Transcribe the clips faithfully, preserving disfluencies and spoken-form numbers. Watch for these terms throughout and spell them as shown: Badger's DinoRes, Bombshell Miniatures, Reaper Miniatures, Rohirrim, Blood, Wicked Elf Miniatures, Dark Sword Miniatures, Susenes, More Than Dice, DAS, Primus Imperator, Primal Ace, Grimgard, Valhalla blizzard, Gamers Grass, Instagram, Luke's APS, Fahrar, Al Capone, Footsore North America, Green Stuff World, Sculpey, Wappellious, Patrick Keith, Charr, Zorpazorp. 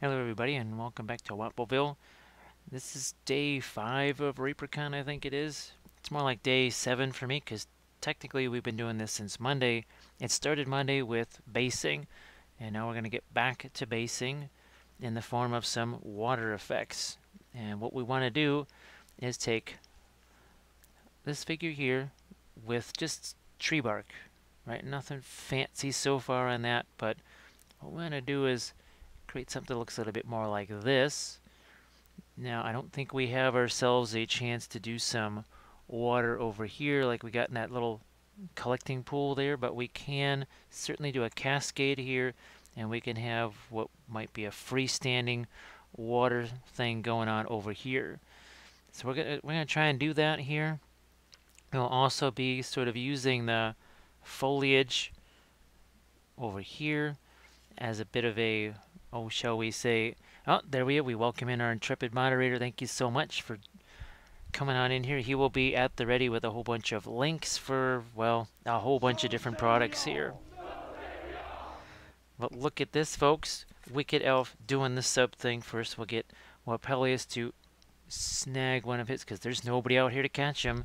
Hello everybody and welcome back to Wappleville. This is day five of ReaperCon, I think it is. It's more like day seven for me because technically we've been doing this since Monday. It started Monday with basing and now we're going to get back to basing in the form of some water effects. And what we want to do is take this figure here with just tree bark, right? Nothing fancy so far on that, but what we're going to do is create something that looks a little bit more like this. Now, I don't think we have ourselves a chance to do some water over here like we got in that little collecting pool there, but we can certainly do a cascade here, and we can have what might be a freestanding water thing going on over here. So we're gonna, we're gonna try and do that here. We'll also be sort of using the foliage over here as a bit of a, oh, shall we say, oh, there we are. We welcome in our intrepid moderator. Thank you so much for coming on in here. He will be at the ready with a whole bunch of links for, well, a whole bunch of different products here. But look at this, folks. Wicked Elf doing the sub thing. First, we'll get Wappellious to snag one of his, because there's nobody out here to catch him.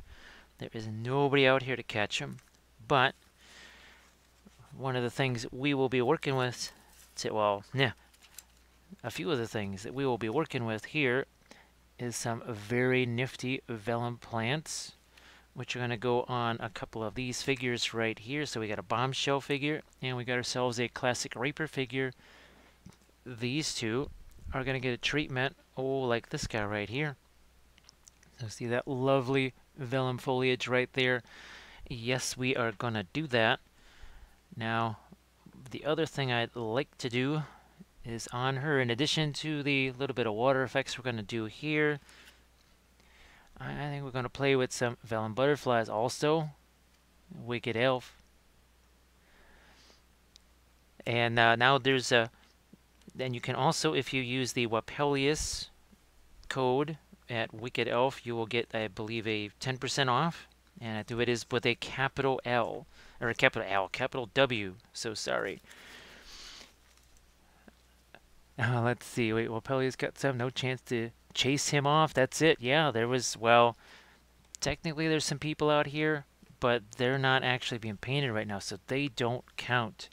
There is nobody out here to catch him. But one of the things we will be working with, to, well, yeah. a few of the things that we will be working with here is some very nifty vellum plants, which are going to go on a couple of these figures right here. So we got a bombshell figure, and we got ourselves a classic Reaper figure. These two are going to get a treatment, oh, like this guy right here. So see that lovely vellum foliage right there? Yes, we are going to do that. Now, the other thing I'd like to do is on her, in addition to the little bit of water effects we're going to do here, I think we're going to play with some vellum butterflies also. Wicked Elf. And uh, now there's a, then you can also, if you use the Wappellious code at Wicked Elf, you will get, I believe, a ten percent off. And I do it is with a capital L, or a capital L, capital W, so sorry. Uh, let's see. Wait, well, Pelly's got some. No chance to chase him off. That's it. Yeah, there was, well, technically there's some people out here, but they're not actually being painted right now, so they don't count.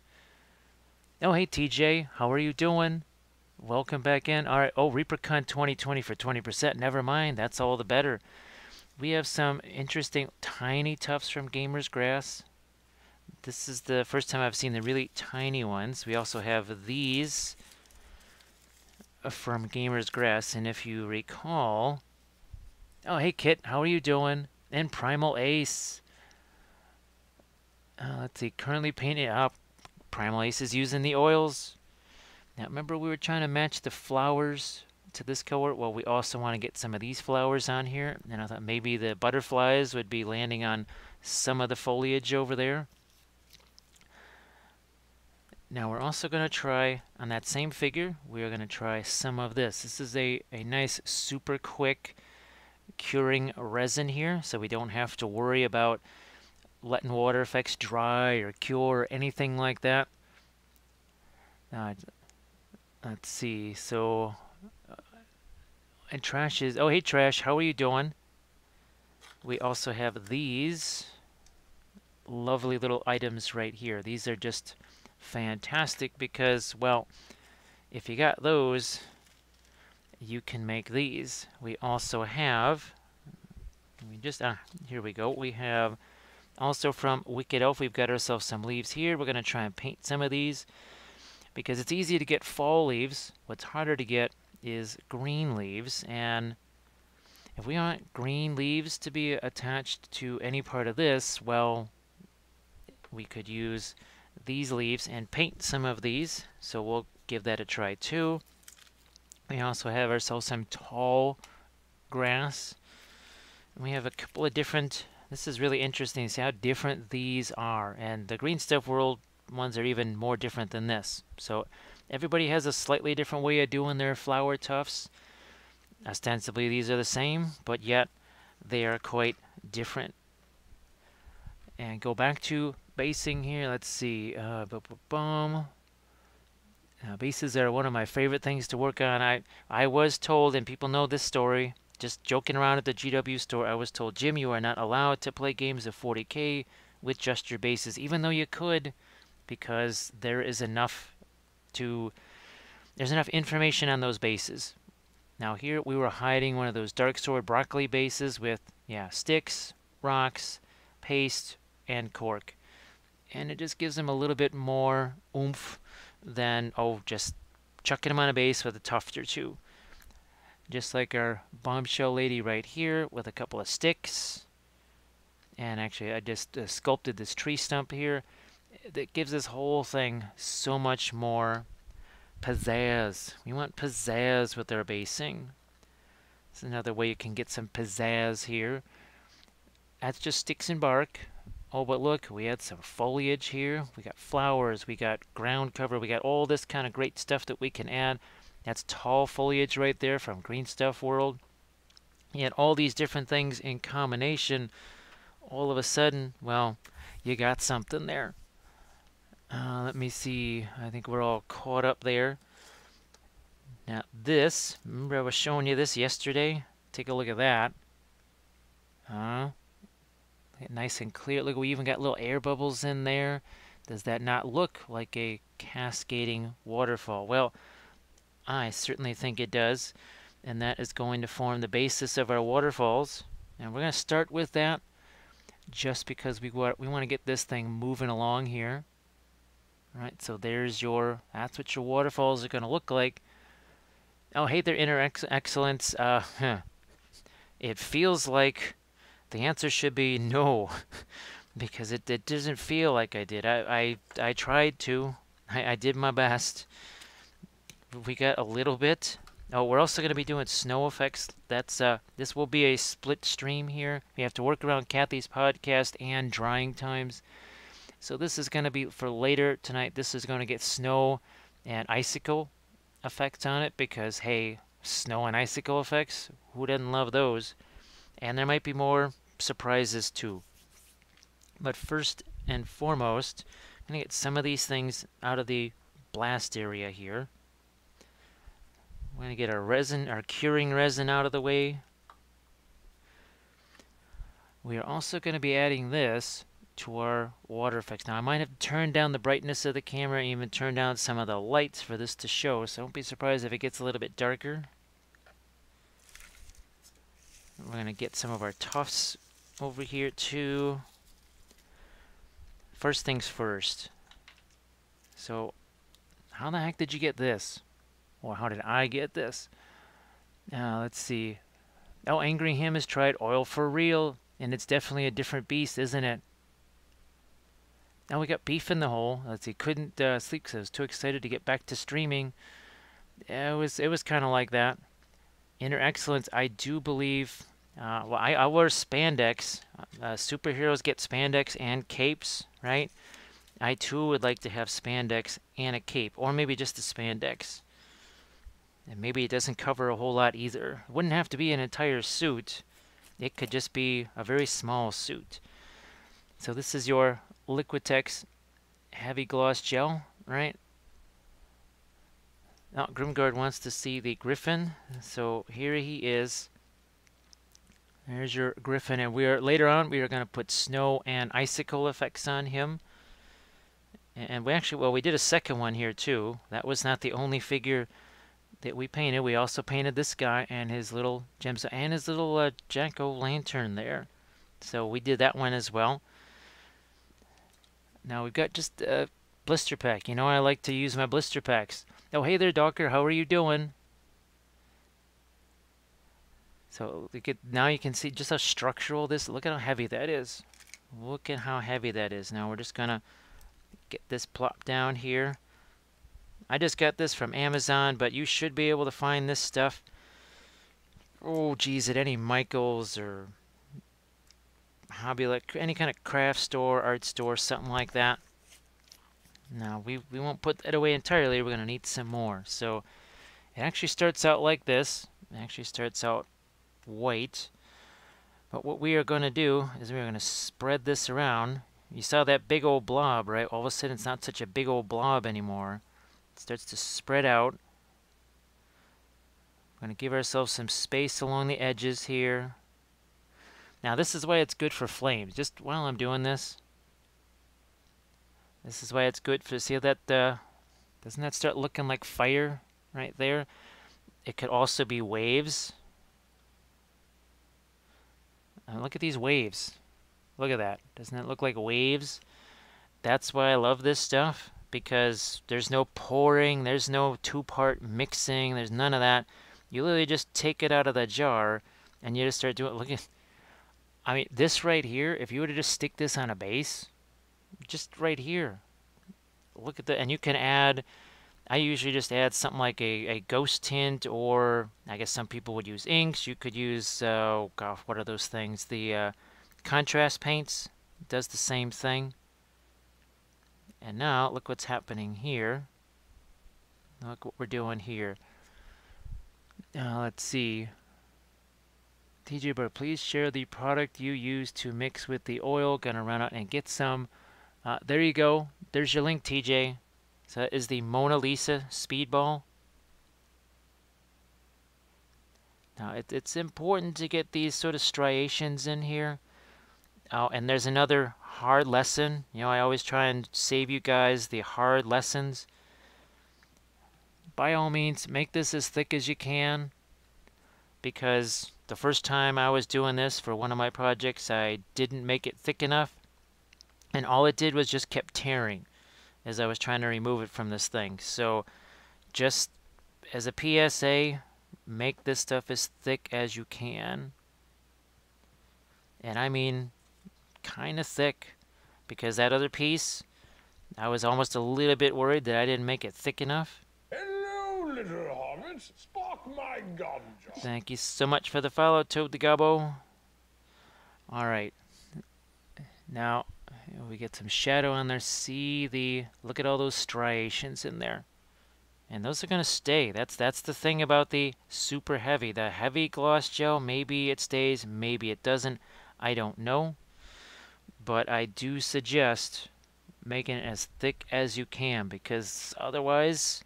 Oh, hey, T J. How are you doing? Welcome back in. All right. Oh, ReaperCon twenty twenty for twenty percent. Never mind. That's all the better. We have some interesting tiny tufts from Gamers Grass. This is the first time I've seen the really tiny ones. We also have these from Gamers Grass, and if you recall, oh, hey Kit, how are you doing? And Primal Ace, uh, let's see, currently painted up. Primal Ace is using the oils. Now remember, we were trying to match the flowers to this cohort. Well, we also want to get some of these flowers on here, and I thought maybe the butterflies would be landing on some of the foliage over there. Now we're also going to try, on that same figure, we are going to try some of this. This is a, a nice, super quick curing resin here, so we don't have to worry about letting water effects dry or cure or anything like that. Uh, let's see, so, uh, and Trash is, oh hey Trash, how are you doing? We also have these lovely little items right here. These are just fantastic because, well, if you got those, you can make these. We also have, we just, ah, here we go. We have also from Wicked Elf, we've got ourselves some leaves here. We're going to try and paint some of these because it's easy to get fall leaves. What's harder to get is green leaves. And if we want green leaves to be attached to any part of this, well, we could use these leaves and paint some of these, so we'll give that a try too. We also have ourselves some tall grass, and we have a couple of different, this is really interesting to see how different these are, and the Green Stuff World ones are even more different than this. So everybody has a slightly different way of doing their flower tufts. Ostensibly these are the same, but yet they are quite different. And go back to basing here. Let's see. Uh, boom. Uh, bases are one of my favorite things to work on. I, I was told, and people know this story, just joking around at the G W store, I was told, Jim, you are not allowed to play games of forty K with just your bases, even though you could, because there is enough to, there's enough information on those bases. Now here we were hiding one of those Dark Sword broccoli bases with, yeah, sticks, rocks, paste, and cork. And it just gives them a little bit more oomph than, oh, just chucking them on a base with a tuft or two. Just like our bombshell lady right here with a couple of sticks. And actually, I just uh, sculpted this tree stump here. That gives this whole thing so much more pizzazz. We want pizzazz with our basing. It's another way you can get some pizzazz here. That's just sticks and bark. Oh, but look, we had some foliage here. We got flowers, we got ground cover, we got all this kind of great stuff that we can add. That's tall foliage right there from Green Stuff World. You had all these different things in combination. All of a sudden, well, you got something there. Uh, let me see. I think we're all caught up there. Now this, remember I was showing you this yesterday? Take a look at that. Huh? Nice and clear. Look, we even got little air bubbles in there. Does that not look like a cascading waterfall? Well, I certainly think it does. And that is going to form the basis of our waterfalls. And we're going to start with that just because we want, we want to get this thing moving along here. All right, so there's your, that's what your waterfalls are going to look like. Oh, hey there, Inner ex Excellence. Uh, huh. It feels like the answer should be no, because it, it doesn't feel like I did. I, I, I tried to. I, I did my best. We got a little bit. Oh, we're also going to be doing snow effects. That's uh, this will be a split stream here. We have to work around Kathy's podcast and drying times. So this is going to be for later tonight. This is going to get snow and icicle effects on it because, hey, snow and icicle effects, who doesn't love those? And there might be more surprises too. But first and foremost, I'm going to get some of these things out of the blast area here. We're going to get our resin, our curing resin out of the way. We are also going to be adding this to our water effects. Now I might have to turn down the brightness of the camera and even turn down some of the lights for this to show, so don't be surprised if it gets a little bit darker. We're going to get some of our tufts over here too. First things first. So how the heck did you get this? Or how did I get this? Now uh, let's see. Oh, Angry Him has tried oil for real, and it's definitely a different beast, isn't it? Now we got beef in the hole. Let's see. Couldn't uh, sleep because I was too excited to get back to streaming. It was it was kind of like that. Inner Excellence, I do believe, uh, well, I, I wear spandex. Uh, superheroes get spandex and capes, right? I, too, would like to have spandex and a cape, or maybe just a spandex. And maybe it doesn't cover a whole lot either. It wouldn't have to be an entire suit. It could just be a very small suit. So this is your Liquitex Heavy Gloss Gel, right? Now, Grimgard wants to see the Griffin, so here he is. There's your Griffin, and we are later on we are going to put snow and icicle effects on him. And we actually, well, we did a second one here too. That was not the only figure that we painted. We also painted this guy and his little gems and his little uh, jack-o'-lantern there. So we did that one as well. Now we've got just a blister pack. You know, I like to use my blister packs. Oh, hey there, Docker. How are you doing? So we could, now you can see just how structural this. Look at how heavy that is. Look at how heavy that is. Now we're just going to get this plopped down here. I just got this from Amazon, but you should be able to find this stuff. Oh, geez, at any Michaels or Hobby, like any kind of craft store, art store, something like that. Now, we, we won't put that away entirely. We're going to need some more. So, it actually starts out like this. It actually starts out white. But what we are going to do is we're going to spread this around. You saw that big old blob, right? All of a sudden, it's not such a big old blob anymore. It starts to spread out. We're going to give ourselves some space along the edges here. Now this is why it's good for flames. Just while I'm doing this, this is why it's good for, see that, uh, doesn't that start looking like fire right there? It could also be waves. And look at these waves. Look at that. Doesn't it look like waves? That's why I love this stuff, because there's no pouring, there's no two-part mixing, there's none of that. You literally just take it out of the jar and you just start doing, look at, I mean, this right here, if you were to just stick this on a base, just right here, look at the, and you can add, I usually just add something like a, a ghost tint, or I guess some people would use inks. You could use, uh, oh gosh, what are those things? The uh, contrast paints. It does the same thing. And now, look what's happening here. Look what we're doing here. Now, let's see. T J Bird, please share the product you use to mix with the oil. Gonna run out and get some. Uh, there you go. There's your link, T J. So that is the Mona Lisa speedball. Now, it, it's important to get these sort of striations in here. Oh, and there's another hard lesson. You know, I always try and save you guys the hard lessons. By all means, make this as thick as you can, because the first time I was doing this for one of my projects, I didn't make it thick enough, and all it did was just kept tearing as I was trying to remove it from this thing. So just as a P S A, make this stuff as thick as you can. And I mean kind of thick, because that other piece, I was almost a little bit worried that I didn't make it thick enough. Hello, little hobbits. Spark my gum job. Thank you so much for the follow, Toad the Gobbo. All right. Now we get some shadow on there. See the, look at all those striations in there. And those are going to stay. That's that's the thing about the super heavy. The heavy gloss gel, maybe it stays, maybe it doesn't. I don't know. But I do suggest making it as thick as you can, because otherwise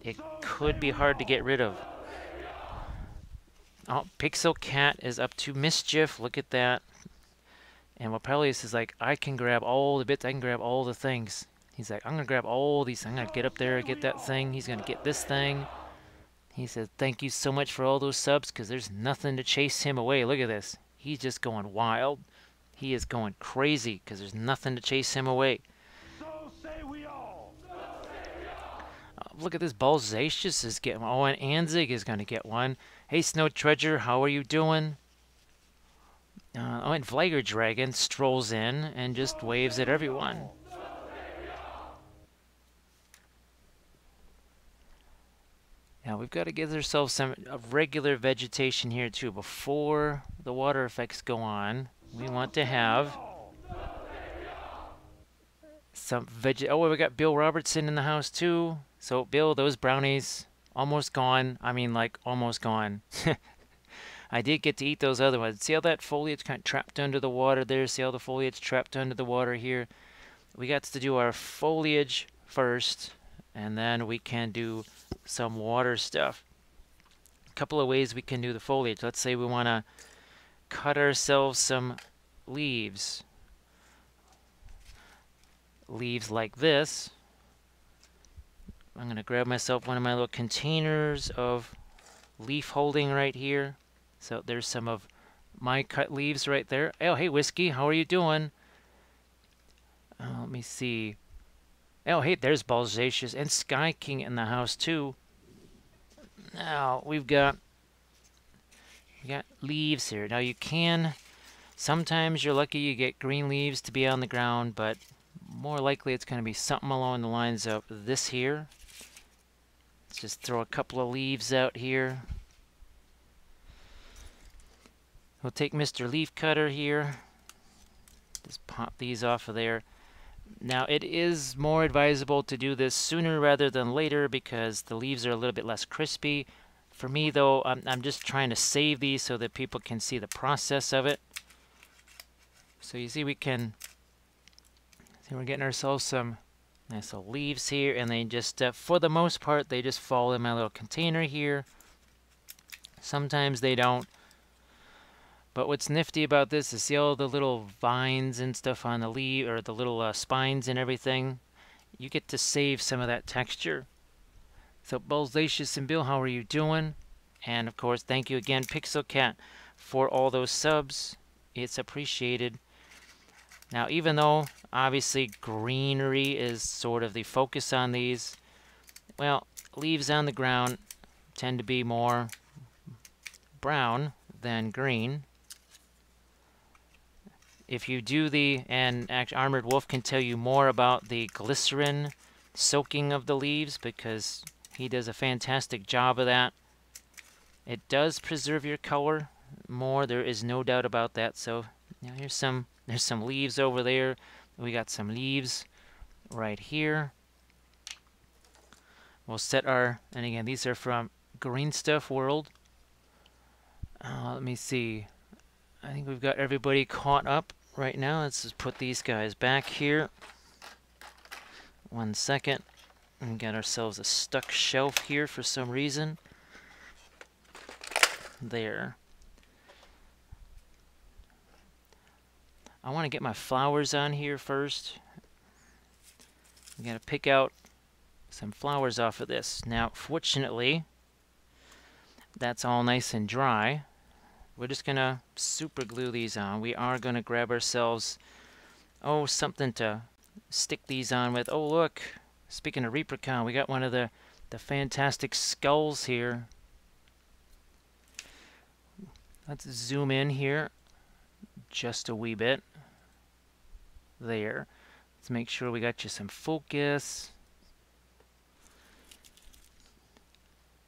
it could be hard to get rid of. Oh, Pixel Cat is up to mischief. Look at that. And Wappellious is like, I can grab all the bits. I can grab all the things. He's like, I'm going to grab all these. I'm going to get up there and get that thing. He's going to get this thing. He said, thank you so much for all those subs, because there's nothing to chase him away. Look at this. He's just going wild. He is going crazy, because there's nothing to chase him away. So say we all. So say we all. Oh, look at this. Balzacious is getting one. Oh, and Anzig is going to get one. Hey, Snow Treasure, how are you doing? Uh, oh, and Vlager Dragon strolls in and just waves at everyone. Now we've got to give ourselves some regular vegetation here too. Before the water effects go on, we want to have some veg. Oh, we got Bill Robertson in the house too. So Bill, those brownies almost gone. I mean, like almost gone. I did get to eat those other ones. See how that foliage kind of trapped under the water there? See how the foliage trapped under the water here? We got to do our foliage first, and then we can do some water stuff. A couple of ways we can do the foliage. Let's say we want to cut ourselves some leaves. Leaves like this. I'm going to grab myself one of my little containers of leaf holding right here. So there's some of my cut leaves right there. Oh, hey, Whiskey, how are you doing? Uh, let me see. Oh, hey, there's Balzacious and Sky King in the house, too. Now, we've got, we got leaves here. Now, you can, sometimes you're lucky you get green leaves to be on the ground, but more likely it's going to be something along the lines of this here. Let's just throw a couple of leaves out here. We'll take Mister Leaf Cutter here. Just pop these off of there. Now, it is more advisable to do this sooner rather than later, because the leaves are a little bit less crispy. For me, though, I'm, I'm just trying to save these so that people can see the process of it. So you see we can, see we're getting ourselves some Nice little leaves here, and they just, uh, for the most part, they just fall in my little container here. Sometimes they don't. But what's nifty about this is see all the little vines and stuff on the leaf, or the little uh, spines and everything. You get to save some of that texture. So, Bolzacious and Bill, how are you doing? And, of course, thank you again, Pixel Cat, for all those subs. It's appreciated. Now, even though, obviously, greenery is sort of the focus on these, well, leaves on the ground tend to be more brown than green. If you do the, and Armored Wolf can tell you more about the glycerin soaking of the leaves because he does a fantastic job of that. It does preserve your color more, there is no doubt about that. So you know, here's some, there's some leaves over there. We got some leaves right here. We'll set our, and again, these are from Green Stuff World. Uh, let me see. I think we've got everybody caught up. Right now, let's just put these guys back here. One second. We got ourselves a stuck shelf here for some reason. There. I want to get my flowers on here first. I'm going to pick out some flowers off of this. Now, fortunately, that's all nice and dry. We're just going to super glue these on. We are going to grab ourselves, oh, something to stick these on with. Oh, look, speaking of ReaperCon, we got one of the, the fantastic skulls here. Let's zoom in here just a wee bit. There. Let's make sure we got you some focus.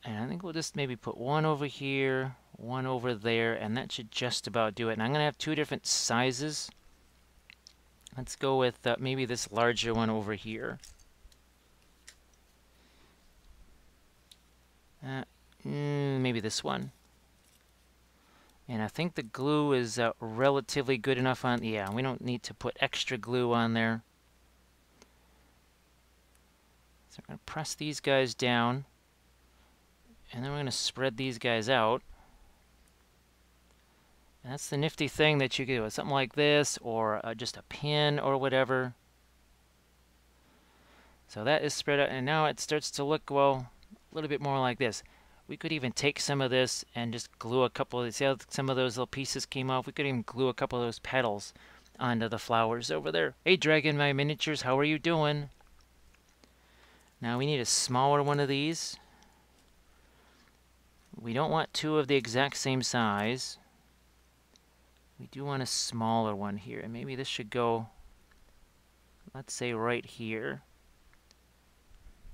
And I think we'll just maybe put one over here, one over there, and that should just about do it. And I'm going to have two different sizes. Let's go with uh, maybe this larger one over here. Uh, mm, maybe this one. And I think the glue is uh, relatively good enough on... Yeah, we don't need to put extra glue on there. So we're going to press these guys down. And then we're going to spread these guys out. And that's the nifty thing that you can do with something like this, or uh, just a pin or whatever. So that is spread out, and now it starts to look, well, a little bit more like this. We could even take some of this and just glue a couple of these. See how some of those little pieces came off? We could even glue a couple of those petals onto the flowers over there. Hey, Dragon My Miniatures, how are you doing? Now we need a smaller one of these. We don't want two of the exact same size. We do want a smaller one here, and maybe this should go, let's say, right here.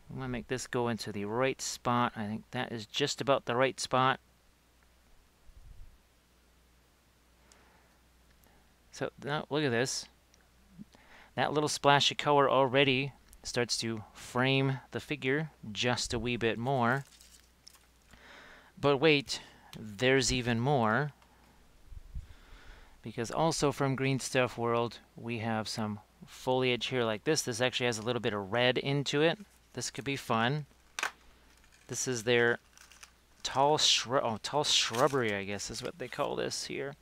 I'm going to make this go into the right spot. I think that is just about the right spot. So, now, look at this. That little splash of color already starts to frame the figure just a wee bit more. But wait, there's even more. Because also from Green Stuff World, we have some foliage here like this. This actually has a little bit of red into it. This could be fun. This is their tall, shrub oh, tall shrubbery, I guess is what they call this here.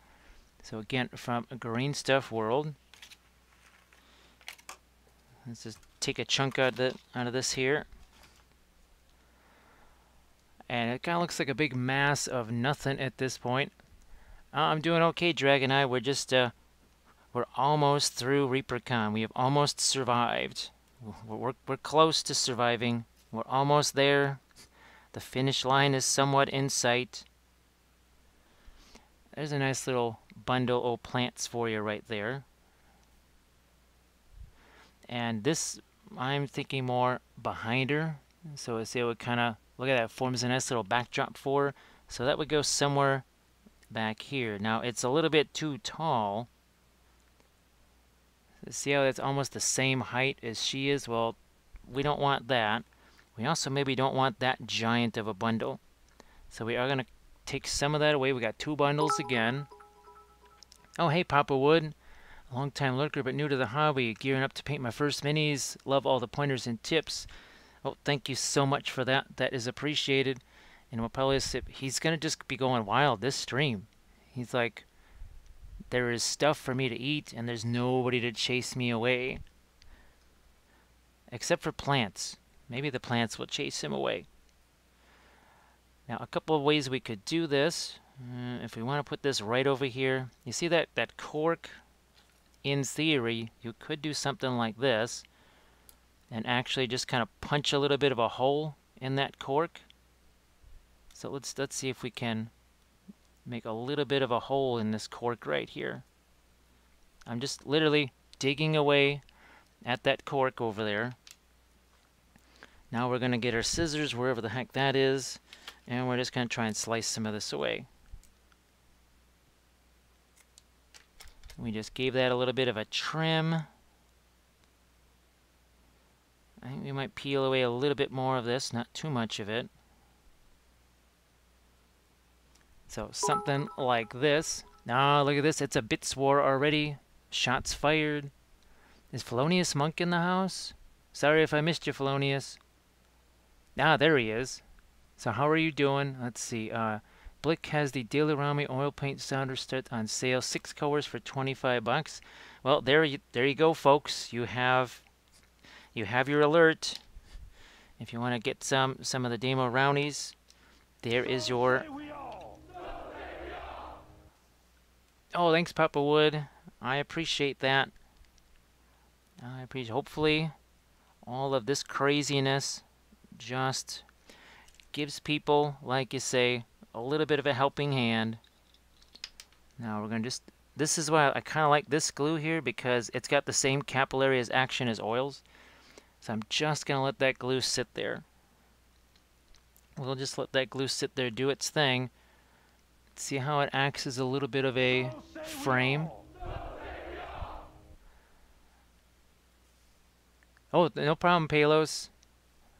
So again, from Green Stuff World. Let's just take a chunk out of, the, out of this here. And it kind of looks like a big mass of nothing at this point. I'm doing okay, Dragon Eye. We're just, uh, we're almost through ReaperCon. We have almost survived. We're, we're, we're close to surviving. We're almost there. The finish line is somewhat in sight. There's a nice little bundle of plants for you right there. And this, I'm thinking more behind her. So let's see how it kind of, look at that, forms a nice little backdrop for her. So that would go somewhere back here. Now it's a little bit too tall. See how that's almost the same height as she is? Well, we don't want that. We also maybe don't want that giant of a bundle. So we are going to take some of that away. We got two bundles again. Oh, hey, Papa Wood. Long-time lurker, but new to the hobby. Gearing up to paint my first minis. Love all the pointers and tips. Oh, thank you so much for that. That is appreciated. And Wappellious, he's going to just be going wild this stream. He's like, there is stuff for me to eat, and there's nobody to chase me away. Except for plants. Maybe the plants will chase him away. Now, a couple of ways we could do this. Uh, if we want to put this right over here. You see that, that cork? In theory, you could do something like this. And actually just kind of punch a little bit of a hole in that cork. So let's let's see if we can make a little bit of a hole in this cork right here. I'm just literally digging away at that cork over there. Now we're going to get our scissors wherever the heck that is, and we're just going to try and slice some of this away. We just gave that a little bit of a trim. I think we might peel away a little bit more of this, not too much of it. So something like this. Now look at this, it's a bit swore already. Shots fired. Is Felonious Monk in the house? Sorry if I missed you, Felonious. Ah, there he is. So how are you doing? Let's see. Uh, Blick has the Daler-Rowney oil paint sounder set on sale. Six colors for twenty-five bucks. Well, there you, there you go, folks. You have, you have your alert. If you want to get some some of the Demo Rownies, there is your... Oh, thanks, Papa Wood. I appreciate that. I appreciate. Hopefully, all of this craziness just gives people, like you say, a little bit of a helping hand. Now we're gonna just. This is why I kind of like this glue here, because it's got the same capillary as action as oils. So I'm just gonna let that glue sit there. We'll just let that glue sit there, do its thing. See how it acts as a little bit of a frame. Oh, no problem, Palos.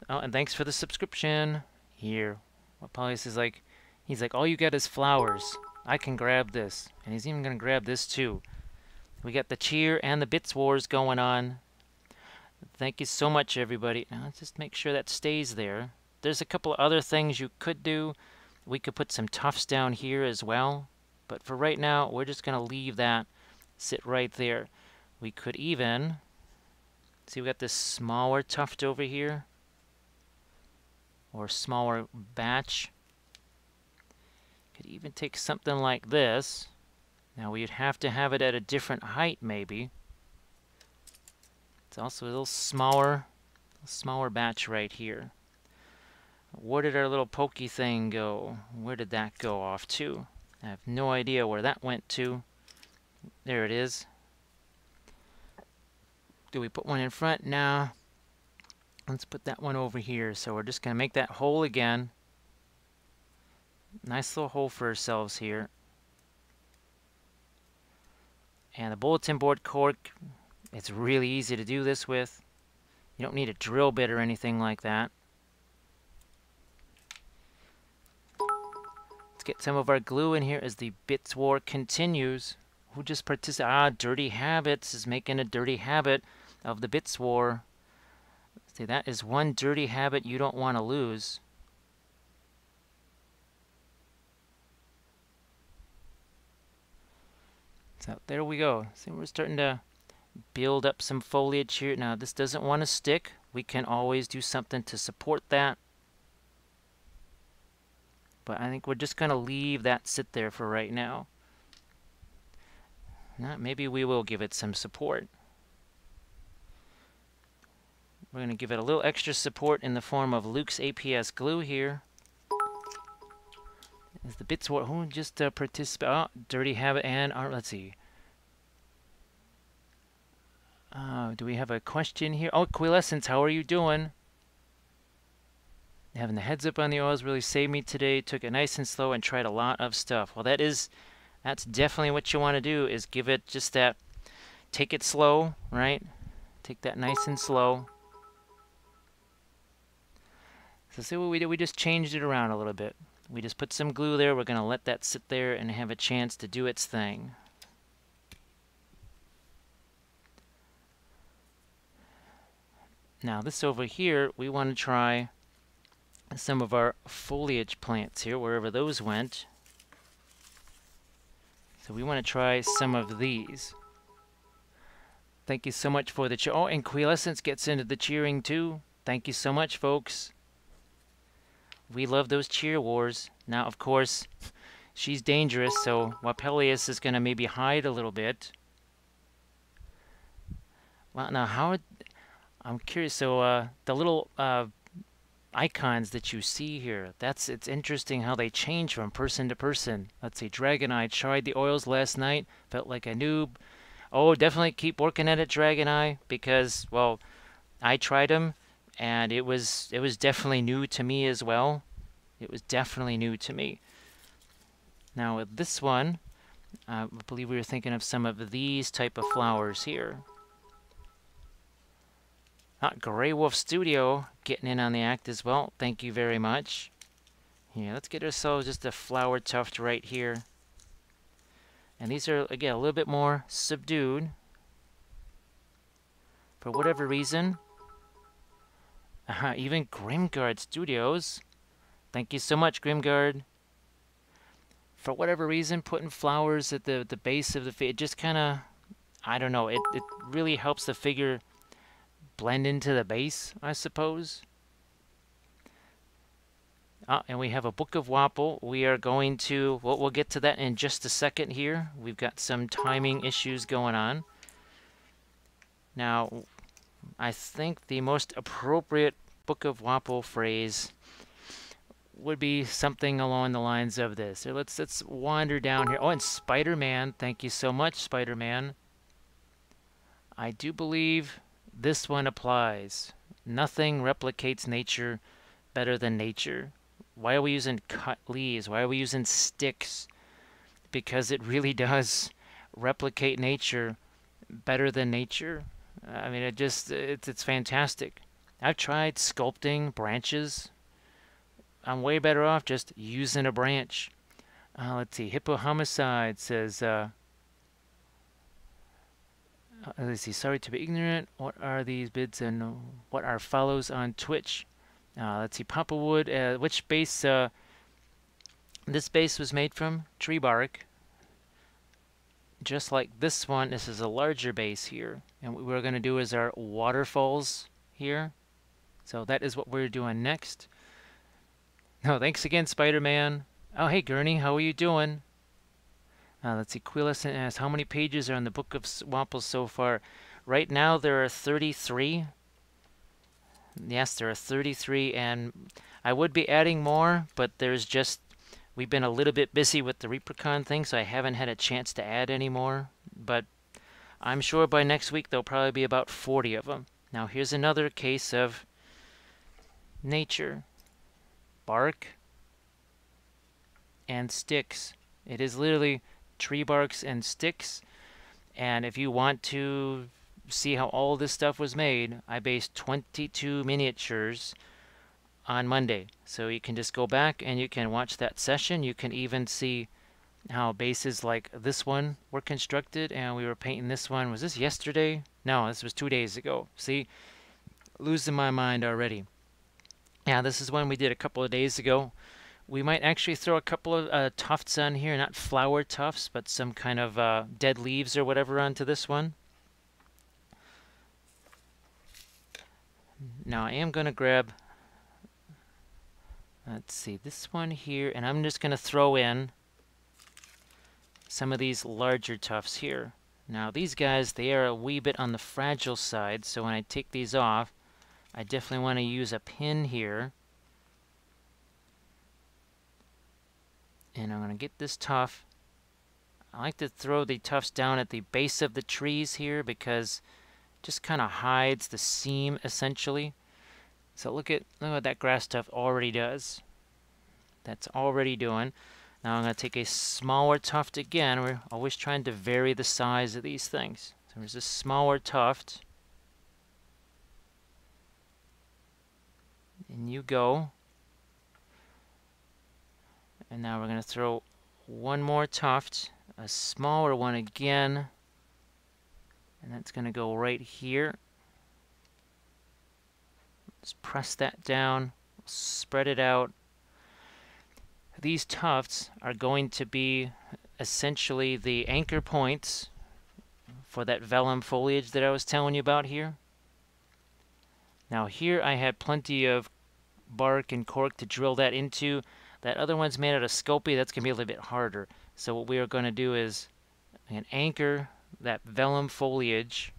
Oh, and thanks for the subscription. Here, Wappellious is like, he's like, all you got is flowers. I can grab this, and he's even gonna grab this too. We got the cheer and the bits wars going on. Thank you so much, everybody. Now let's just make sure that stays there. There's a couple of other things you could do. We could put some tufts down here as well, but for right now, we're just going to leave that sit right there. We could even, see we got this smaller tuft over here, or smaller batch. Could even take something like this. Now we'd have to have it at a different height maybe. It's also a little smaller, smaller batch right here. Where did our little pokey thing go? Where did that go off to? I have no idea where that went to. There it is. Do we put one in front? Nah. Let's put that one over here. So we're just going to make that hole again. Nice little hole for ourselves here. And the bulletin board cork, it's really easy to do this with. You don't need a drill bit or anything like that. Get some of our glue in here as the bits war continues. Who just participated? Ah, Dirty Habits is making a dirty habit of the bits war. See, that is one dirty habit you don't want to lose. So there we go. See, we're starting to build up some foliage here. Now, this doesn't want to stick. We can always do something to support that. But I think we're just going to leave that sit there for right now. Now, maybe we will give it some support. We're going to give it a little extra support in the form of Luke's A P S glue here. Is the bits war who just uh, participate? Oh, Dirty Habit and art. Let's see. Uh, do we have a question here? Oh, Quiescence, how are you doing? Having the heads up on the oils really saved me today. Took it nice and slow and tried a lot of stuff. Well, that is, that's definitely what you want to do, is give it just that, take it slow, right? Take that nice and slow. So see what we did? We just changed it around a little bit. We just put some glue there. We're going to let that sit there and have a chance to do its thing. Now this over here, we want to try some of our foliage plants here, wherever those went. So we want to try some of these. Thank you so much for the cheer. Oh, and Quiescence gets into the cheering too. Thank you so much, folks. We love those cheer wars. Now, of course, she's dangerous, so Wappellious is going to maybe hide a little bit. Well, now, how... I'm curious, so uh, the little uh, icons that you see here, that's it's interesting how they change from person to person. Let's see, Dragon Eye, tried the oils last night, felt like a noob. Oh, definitely keep working at it, Dragon Eye, because, well, I tried them, and it was it was definitely new to me as well. It was definitely new to me. Now with this one, uh, I believe we were thinking of some of these type of flowers here. Ah, Grey Wolf Studio getting in on the act as well. Thank you very much. Yeah, let's get ourselves just a flower tuft right here. And these are, again, a little bit more subdued. For whatever reason. Uh-huh, even Grimgard Studios. Thank you so much, Grimgard. For whatever reason, putting flowers at the, the base of the figure, it just kind of, I don't know, it, it really helps the figure blend into the base, I suppose. Ah, and we have a Book of Wapple. We are going to, well, we'll get to that in just a second here. We've got some timing issues going on. Now, I think the most appropriate Book of Wapple phrase would be something along the lines of this. So let's, let's wander down here. Oh, and Spider-Man. Thank you so much, Spider-Man. I do believe... this one applies. Nothing replicates nature better than nature. Why are we using cut leaves? Why are we using sticks? Because it really does replicate nature better than nature. I mean, it just, it's, it's fantastic. I've tried sculpting branches. I'm way better off just using a branch. Uh, let's see, Hippo Homicide says, uh, Uh, let's see, sorry to be ignorant. What are these bids and what are follows on Twitch? Uh, let's see, Papa Wood, uh, which base uh, this base was made from? Tree bark. Just like this one, this is a larger base here. And what we're going to do is our waterfalls here. So that is what we're doing next. No, thanks again, Spider-Man. Oh, hey, Gurney, how are you doing? Uh, let's see, Quiescent asks, how many pages are in the Book of Wapple so far? Right now there are thirty-three. Yes, there are thirty-three, and I would be adding more, but there's just, we've been a little bit busy with the ReaperCon thing, so I haven't had a chance to add any more. But I'm sure by next week there'll probably be about forty of them. Now here's another case of nature. Bark and sticks. It is literally... tree barks and sticks. And if you want to see how all this stuff was made, I based twenty-two miniatures on Monday, so you can just go back and you can watch that session. You can even see how bases like this one were constructed, and we were painting this one. Was this yesterday? No, this was two days ago. See, losing my mind already. Yeah, this is one we did a couple of days ago. We might actually throw a couple of uh, tufts on here, not flower tufts, but some kind of uh, dead leaves or whatever onto this one. Now I am going to grab, let's see, this one here, and I'm just going to throw in some of these larger tufts here. Now these guys, they are a wee bit on the fragile side, so when I take these off, I definitely want to use a pin here. And I'm going to get this tuft. I like to throw the tufts down at the base of the trees here because it just kind of hides the seam essentially. So look at look what that grass tuft already does. That's already doing. Now I'm going to take a smaller tuft again. We're always trying to vary the size of these things. So there's a smaller tuft. And you go. And now we're going to throw one more tuft, a smaller one again, and that's going to go right here. Just press that down, spread it out. These tufts are going to be essentially the anchor points for that vellum foliage that I was telling you about here. Now here I had plenty of bark and cork to drill that into. That other one's made out of Sculpey. That's going to be a little bit harder. So what we are going to do is an anchor that vellum foliage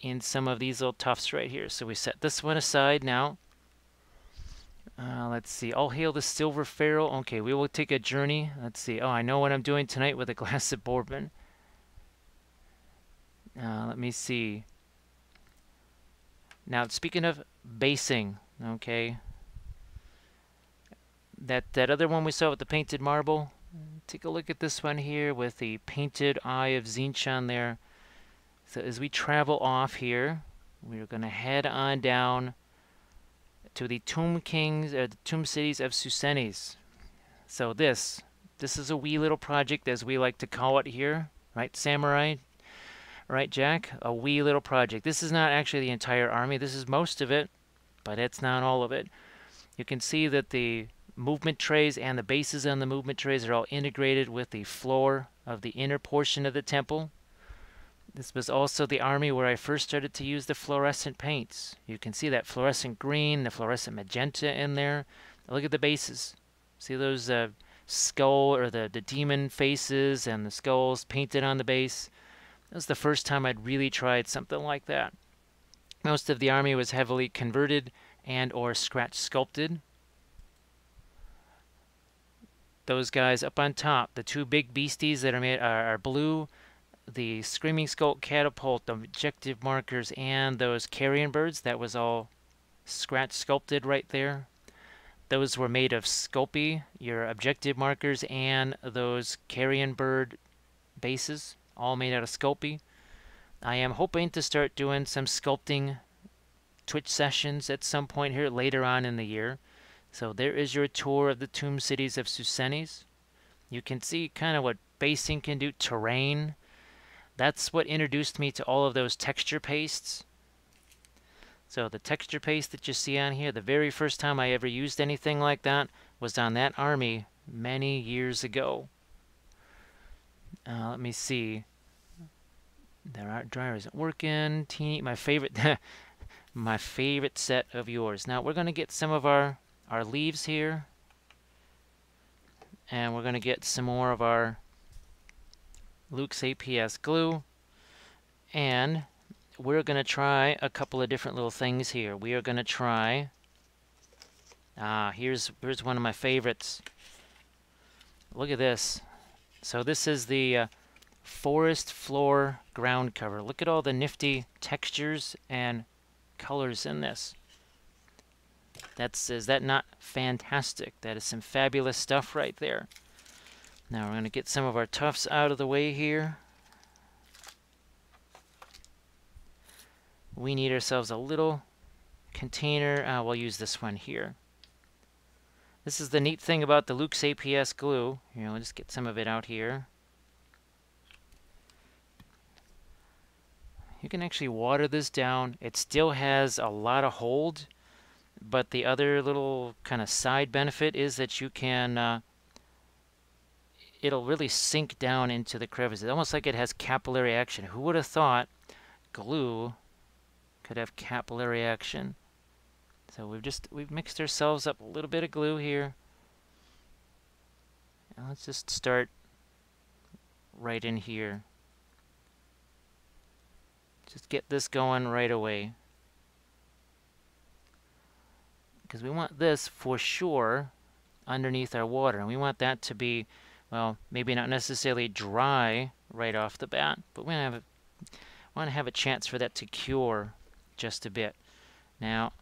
in some of these little tufts right here. So we set this one aside now. Uh, let's see. All hail the silver ferrule. Okay, we will take a journey. Let's see. Oh, I know what I'm doing tonight with a glass of bourbon. Uh, let me see. Now, speaking of basing, okay, that, that other one we saw with the painted marble, take a look at this one here with the painted eye of Xinshan there. So as we travel off here, we're going to head on down to the Tomb Kings, uh, the Tomb Cities of Susenes. So this, this is a wee little project, as we like to call it here, right, Samurai? Right, Jack? A wee little project. This is not actually the entire army. This is most of it, but it's not all of it. You can see that the movement trays and the bases on the movement trays are all integrated with the floor of the inner portion of the temple. This was also the army where I first started to use the fluorescent paints. You can see that fluorescent green, the fluorescent magenta in there. Look at the bases. See those uh, skull or the, the demon faces and the skulls painted on the base. That was the first time I'd really tried something like that. Most of the army was heavily converted and or scratch sculpted. Those guys up on top, the two big beasties that are made are, are blue, the Screaming Sculpt Catapult, the objective markers, and those carrion birds, that was all scratch sculpted right there. Those were made of Sculpey, your objective markers, and those carrion bird bases, all made out of Sculpey. I am hoping to start doing some sculpting Twitch sessions at some point here later on in the year. So there is your tour of the Tomb Cities of Susenes. You can see kind of what basing can do, terrain. That's what introduced me to all of those texture pastes. So the texture paste that you see on here, the very first time I ever used anything like that was on that army many years ago. Uh, let me see. The art dryer isn't working. Teeny, my favorite, my favorite set of yours. Now we're gonna get some of our our leaves here, and we're gonna get some more of our Luke's A P S glue, and we're gonna try a couple of different little things here. We are gonna try ah here's here's one of my favorites. Look at this. So this is the uh, forest floor ground cover. Look at all the nifty textures and colors in this. That's, is that not fantastic? That is some fabulous stuff right there. Now we're going to get some of our tufts out of the way here. We need ourselves a little container. Uh, we'll use this one here. This is the neat thing about the Luke's A P S glue. Here, we'll just get some of it out here. You can actually water this down. It still has a lot of hold, but the other little kind of side benefit is that you can, uh, it'll really sink down into the crevices. Almost like it has capillary action. Who would have thought glue could have capillary action? So we've just, we've mixed ourselves up a little bit of glue here. And let's just start right in here. Just get this going right away. Because we want this for sure underneath our water. And we want that to be, well, maybe not necessarily dry right off the bat, but we want to have, have a chance for that to cure just a bit. Now,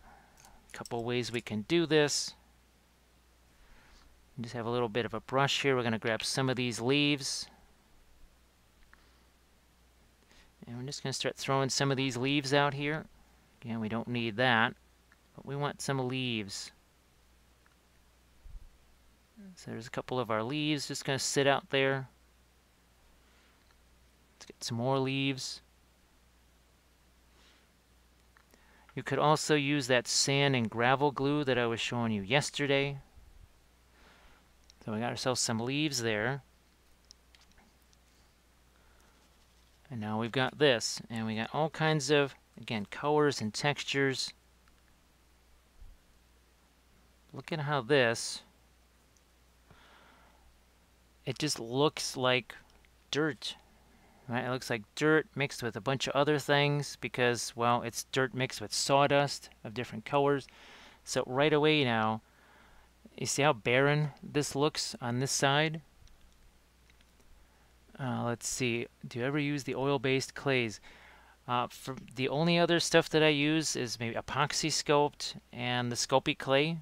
couple ways we can do this. Just have a little bit of a brush here. We're going to grab some of these leaves, and we're just going to start throwing some of these leaves out here. Again, we don't need that, but we want some leaves. So there's a couple of our leaves just going to sit out there. Let's get some more leaves. You could also use that sand and gravel glue that I was showing you yesterday. So we got ourselves some leaves there. And now we've got this. And we got all kinds of, again, colors and textures. Look at how this, it just looks like dirt. Right? It looks like dirt mixed with a bunch of other things because, well, it's dirt mixed with sawdust of different colors. So right away now, you see how barren this looks on this side? Uh, let's see, do you ever use the oil-based clays? Uh, for the only other stuff that I use is maybe Apoxie Sculpt and the Sculpey clay.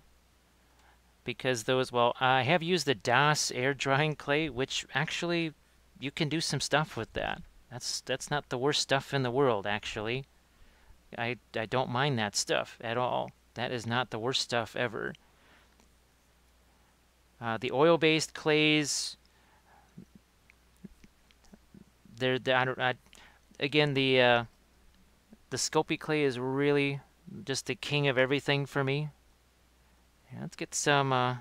Because those, well, I have used the D A S air drying clay, which actually... you can do some stuff with that. That's that's not the worst stuff in the world, actually. I, I don't mind that stuff at all. That is not the worst stuff ever. Uh, the oil-based clays... They're, they're, I don't, I, again, the, uh, the Sculpey clay is really just the king of everything for me. Yeah, let's get some... Uh,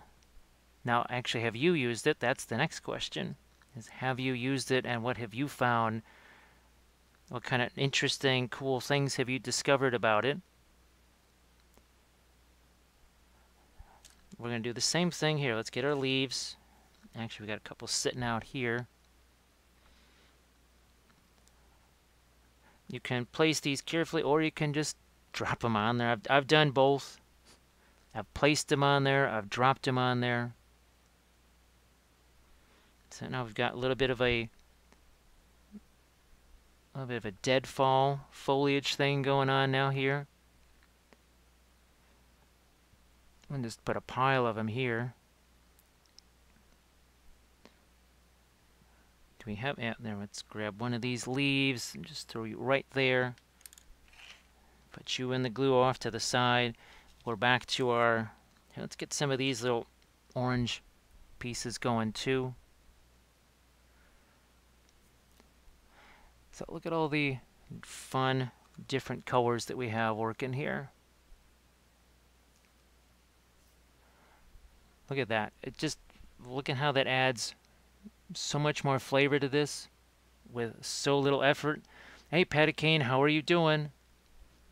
now, actually, have you used it? That's the next question. Is have you used it and what have you found? What kind of interesting, cool things have you discovered about it? We're going to do the same thing here. Let's get our leaves. Actually, we got a couple sitting out here. You can place these carefully or you can just drop them on there. I've, I've done both. I've placed them on there. I've dropped them on there. So now we've got a little bit of a, a little bit of a deadfall foliage thing going on now here. I'm gonna just put a pile of them here. Do we have? Yeah, there. Let's grab one of these leaves and just throw you right there. Put you in the glue off to the side. We're back to our. Here, let's get some of these little orange pieces going too. So look at all the fun, different colors that we have working here. Look at that. It just, look at how that adds so much more flavor to this with so little effort. Hey, Patty Kane, how are you doing?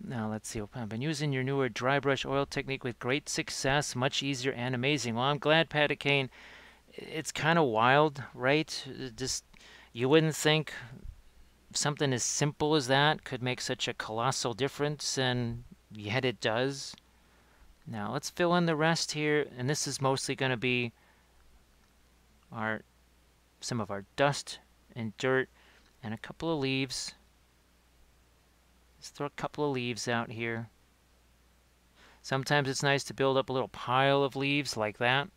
Now, let's see. I've been using your newer dry brush oil technique with great success, much easier and amazing. Well, I'm glad, Patty Kane. It's kind of wild, right? Just, you wouldn't think... something as simple as that could make such a colossal difference, and yet it does. Now let's fill in the rest here, and this is mostly going to be our some of our dust and dirt and a couple of leaves. Let's throw a couple of leaves out here. Sometimes it's nice to build up a little pile of leaves like that.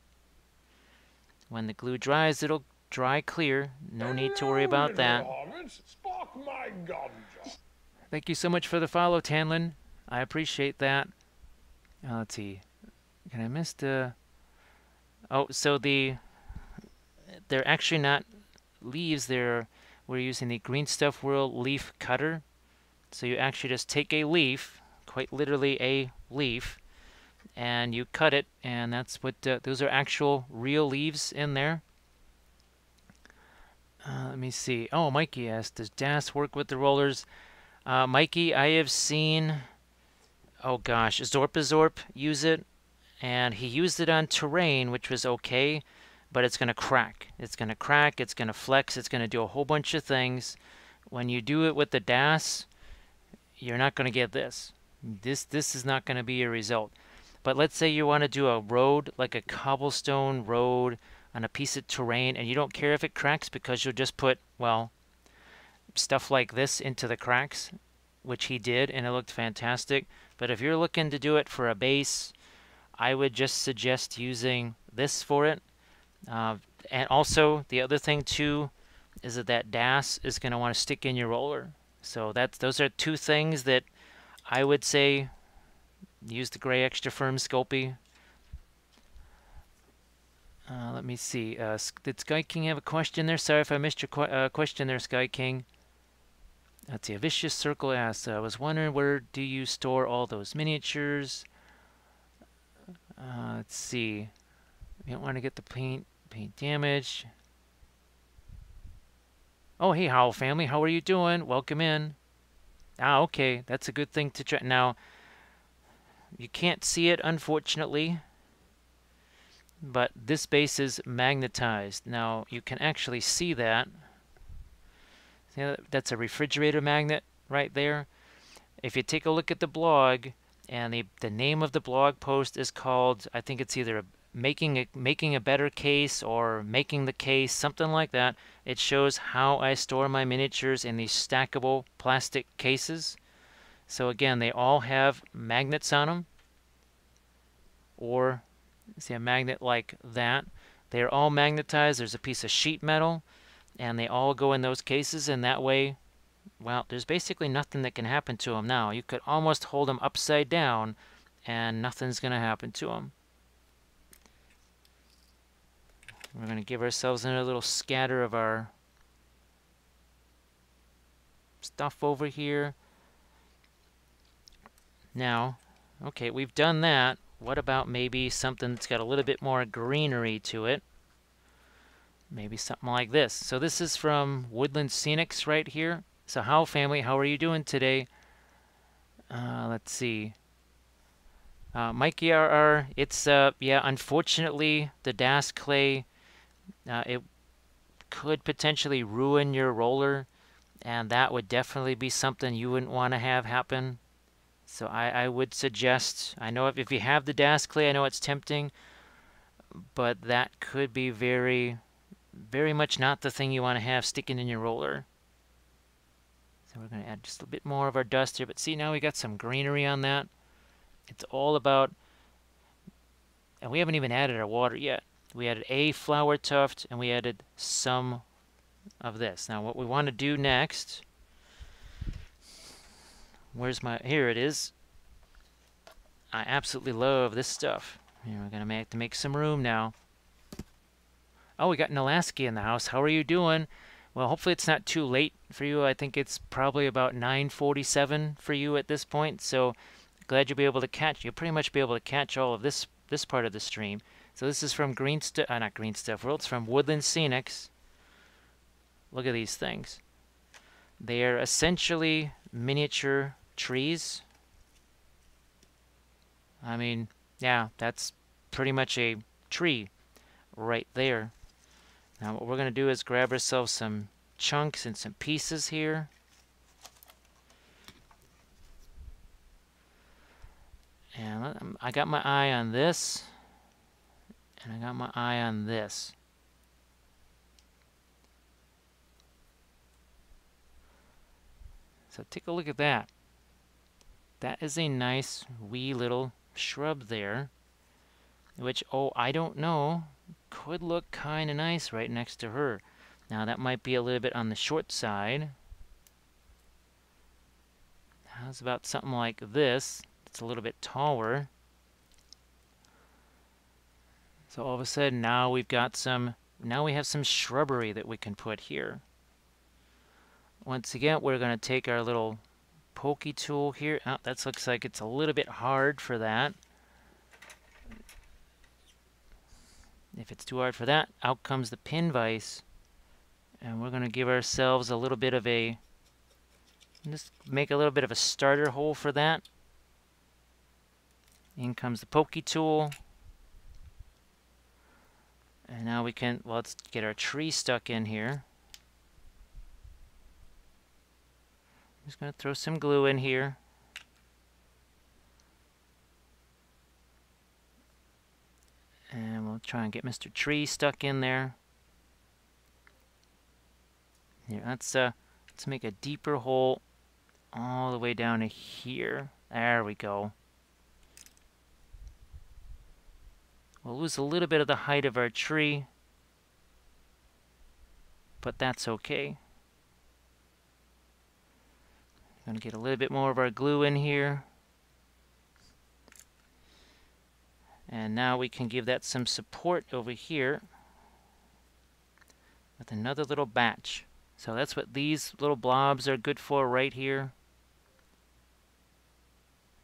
When the glue dries, it'll dry clear. No need to worry about that. Thank you so much for the follow, Tanlin. I appreciate that. Oh, let's see. Can I miss the... Oh, so the... They're actually not leaves. They're... We're using the Green Stuff World leaf cutter. So you actually just take a leaf, quite literally a leaf, and you cut it, and that's what... Uh, those are actual real leaves in there. Uh, let me see. Oh, Mikey asked, does D A S work with the rollers? Uh, Mikey, I have seen, oh gosh, Zorpazorp use it, and he used it on terrain, which was okay, but it's going to crack. It's going to crack, it's going to flex, it's going to do a whole bunch of things. When you do it with the D A S, you're not going to get this. This, this is not going to be your result. But let's say you want to do a road, like a cobblestone road, on a piece of terrain, and you don't care if it cracks because you'll just put, well, stuff like this into the cracks, which he did, and it looked fantastic. But if you're looking to do it for a base, I would just suggest using this for it. Uh, and also, the other thing, too, is that that D A S is going to want to stick in your roller. So that's those are two things that I would say use the Gray Extra Firm Sculpey. Uh, let me see. Uh, did Sky King have a question there? Sorry if I missed your qu uh, question there, Sky King. Let's see, a Vicious Circle asks, I was wondering where do you store all those miniatures? Uh, let's see. We don't want to get the paint paint damage. Oh, hey, Howl family. How are you doing? Welcome in. Ah, okay. That's a good thing to try. Now, you can't see it, unfortunately, but this base is magnetized. Now, you can actually see that. Yeah, that's a refrigerator magnet right there. If you take a look at the blog, and the, the name of the blog post is called, I think it's either making a, making a better case or making the case, something like that. It shows how I store my miniatures in these stackable plastic cases. So again, they all have magnets on them, or see a magnet like that. They're all magnetized. There's a piece of sheet metal. And they all go in those cases, and that way, well, there's basically nothing that can happen to them now. You could almost hold them upside down, and nothing's going to happen to them. We're going to give ourselves another little scatter of our stuff over here. Now, okay, we've done that. What about maybe something that's got a little bit more greenery to it? Maybe something like this. So this is from Woodland Scenics right here. So how family, how are you doing today? Uh, let's see. Uh, Mikey R R, it's, uh, yeah, unfortunately, the D A S clay, uh, it could potentially ruin your roller, and that would definitely be something you wouldn't want to have happen. So I, I would suggest, I know if, if you have the D A S clay, I know it's tempting, but that could be very... very much not the thing you want to have sticking in your roller. So we're going to add just a bit more of our dust here. But see, now we got some greenery on that. It's all about... And we haven't even added our water yet. We added a flower tuft, and we added some of this. Now what we want to do next... Where's my... Here it is. I absolutely love this stuff. Here, we're going to have to make some room now. Oh, we got Nalaski in the house. How are you doing? Well, hopefully it's not too late for you. I think it's probably about nine forty-seven for you at this point. So glad you'll be able to catch. You'll pretty much be able to catch all of this this part of the stream. So this is from Green Stuff, uh, not Green Stuff World. It's from Woodland Scenics. Look at these things. They are essentially miniature trees. I mean, yeah, that's pretty much a tree right there. Now what we're going to do is grab ourselves some chunks and some pieces here. And I got my eye on this. And I got my eye on this. So take a look at that. That is a nice wee little shrub there. Which, oh, I don't know, could look kind of nice right next to her. Now that might be a little bit on the short side. How's about something like this? It's a little bit taller. So all of a sudden now we've got some, now we have some shrubbery that we can put here. Once again, we're going to take our little pokey tool here. Oh, that looks like it's a little bit hard for that. If it's too hard for that, out comes the pin vise. And we're going to give ourselves a little bit of a... Just make a little bit of a starter hole for that. In comes the pokey tool. And now we can... Well, let's get our tree stuck in here. I'm just going to throw some glue in here. And we'll try and get Mister Tree stuck in there. Here, let's, uh, let's make a deeper hole all the way down to here. There we go. We'll lose a little bit of the height of our tree, but that's okay. I'm going to get a little bit more of our glue in here. And now we can give that some support over here with another little batch. So that's what these little blobs are good for right here.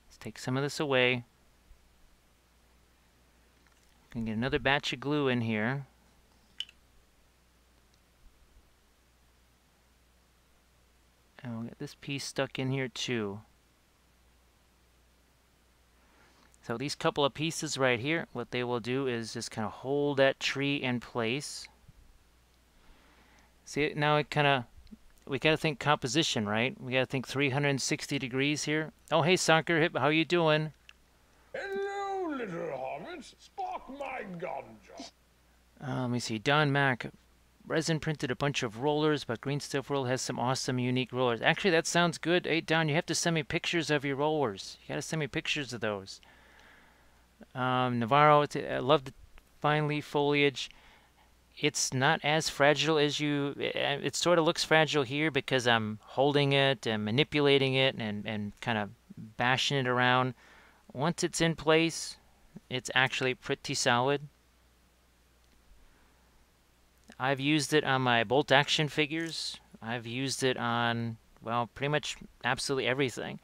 Let's take some of this away. Gonna get another batch of glue in here. And we'll get this piece stuck in here too. So these couple of pieces right here, what they will do is just kind of hold that tree in place. See, now it kind of, we got to think composition, right? We got to think three hundred sixty degrees here. Oh, hey, Sonker Hip, how you doing? Hello, little hobbits. Spark my ganja. Uh, let me see. Don Mac, resin printed a bunch of rollers, but Green Stuff World has some awesome, unique rollers. Actually, that sounds good. Hey, Don, you have to send me pictures of your rollers. You got to send me pictures of those. Um, Navarro, I love the fine leaf foliage. It's not as fragile as you... It, it sort of looks fragile here because I'm holding it and manipulating it and, and kind of bashing it around. Once it's in place, it's actually pretty solid. I've used it on my bolt action figures. I've used it on, well, pretty much absolutely everything.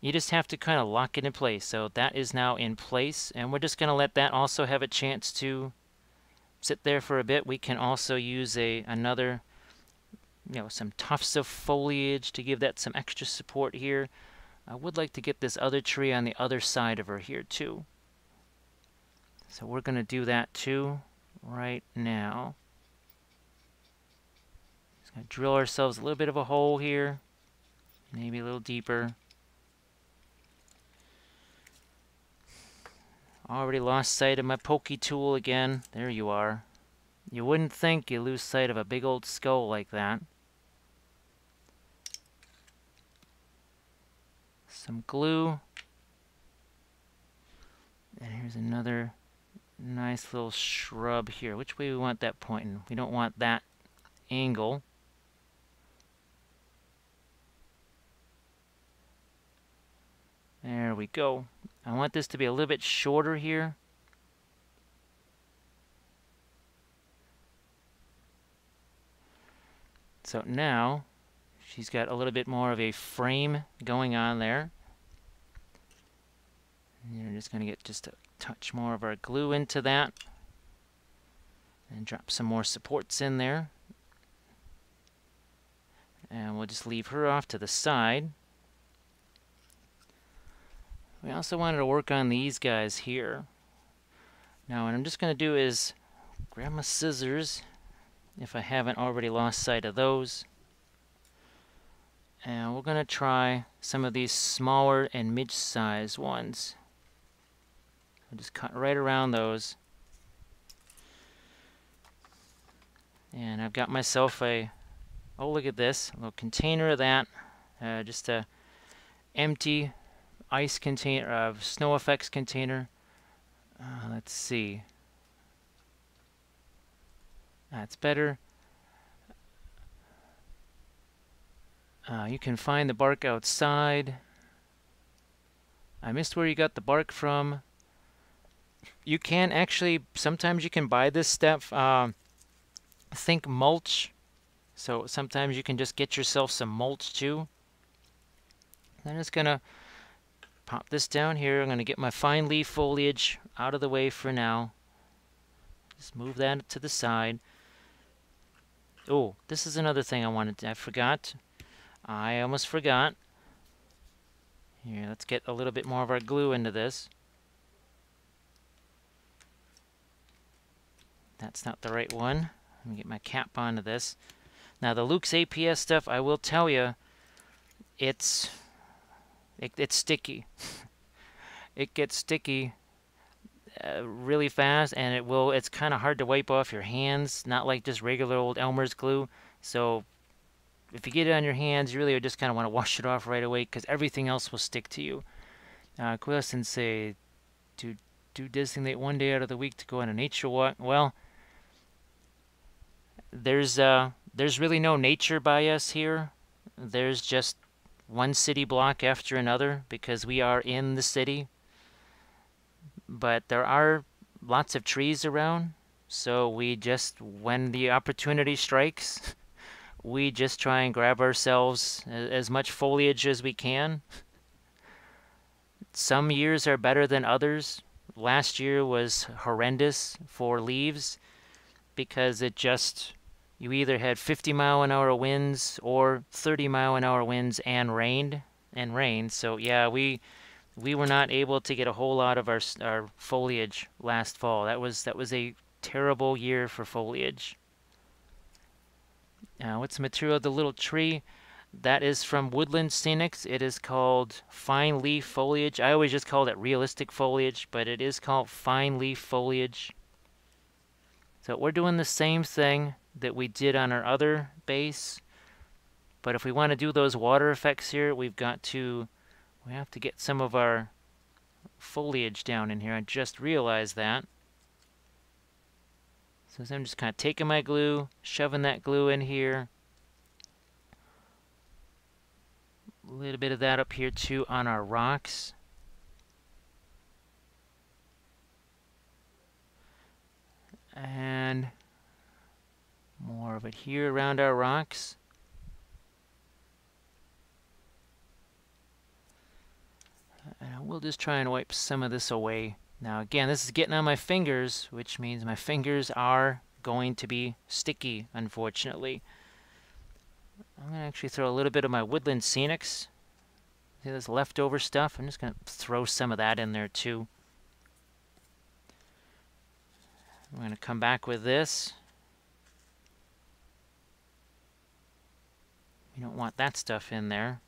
You just have to kind of lock it in place. So that is now in place, and we're just going to let that also have a chance to sit there for a bit. We can also use a another, you know, some tufts of foliage to give that some extra support here. I would like to get this other tree on the other side of her here too. So we're going to do that too right now. Just going to drill ourselves a little bit of a hole here, maybe a little deeper. Already lost sight of my pokey tool again. There you are. You wouldn't think you lose sight of a big old skull like that. Some glue. And here's another nice little shrub here. Which way do we want that pointing? We don't want that angle. There we go. I want this to be a little bit shorter here. So now she's got a little bit more of a frame going on there. And you're just going to get just a touch more of our glue into that. And drop some more supports in there. And we'll just leave her off to the side. We also wanted to work on these guys here. Now what I'm just going to do is grab my scissors, if I haven't already lost sight of those. And we're going to try some of these smaller and mid-sized ones. I'll just cut right around those. And I've got myself a, oh look at this, a little container of that. Uh, just a empty ice container, uh, snow effects container. Uh, let's see. That's better. Uh, you can find the bark outside. I missed where you got the bark from. You can actually, sometimes you can buy this stuff. Uh, think mulch. So sometimes you can just get yourself some mulch too. I'm just gonna pop this down here. I'm going to get my fine leaf foliage out of the way for now. Just move that to the side. Oh, this is another thing I wanted to... I forgot. I almost forgot. Here, let's get a little bit more of our glue into this. That's not the right one. Let me get my cap onto this. Now, the Luke's A P S stuff, I will tell you, it's... It, it's sticky. It gets sticky uh, really fast, and it will. It's kind of hard to wipe off your hands, not like just regular old Elmer's glue. So if you get it on your hands, you really would just kind of want to wash it off right away because everything else will stick to you. Uh, Quilson say, do, do designate one day out of the week to go on a nature walk. Well, there's, uh, there's really no nature bias here. There's just one city block after another because we are in the city, but there are lots of trees around, so we just, when the opportunity strikes, we just try and grab ourselves as much foliage as we can. Some years are better than others. Last year was horrendous for leaves because it just, you either had fifty mile an hour winds or thirty mile an hour winds and rained and rain. So yeah, we we were not able to get a whole lot of our our foliage last fall. That was that was a terrible year for foliage. Now, what's the material of the little tree? That is from Woodland Scenics. It is called Fine Leaf Foliage. I always just called it Realistic Foliage, but it is called Fine Leaf Foliage. So we're doing the same thing that we did on our other base. But if we want to do those water effects here, we've got to, we have to get some of our foliage down in here. I just realized that. So I'm just kind of taking my glue, shoving that glue in here. A little bit of that up here too on our rocks. And more of it here around our rocks. And we'll just try and wipe some of this away. Now again, this is getting on my fingers, which means my fingers are going to be sticky, unfortunately. I'm going to actually throw a little bit of my Woodland Scenics. See this leftover stuff? I'm just going to throw some of that in there too. I'm going to come back with this. You don't want that stuff in there.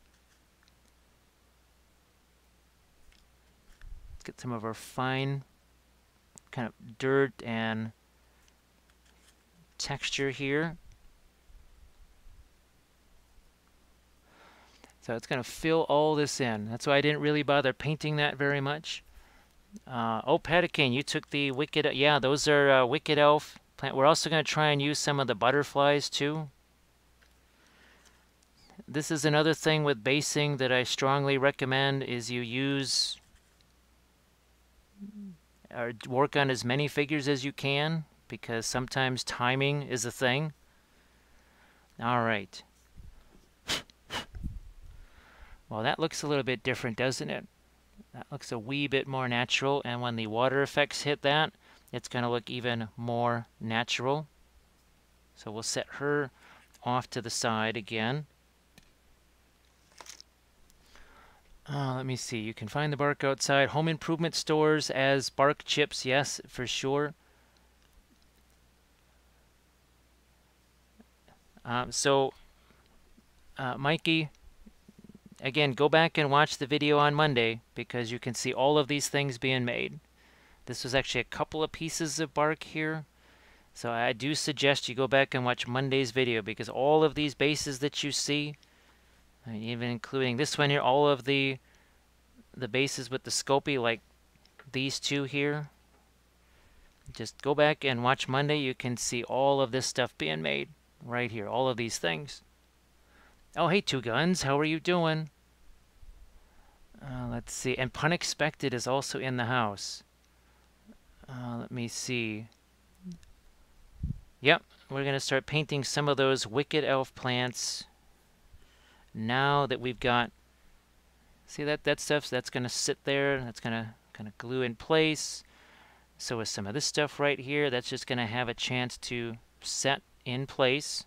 Let's get some of our fine kind of dirt and texture here. So it's going to fill all this in. That's why I didn't really bother painting that very much. Uh, oh, Patakin, you took the Wicked... Yeah, those are uh, Wicked Elf plant. We're also going to try and use some of the butterflies, too. This is another thing with basing that I strongly recommend is you use... or work on as many figures as you can, because sometimes timing is a thing. All right. Well, that looks a little bit different, doesn't it? That looks a wee bit more natural, and when the water effects hit that, it's going to look even more natural. So we'll set her off to the side again. Uh, let me see. You can find the bark outside home improvement stores as bark chips. Yes, for sure. Um, so, uh, Mikey... Again, go back and watch the video on Monday because you can see all of these things being made. This was actually a couple of pieces of bark here. So I do suggest you go back and watch Monday's video because all of these bases that you see, and even including this one here, all of the the bases with the Sculpey, like these two here, just go back and watch Monday. You can see all of this stuff being made right here, all of these things. Oh, hey, Two Guns, how are you doing? Uh, let's see. And Punexpected is also in the house. Uh, let me see. Yep, we're going to start painting some of those Wicked Elf plants now that we've got... See that, that stuff? That's going to sit there. That's going to kind of glue in place. So with some of this stuff right here, that's just going to have a chance to set in place.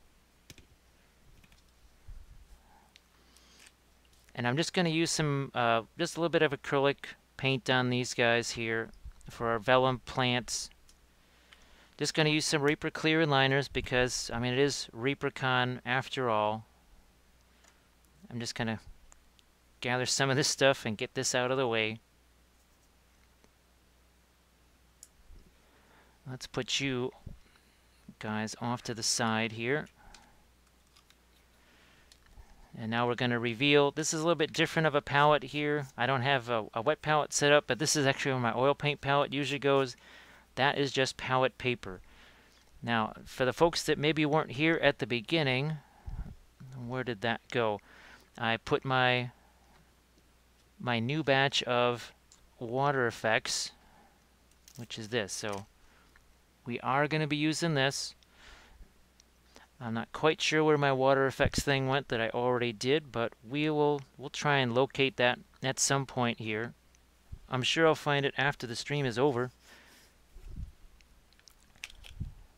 And I'm just going to use some, uh, just a little bit of acrylic paint on these guys here for our vellum plants. Just going to use some Reaper clear liners because, I mean, it is ReaperCon after all. I'm just going to gather some of this stuff and get this out of the way. Let's put you guys off to the side here. And now we're going to reveal, this is a little bit different of a palette here. I don't have a, a wet palette set up, but this is actually where my oil paint palette usually goes. That is just palette paper. Now, for the folks that maybe weren't here at the beginning, where did that go? I put my, my new batch of water effects, which is this. So we are going to be using this. I'm not quite sure where my water effects thing went that I already did, but we will we'll try and locate that at some point here. I'm sure I'll find it after the stream is over.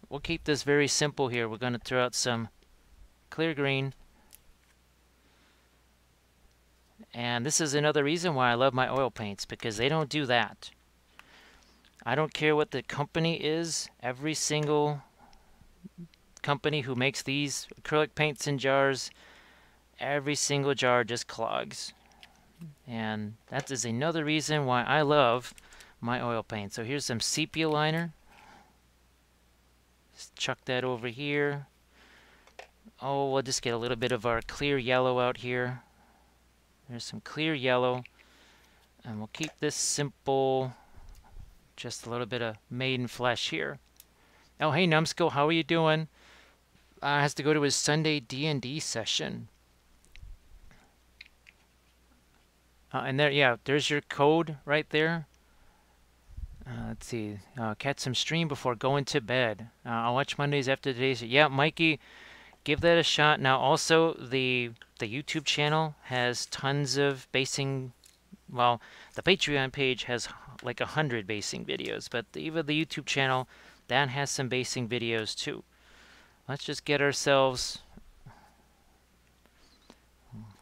We'll keep this very simple here. We're going to throw out some clear green. And this is another reason why I love my oil paints, because they don't do that. I don't care what the company is. Every single company who makes these acrylic paints in jars, every single jar just clogs. And that is another reason why I love my oil paint. So here's some sepia liner. Just chuck that over here. Oh, we'll just get a little bit of our clear yellow out here. There's some clear yellow. And we'll keep this simple. Just a little bit of maiden flesh here. Oh, hey, Numskull, how are you doing? Uh, has to go to his Sunday D and D session. Uh, and there, yeah, there's your code right there. Uh, let's see. Uh, catch some stream before going to bed. Uh, I'll watch Mondays after today's. Yeah, Mikey, give that a shot. Now, also, the the YouTube channel has tons of basing. Well, the Patreon page has like a hundred basing videos, but even the YouTube channel, that has some basing videos too. Let's just get ourselves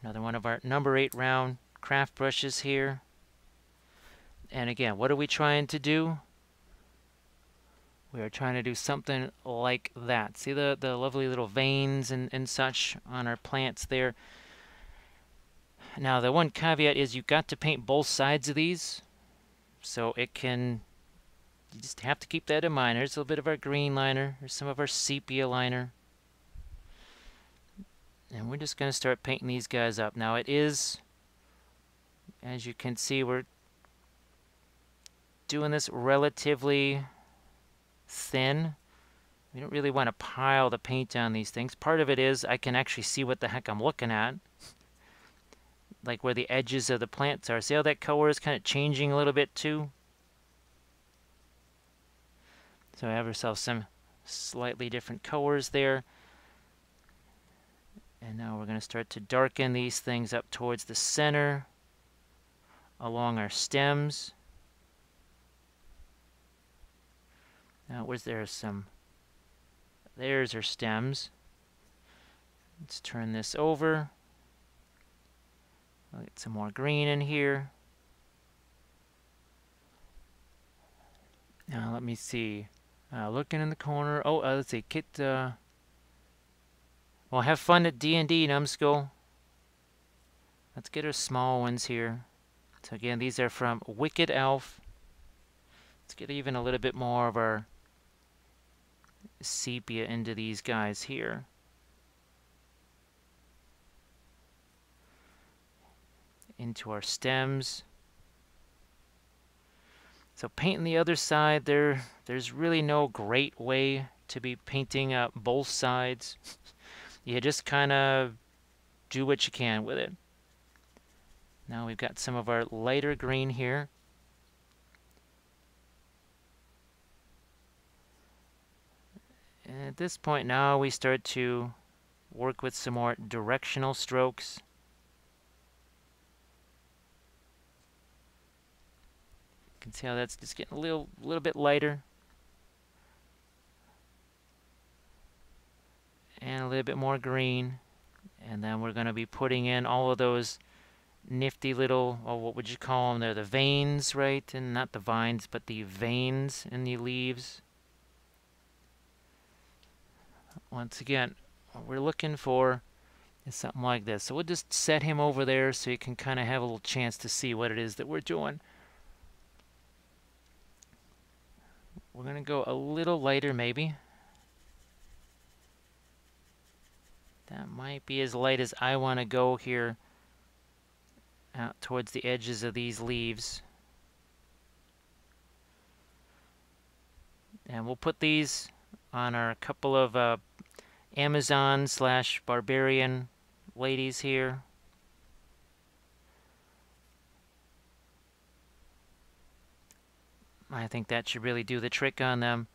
another one of our number eight round craft brushes here. And again, what are we trying to do? We are trying to do something like that. See the, the lovely little veins and, and such on our plants there. Now the one caveat is you've got to paint both sides of these. So it can, you just have to keep that in mind. Here's a little bit of our green liner. Here's some of our sepia liner. And we're just going to start painting these guys up. Now it is, as you can see, we're doing this relatively thin. We don't really want to pile the paint on these things. Part of it is I can actually see what the heck I'm looking at, like where the edges of the plants are. See how that color is kind of changing a little bit too? So we have ourselves some slightly different colors there. And now we're going to start to darken these things up towards the center, along our stems. Now, was there some? There's our stems. Let's turn this over. We'll get some more green in here. Now, let me see. Uh, looking in the corner. Oh, uh, let's see. Kit. Uh, well, have fun at D and D, Numskull. Let's get our small ones here. So again, these are from Wicked Elf. Let's get even a little bit more of our sepia into these guys here. Into our stems. So painting the other side, there, there's really no great way to be painting up both sides. You just kind of do what you can with it. Now we've got some of our lighter green here. And at this point now we start to work with some more directional strokes. You can see how that's just getting a little, little bit lighter. And a little bit more green. And then we're going to be putting in all of those nifty little, or oh, what would you call them? They're the veins, right? And not the vines, but the veins in the leaves. Once again, what we're looking for is something like this. So we'll just set him over there so you can kind of have a little chance to see what it is that we're doing. We're going to go a little lighter, maybe. That might be as light as I want to go here. Out towards the edges of these leaves. And we'll put these on our couple of uh, Amazon slash barbarian ladies here. I think that should really do the trick on them.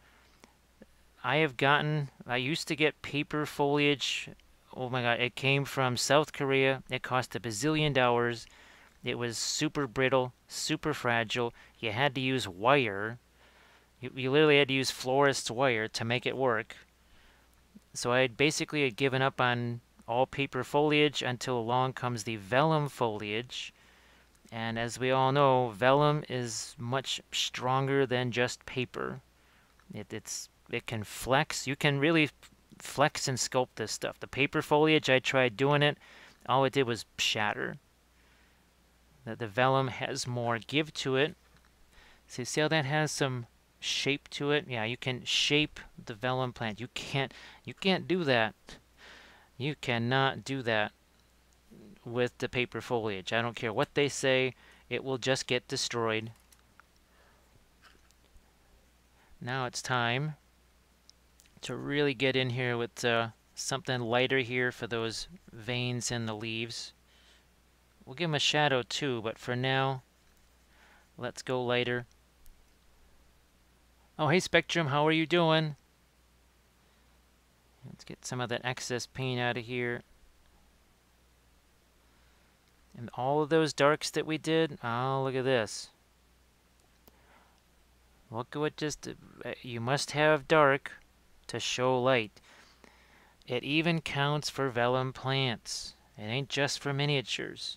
I have gotten, I used to get paper foliage. Oh my god, it came from South Korea. It cost a bazillion dollars. It was super brittle, super fragile. You had to use wire. You, you literally had to use florist's wire to make it work. So I had basically had given up on all paper foliage until along comes the vellum foliage. And as we all know, vellum is much stronger than just paper. It, it's, it can flex. You can really flex and sculpt this stuff. The paper foliage, I tried doing it. All it did was shatter. The, the vellum has more give to it. So you see how that has some shape to it? Yeah, you can shape the vellum plant. You can't, you can't do that. You cannot do that with the paper foliage. I don't care what they say, it will just get destroyed. Now it's time to really get in here with uh, something lighter here for those veins in the leaves. We'll give them a shadow too, but for now, let's go lighter. Oh, hey Spectrum, how are you doing? Let's get some of that excess paint out of here. And all of those darks that we did, oh, look at this. Look at what just, you must have dark to show light. It even counts for vellum plants. It ain't just for miniatures.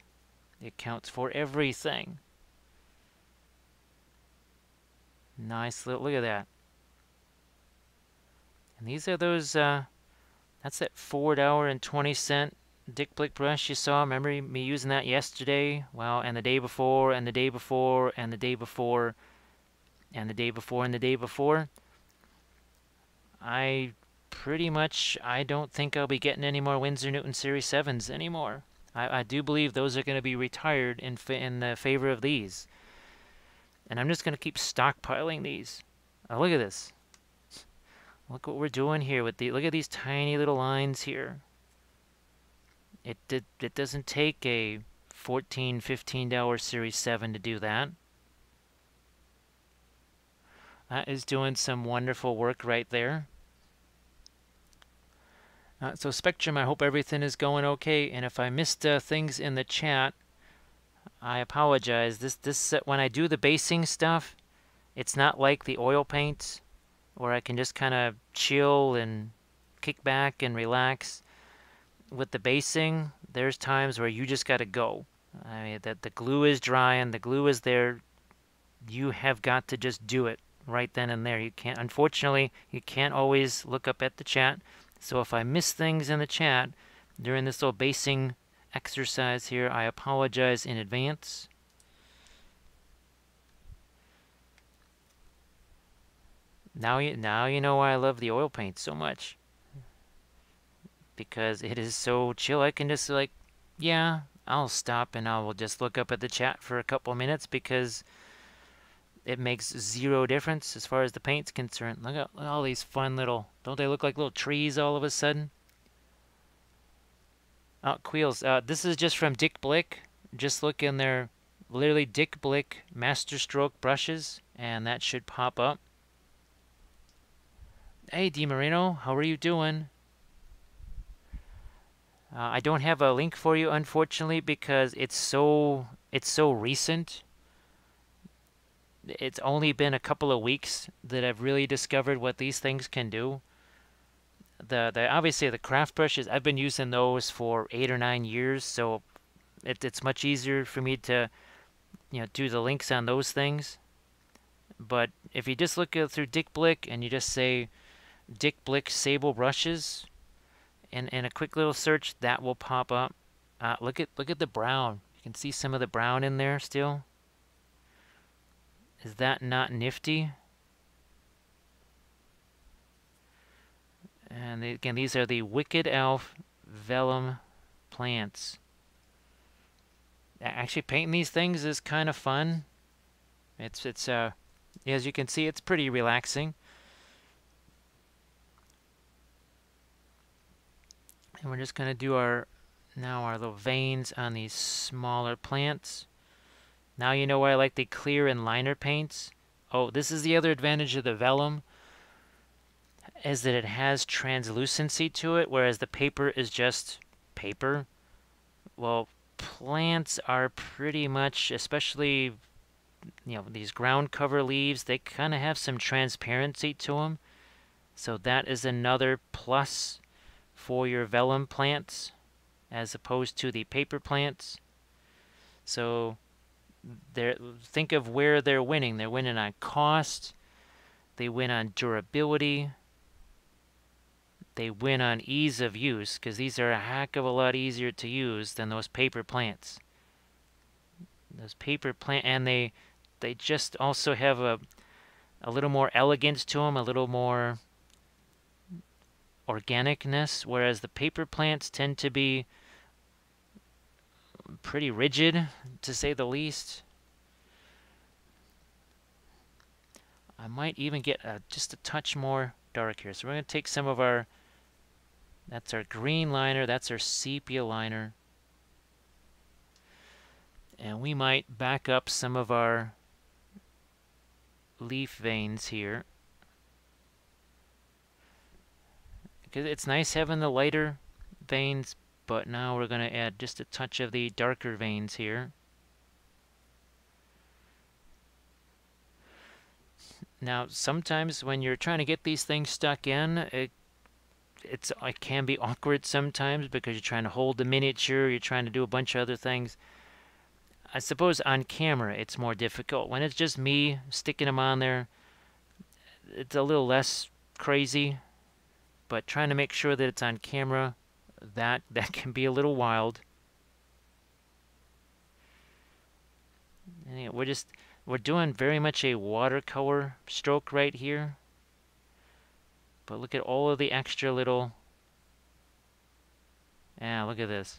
It counts for everything. Nice little, look at that. And these are those, uh, that's that four dollars and twenty cents Dick Blick brush you saw. Remember me using that yesterday? Well, and the day before, and the day before, and the day before, and the day before, and the day before. I pretty much, I don't think I'll be getting any more Winsor Newton Series sevens anymore. I, I do believe those are going to be retired in, fa in the favor of these. And I'm just going to keep stockpiling these. Oh, look at this. Look what we're doing here with the, look at these tiny little lines here. It, it, it doesn't take a fourteen, fifteen dollar Series seven to do that. That is doing some wonderful work right there. Uh, so Spectrum, I hope everything is going okay. And if I missed uh, things in the chat, I apologize. This, this uh, when I do the basing stuff, it's not like the oil paints, where I can just kind of chill and kick back and relax. With the basing, there's times where you just got to go. I mean, that the glue is dry and the glue is there. You have got to just do it right then and there. You can't, unfortunately, you can't always look up at the chat. So if I miss things in the chat during this little basing exercise here, I apologize in advance. Now you, now you know why I love the oil paint so much. Because it is so chill. I can just like, yeah, I'll stop and I will just look up at the chat for a couple minutes because it makes zero difference as far as the paint's concerned. Look at, look at all these fun little, don't they look like little trees all of a sudden? Oh, Queels, uh, this is just from Dick Blick. Just look in there, literally Dick Blick master stroke brushes, and that should pop up. Hey, DiMarino, how are you doing? Uh, I don't have a link for you, unfortunately, because it's so it's so recent. It's only been a couple of weeks that I've really discovered what these things can do. The the obviously the craft brushes, I've been using those for eight or nine years, so it, it's much easier for me to, you know, do the links on those things. But if you just look through Dick Blick and you just say Dick Blick sable brushes. And in a quick little search, that will pop up. Uh, look at look at the brown. You can see some of the brown in there still. Is that not nifty? And they, again, these are the Wicked Elf vellum plants. Actually, painting these things is kind of fun. It's it's uh, as you can see, it's pretty relaxing. And we're just going to do our, now our little veins on these smaller plants. Now you know why I like the clear and liner paints. Oh, this is the other advantage of the vellum. is that it has translucency to it, whereas the paper is just paper. Well, plants are pretty much, especially, you know, these ground cover leaves, they kind of have some transparency to them. So that is another plus for your vellum plants as opposed to the paper plants. So they're, think of where they're winning. They're winning on cost. They win on durability. They win on ease of use, because these are a heck of a lot easier to use than those paper plants. Those paper plant, and they they just also have a a little more elegance to them, a little more organicness, whereas the paper plants tend to be pretty rigid, to say the least. I might even get a, just a touch more dark here. So we're going to take some of our, that's our green liner, that's our sepia liner. And we might back up some of our leaf veins here. Because it's nice having the lighter veins, but now we're going to add just a touch of the darker veins here. Now, sometimes when you're trying to get these things stuck in, it, it's, it can be awkward sometimes because you're trying to hold the miniature, you're trying to do a bunch of other things. I suppose on camera it's more difficult. When it's just me sticking them on there, it's a little less crazy. But trying to make sure that it's on camera, that, that can be a little wild. Anyway, we're just... We're doing very much a watercolor stroke right here. But look at all of the extra little... Ah, look at this.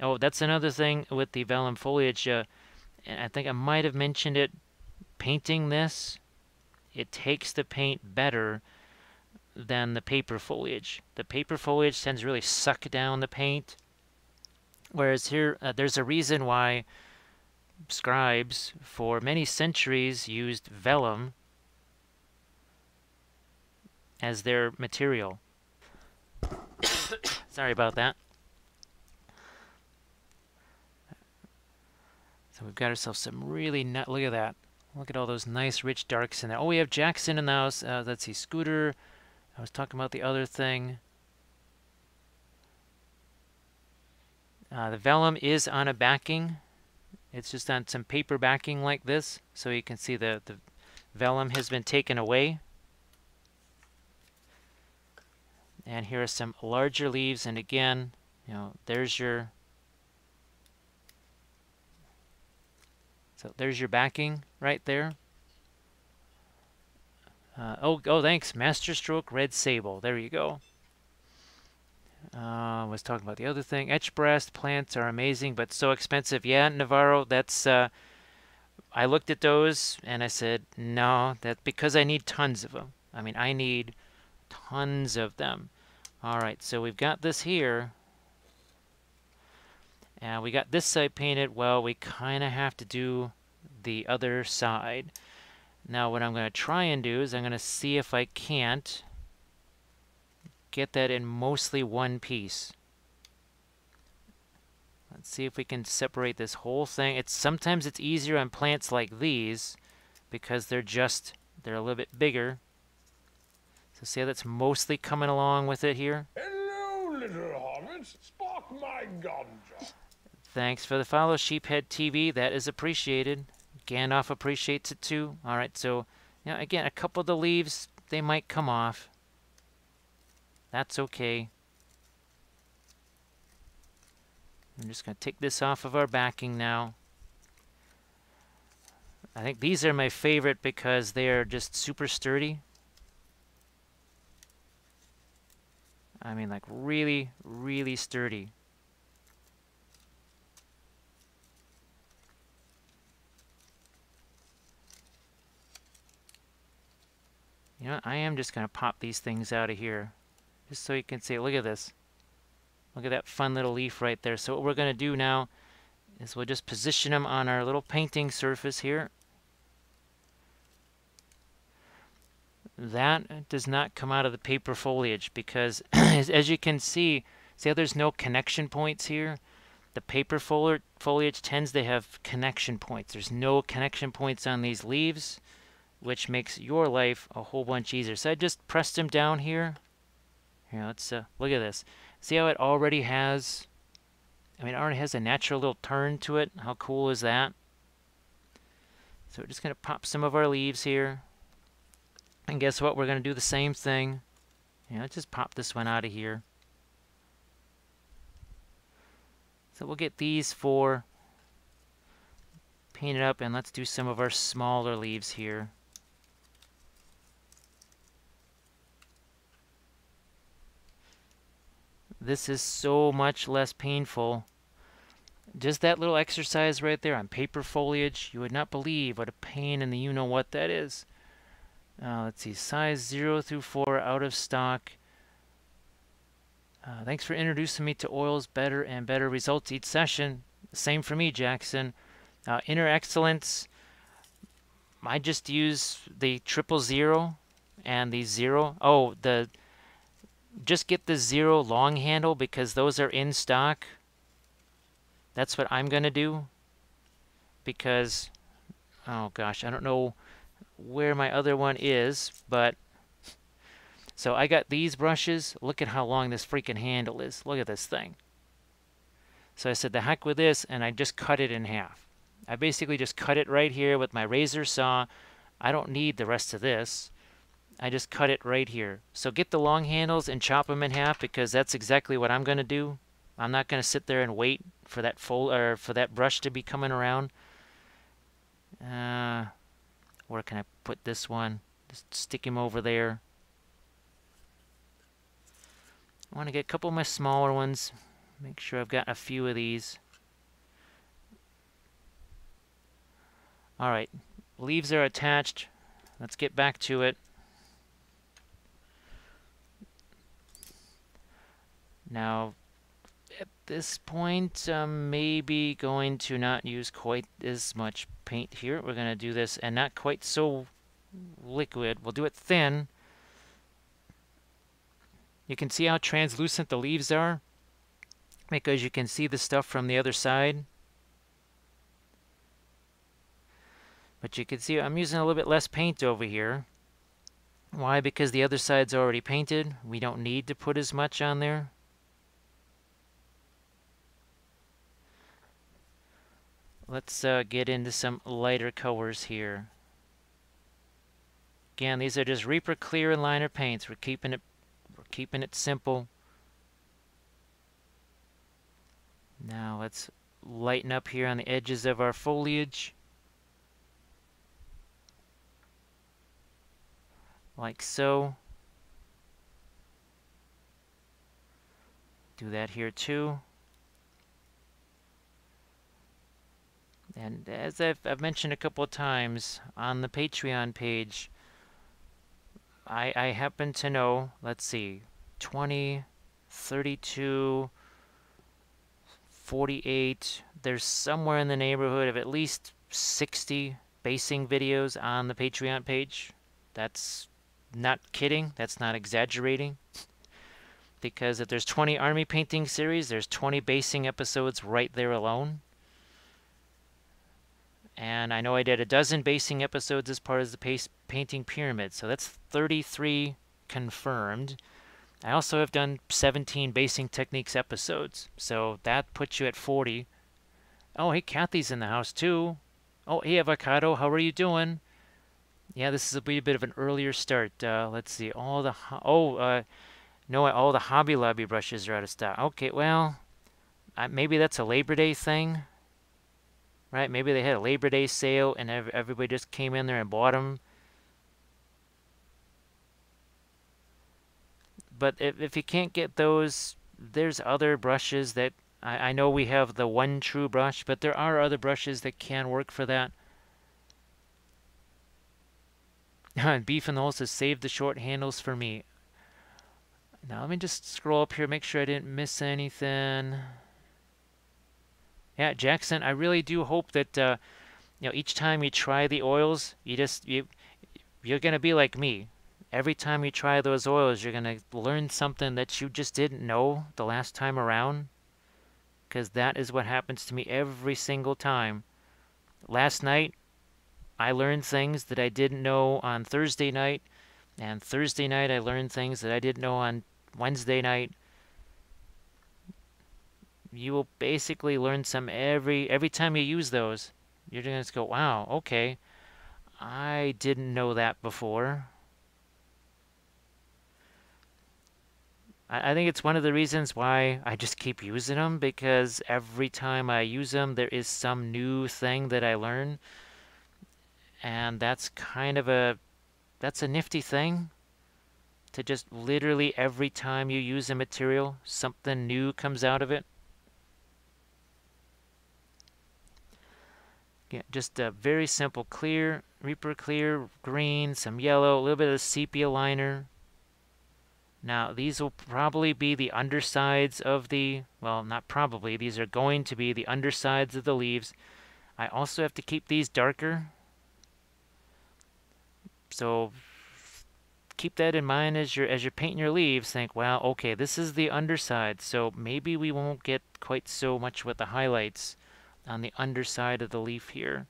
Oh, that's another thing with the vellum foliage. Uh, and I think I might have mentioned it. Painting this, it takes the paint better than the paper foliage. The paper foliage tends to really suck down the paint. Whereas here, uh, there's a reason why scribes for many centuries used vellum as their material. Sorry about that. So we've got ourselves some really nice, look at that. Look at all those nice rich darks in there. Oh, we have Jackson in the house. Uh, let's see, Scooter. I was talking about the other thing. Uh, the vellum is on a backing. It's just on some paper backing like this, so you can see the, the vellum has been taken away. And here are some larger leaves, and again, you know, there's your so there's your backing right there. Uh, oh, oh, thanks, Masterstroke Red Sable. There you go. I uh, was talking about the other thing. Etch brass plants are amazing, but so expensive. Yeah, Navarro, that's... Uh, I looked at those, and I said, no, that's because I need tons of them. I mean, I need tons of them. All right, so we've got this here. And we got this side painted. Well, we kind of have to do the other side. Now, what I'm going to try and do is I'm going to see if I can't get that in mostly one piece. Let's see if we can separate this whole thing. It's sometimes it's easier on plants like these because they're just they're a little bit bigger. So see how that's mostly coming along with it here. Hello, little hobbits. Spark my ganja. Thanks for the follow, Sheephead T V. That is appreciated. Gandalf appreciates it too. All right, so you know, again, a couple of the leaves they might come off. That's okay. I'm just going to take this off of our backing now. I think these are my favorite because they are just super sturdy. I mean, like really, really sturdy. You know, I am just going to pop these things out of here. Just so you can see, look at this. Look at that fun little leaf right there. So what we're going to do now is we'll just position them on our little painting surface here. that does not come out of the paper foliage because as, as you can see, see how there's no connection points here? The paper foli foliage tends to have connection points. There's no connection points on these leaves, which makes your life a whole bunch easier. So I just pressed them down here. Here, let's uh, look at this. See how it already has, I mean, it already has a natural little turn to it. How cool is that? So we're just going to pop some of our leaves here. And guess what? We're going to do the same thing. Yeah, let's just pop this one out of here. So we'll get these four painted up, and let's do some of our smaller leaves here. This is so much less painful. Just that little exercise right there on paper foliage, you would not believe what a pain in the you-know-what that is. Uh, let's see, size zero through four, out of stock. Uh, thanks for introducing me to oils, better and better results each session. Same for me, Jackson. Uh, Inner Excellence, I just use the triple zero and the zero. Oh, the just get the zero long handle because those are in stock. That's what I'm going to do because, oh gosh, I don't know where my other one is, but so I got these brushes. Look at how long this freaking handle is. Look at this thing. So I said the heck with this, and I just cut it in half. I basically just cut it right here with my razor saw. I don't need the rest of this. I just cut it right here. So get the long handles and chop them in half because that's exactly what I'm going to do. I'm not going to sit there and wait for that fold or for that brush to be coming around. Uh Where can I put this one? Just stick him over there. I want to get a couple of my smaller ones. Make sure I've got a few of these. All right, leaves are attached. Let's get back to it. Now, at this point, I'm maybe going to not use quite as much paint here. We're going to do this and not quite so liquid. We'll do it thin. You can see how translucent the leaves are because you can see the stuff from the other side. But you can see I'm using a little bit less paint over here. Why? Because the other side's already painted. We don't need to put as much on there. Let's uh, get into some lighter colors here. Again, these are just Reaper clear and liner paints. We're keeping it, we're keeping it simple. Now let's lighten up here on the edges of our foliage, like so. Do that here too. And as I've, I've mentioned a couple of times on the Patreon page, I, I happen to know, let's see, twenty, thirty-two, forty-eight, there's somewhere in the neighborhood of at least sixty basing videos on the Patreon page. That's not kidding, that's not exaggerating. Because if there's twenty army painting series, there's twenty basing episodes right there alone. And I know I did a dozen basing episodes as part of the painting pyramid. So that's thirty-three confirmed. I also have done seventeen basing techniques episodes. So that puts you at forty. Oh, hey, Kathy's in the house too. Oh, hey, Avocado, how are you doing? Yeah, this will be a bit of an earlier start. Uh, let's see. All the... Ho oh, uh, no, all the Hobby Lobby brushes are out of stock. Okay, well, I, maybe that's a Labor Day thing. Right, maybe they had a Labor Day sale and ev everybody just came in there and bought them. But if, if you can't get those, there's other brushes that... I, I know we have the one true brush, but there are other brushes that can work for that. Beef and the Hole says, save the short handles for me. Now let me just scroll up here, make sure I didn't miss anything. Yeah, Jackson, I really do hope that uh, you know, each time you try the oils, you just you you're gonna be like me. every time you try those oils, you're going to learn something that you just didn't know the last time around. Because that is what happens to me every single time. Last night, I learned things that I didn't know on Thursday night. And Thursday night, I learned things that I didn't know on Wednesday night. You will basically learn some every every time you use those. You're going to go, wow, okay, I didn't know that before. I, I think it's one of the reasons why I just keep using them, because every time I use them, there is some new thing that I learn. And that's kind of a, that's a nifty thing, to just literally every time you use a material, something new comes out of it. Yeah, just a very simple clear, Reaper clear, green, some yellow, a little bit of sepia liner. Now, these will probably be the undersides of the, well, not probably, these are going to be the undersides of the leaves. I also have to keep these darker. So keep that in mind as you're, as you're painting your leaves. Think, well, okay, this is the underside, so maybe we won't get quite so much with the highlights on the underside of the leaf here.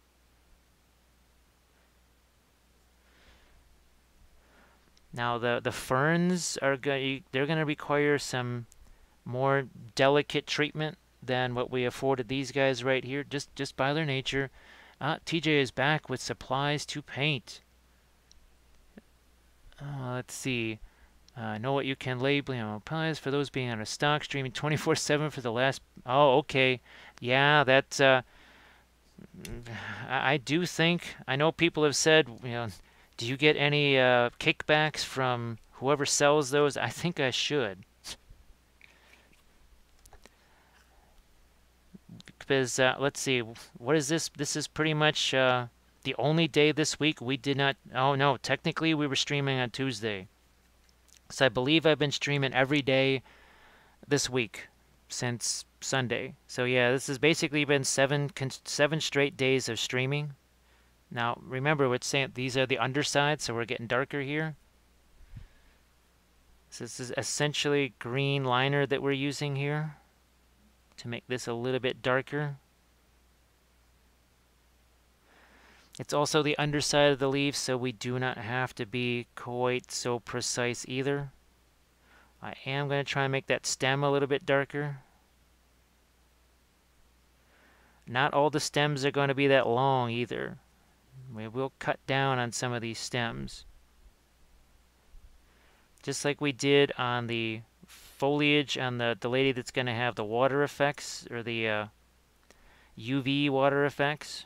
Now the the ferns are going, they're going to require some more delicate treatment than what we afforded these guys right here, just just by their nature. Ah, T J is back with supplies to paint. Uh, let's see. Uh, know what you can label, you know, pies for those being on a stock, streaming twenty-four seven for the last... Oh, okay. Yeah, that... Uh, I, I do think... I know people have said, you know, do you get any uh, kickbacks from whoever sells those? I think I should. Because, uh, let's see, what is this? This is pretty much uh, the only day this week we did not... Oh, no, technically we were streaming on Tuesday. So I believe I've been streaming every day this week since Sunday. So yeah, this has basically been seven seven straight days of streaming. Now remember, we're saying these are the undersides, so we're getting darker here. So this is essentially green liner that we're using here to make this a little bit darker. It's also the underside of the leaves, so we do not have to be quite so precise either. I am going to try and make that stem a little bit darker. Not all the stems are going to be that long either. We will cut down on some of these stems. Just like we did on the foliage on the, the lady that's going to have the water effects, or the uh, U V water effects.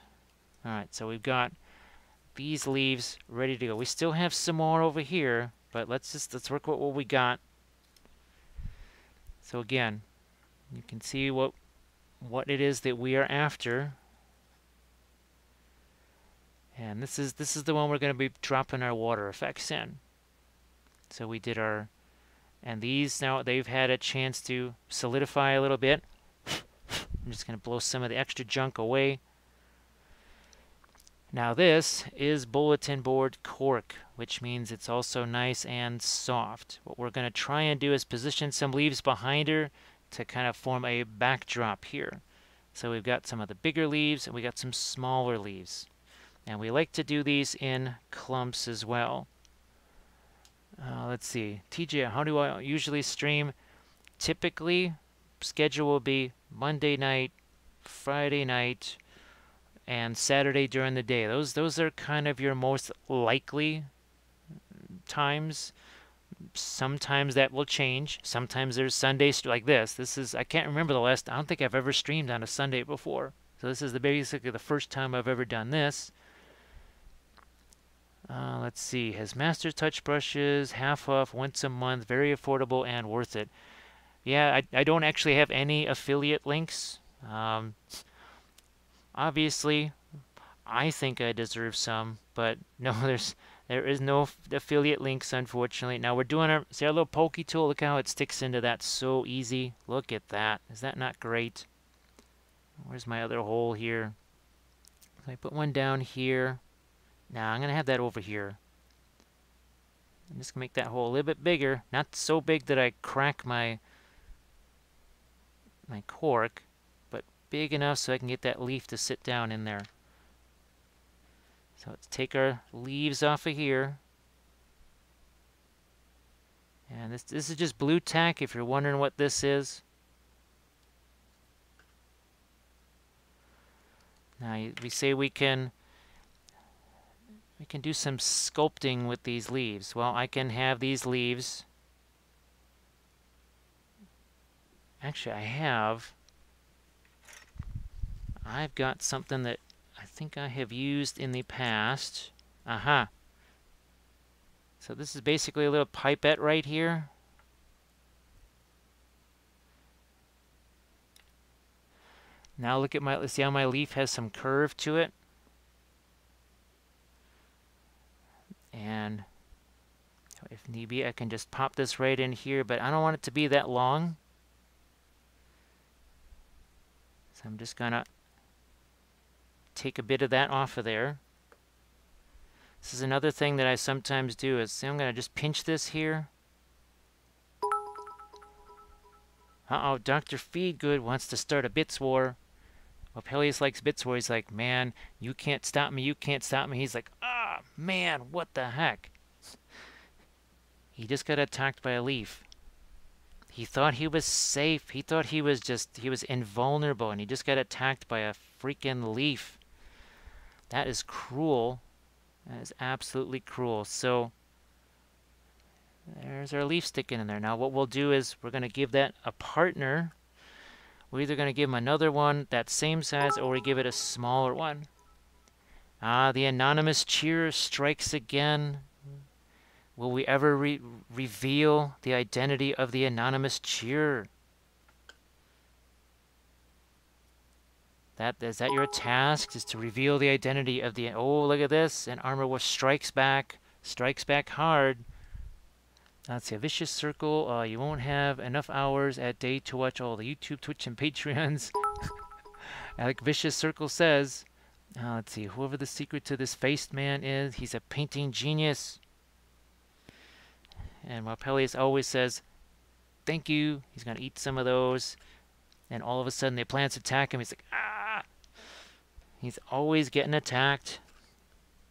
Alright, so we've got these leaves ready to go. We still have some more over here, but let's just let's work with what we got. So again, you can see what what it is that we are after. And this is this is the one we're gonna be dropping our water effects in. So we did our, and these now they've had a chance to solidify a little bit. I'm just gonna blow some of the extra junk away. Now this is bulletin board cork, which means it's also nice and soft. What we're going to try and do is position some leaves behind her to kind of form a backdrop here. So we've got some of the bigger leaves and we got some smaller leaves. And we like to do these in clumps as well. Uh, let's see, T J, how do I usually stream? Typically, schedule will be Monday night, Friday night, and Saturday during the day. Those those are kind of your most likely times. Sometimes that will change. Sometimes there's Sundays like this. This is, I can't remember the last, I don't think I've ever streamed on a Sunday before. So this is the basically the first time I've ever done this. Uh, let's see, has Master Touch brushes, half off, once a month, very affordable and worth it. Yeah, I, I don't actually have any affiliate links. Um, Obviously, I think I deserve some, but no, there's there is no affiliate links, unfortunately. Now we're doing our, see our little pokey tool. Look how it sticks into that so easy. Look at that. Is that not great? Where's my other hole here? I put one down here. Now I'm gonna have that over here. I'm just gonna make that hole a little bit bigger, not so big that I crack my my cork, but big enough so I can get that leaf to sit down in there. So let's take our leaves off of here. And this this is just blue tack if you're wondering what this is. Now we say we can we can do some sculpting with these leaves. Well, I can have these leaves. Actually, I have I've got something that I think I have used in the past. Aha. Uh-huh. So this is basically a little pipette right here. Now look at my, let's see how my leaf has some curve to it. And if need be, I can just pop this right in here, but I don't want it to be that long. So I'm just gonna take a bit of that off of there. This is another thing that I sometimes do is, see, I'm gonna just pinch this here. Uh-oh, Doctor Feedgood wants to start a bits war. Wappellious likes bits war. He's like, man, you can't stop me, you can't stop me. He's like, ah, oh, man, what the heck? He just got attacked by a leaf. He thought he was safe. He thought he was just, he was invulnerable, and he just got attacked by a freaking leaf. That is cruel. That is absolutely cruel. So there's our leaf sticking in there. Now what we'll do is we're going to give that a partner. We're either going to give him another one that same size, or we give it a smaller one. Ah, the anonymous cheer strikes again. Will we ever re reveal the identity of the anonymous cheer? That, is that your task, is to reveal the identity of the... Oh, look at this. And Armor War strikes back. Strikes back hard. Let's see. A vicious circle. Uh, you won't have enough hours at day to watch all the YouTube, Twitch, and Patreons. Like Vicious Circle says. Uh, let's see. Whoever the secret to this faced man is, he's a painting genius. And Wappellious always says, thank you. He's going to eat some of those. And all of a sudden, the plants attack him. He's like, ah! He's always getting attacked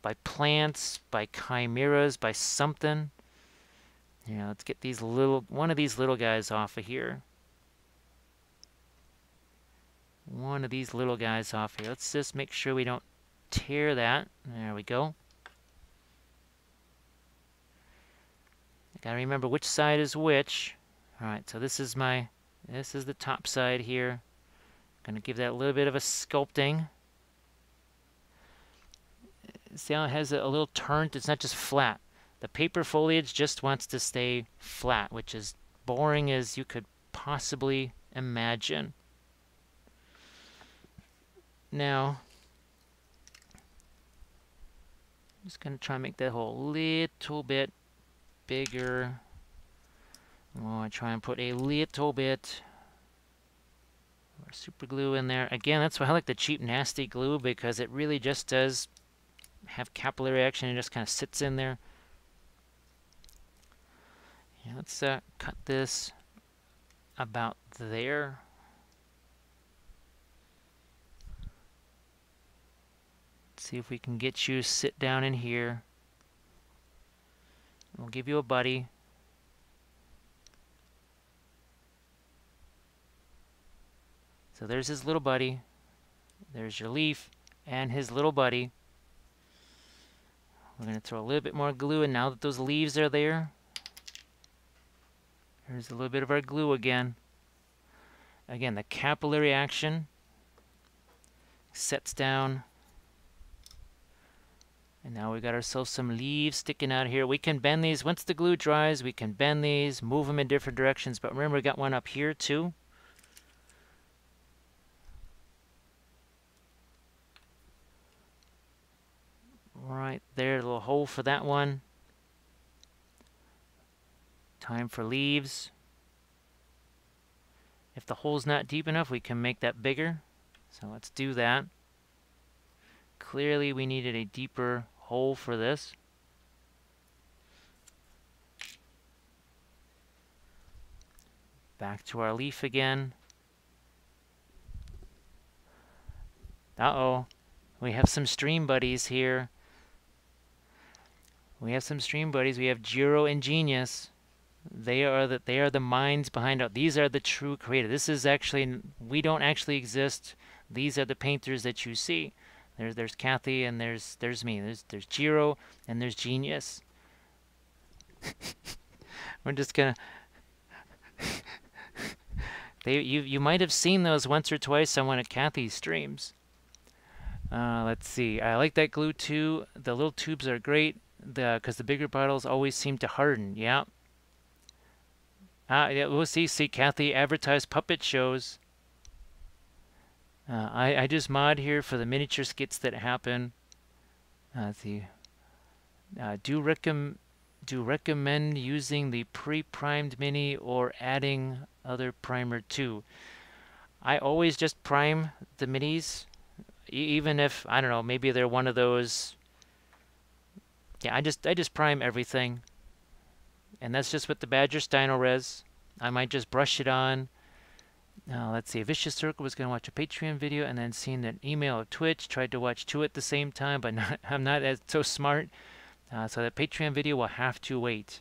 by plants, by chimeras, by something. You know, let's get these little, one of these little guys off of here. One of these little guys off here. Let's just make sure we don't tear that. There we go. I gotta remember which side is which. All right, so this is my, this is the top side here. I'm gonna give that a little bit of a sculpting. See how it has a little turn? It's not just flat. The paper foliage just wants to stay flat, which is boring as you could possibly imagine. Now, I'm just going to try and make that hole a little bit bigger. I'm going to try and put a little bit more super glue in there. Again, that's why I like the cheap, nasty glue, because it really just does have capillary action and just kind of sits in there. Yeah, let's uh, cut this about there. Let's see if we can get you sit down in here. We'll give you a buddy. So there's his little buddy. There's your leaf and his little buddy. We're going to throw a little bit more glue in now that those leaves are there. Here's a little bit of our glue again. Again, the capillary action sets down. And now we've got ourselves some leaves sticking out here. We can bend these. Once the glue dries, we can bend these, move them in different directions. But remember, we got one up here too. Right there, a little hole for that one. Time for leaves. If the hole's not deep enough, we can make that bigger. So let's do that. Clearly, we needed a deeper hole for this. Back to our leaf again. Uh-oh. We have some stream buddies here. We have some stream buddies. We have Jiro and Genius. They are the they are the minds behind it. These are the true creators. This is actually we don't actually exist. These are the painters that you see. There's there's Kathy and there's there's me. There's there's Jiro and there's Genius. We're just gonna. they you you might have seen those once or twice on one of Kathy's streams. Uh, let's see. I like that glue too. The little tubes are great. The because the bigger bottles always seem to harden. Yeah. Ah, yeah, we'll see. See, Kathy advertised puppet shows. Uh, I I just mod here for the miniature skits that happen. Uh, let's see. Uh, do recommend do recommend using the pre-primed mini or adding other primer too. I always just prime the minis. Even if, I don't know, maybe they're one of those, yeah, I just I just prime everything. And that's just with the Badger's DinoRes. I might just brush it on. Now, let's see, Vicious Circle was going to watch a Patreon video and then seen an email of Twitch, tried to watch two at the same time, but not, I'm not as so smart. Uh, so that Patreon video will have to wait.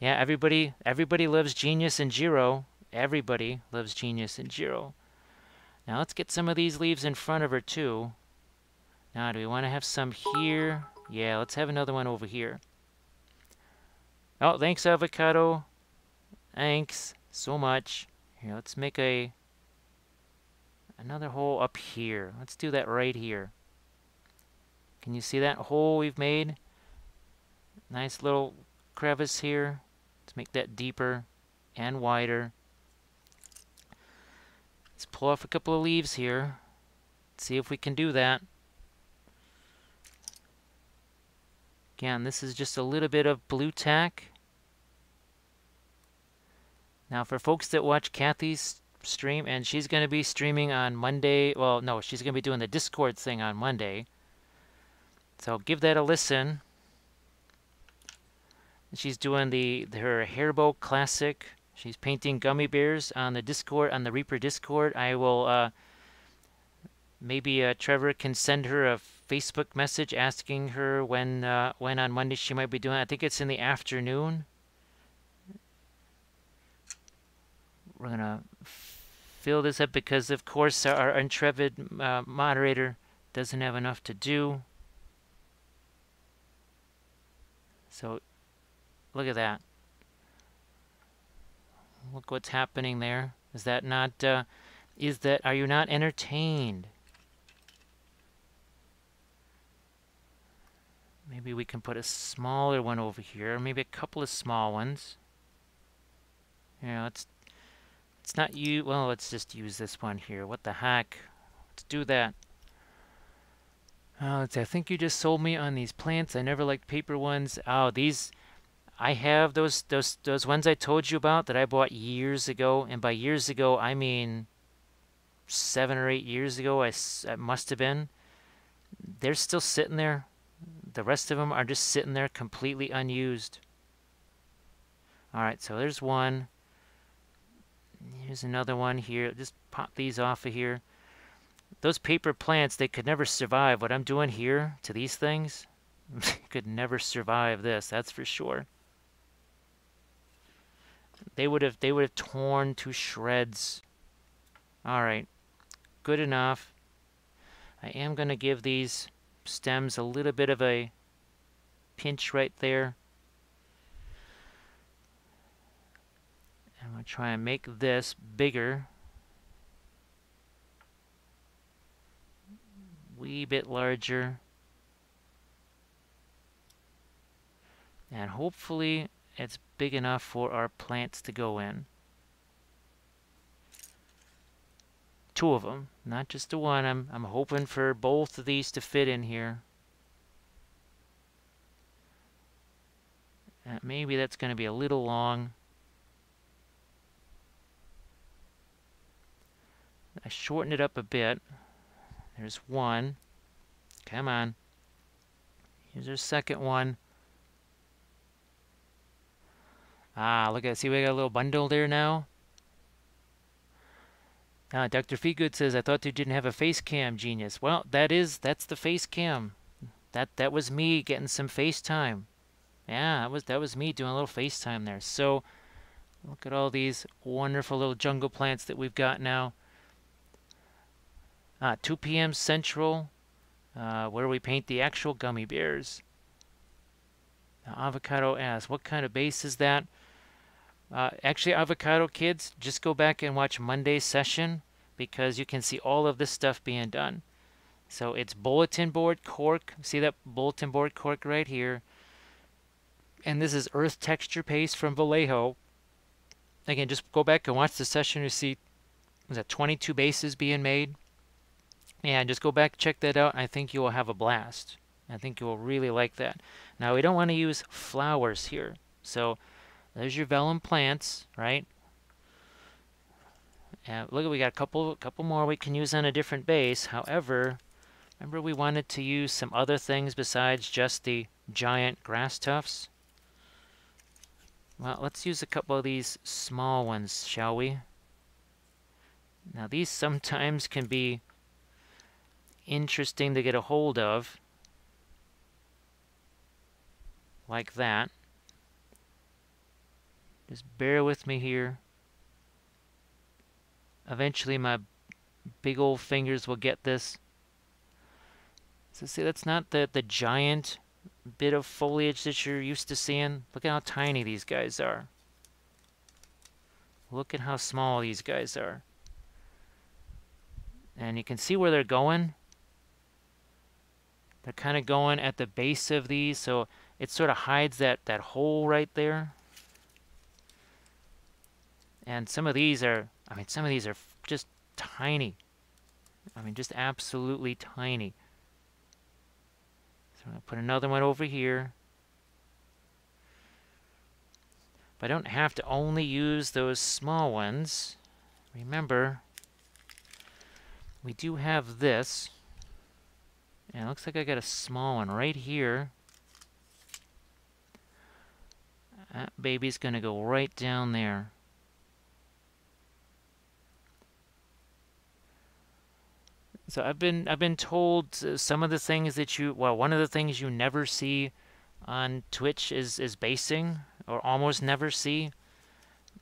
Yeah, everybody, everybody loves Genius and Jiro. Everybody loves Genius and Jiro. Now let's get some of these leaves in front of her too. Now do we want to have some here? Yeah, let's have another one over here. Oh, thanks Avocado. Thanks so much. Here, let's make a another hole up here. Let's do that right here. Can you see that hole we've made? Nice little crevice here. Let's make that deeper and wider. Let's pull off a couple of leaves here. Let's see if we can do that. Again, this is just a little bit of blue tack. Now for folks that watch Kathy's stream, and she's going to be streaming on Monday. Well, no, she's going to be doing the Discord thing on Monday. So give that a listen. She's doing the her Hairbow Classic. She's painting gummy bears on the Discord, on the Reaper Discord. I will, uh, maybe uh, Trevor can send her a Facebook message asking her when uh, when on Monday she might be doing it. I think it's in the afternoon. We're going to fill this up because, of course, our intrepid uh, moderator doesn't have enough to do. So, look at that. Look what's happening there. Is that not, uh, is that, are you not entertained? Maybe we can put a smaller one over here. Maybe a couple of small ones. Yeah, let's, let's not use, well, let's just use this one here. What the heck? Let's do that. Oh, let's see, I think you just sold me on these plants. I never liked paper ones. Oh, these... I have those those those ones I told you about that I bought years ago, and by years ago I mean seven or eight years ago. I it must have been. They're still sitting there. The rest of them are just sitting there, completely unused. All right, so there's one. Here's another one here. Just pop these off of here. Those paper plants, they could never survive what I'm doing here to these things. Could never survive this. That's for sure. They would have they would have torn to shreds. All right, good enough. I am going to give these stems a little bit of a pinch right there. I'm going to try and make this bigger. Wee bit larger. And hopefully it's big enough for our plants to go in. Two of them, not just the one. I'm, I'm hoping for both of these to fit in here. Uh, maybe that's going to be a little long. I shortened it up a bit. There's one. Come on. Here's our second one. Ah, look at, see, we got a little bundle there now. Ah, Doctor Feegood says, I thought you didn't have a face cam, genius. Well, that is, that's the face cam. That that was me getting some FaceTime. Yeah, that was, that was me doing a little FaceTime there. So, look at all these wonderful little jungle plants that we've got now. Ah, two p m Central, uh, where we paint the actual gummy bears. Now, Avocado asks, what kind of base is that? Uh, actually, Avocado kids, just go back and watch Monday's session, because you can see all of this stuff being done. So it's bulletin board cork. See that bulletin board cork right here? And this is earth texture paste from Vallejo. Again, just go back and watch the session to see, was that twenty-two bases being made? Yeah, just go back, check that out. I think you will have a blast. I think you will really like that. Now, we don't want to use flowers here. So there's your vellum plants, right? And look, we got a couple, couple more we can use on a different base. However, remember we wanted to use some other things besides just the giant grass tufts. Well, let's use a couple of these small ones, shall we? Now, these sometimes can be interesting to get a hold of. Like that. Just bear with me here. Eventually my big old fingers will get this. So see, that's not the, the giant bit of foliage that you're used to seeing. Look at how tiny these guys are. Look at how small these guys are. And you can see where they're going. They're kind of going at the base of these, so it sort of hides that, that hole right there. And some of these are, I mean, some of these are just tiny. I mean, just absolutely tiny. So I'm going to put another one over here. But I don't have to only use those small ones. Remember, we do have this. And it looks like I got a small one right here. That baby's going to go right down there. So I've been I've been told some of the things that you, well, one of the things you never see on Twitch is is basing, or almost never see,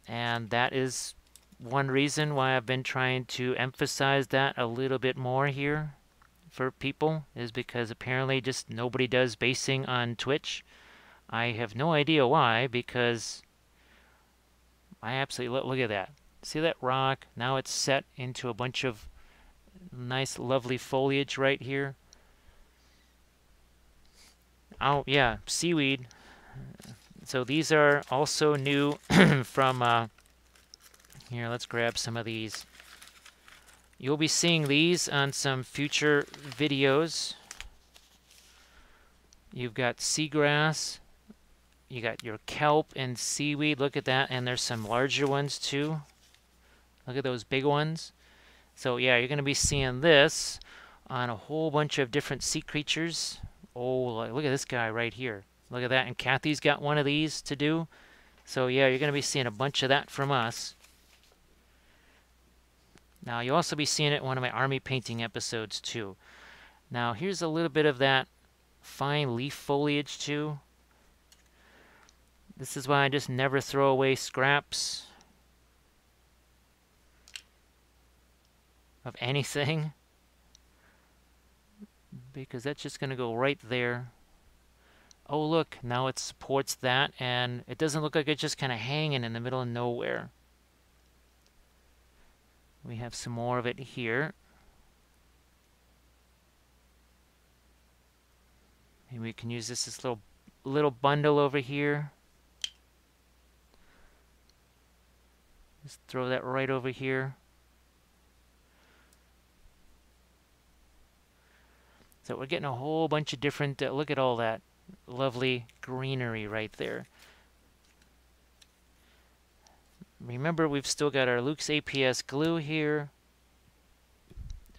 and that is one reason why I've been trying to emphasize that a little bit more here for people, is because apparently just nobody does basing on Twitch. I have no idea why, because I absolutely, look, look at that. See that rock? Now it's set into a bunch of nice, lovely foliage right here. Oh, yeah, seaweed. So these are also new from, uh, here, let's grab some of these. You'll be seeing these on some future videos. You've got seagrass. You got your kelp and seaweed. Look at that. And there's some larger ones too. Look at those big ones. So yeah, you're going to be seeing this on a whole bunch of different sea creatures. Oh, look at this guy right here. Look at that. And Kathy's got one of these to do. So yeah, you're going to be seeing a bunch of that from us. Now, you'll also be seeing it in one of my army painting episodes too. Now, here's a little bit of that fine leaf foliage too. This is why I just never throw away scraps of anything, because that's just going to go right there. Oh, look, now it supports that, and it doesn't look like it's just kind of hanging in the middle of nowhere. We have some more of it here. Maybe we can use this, this little little bundle over here. Just throw that right over here. So we're getting a whole bunch of different, uh, look at all that lovely greenery right there. Remember, we've still got our Luke's A P S glue here.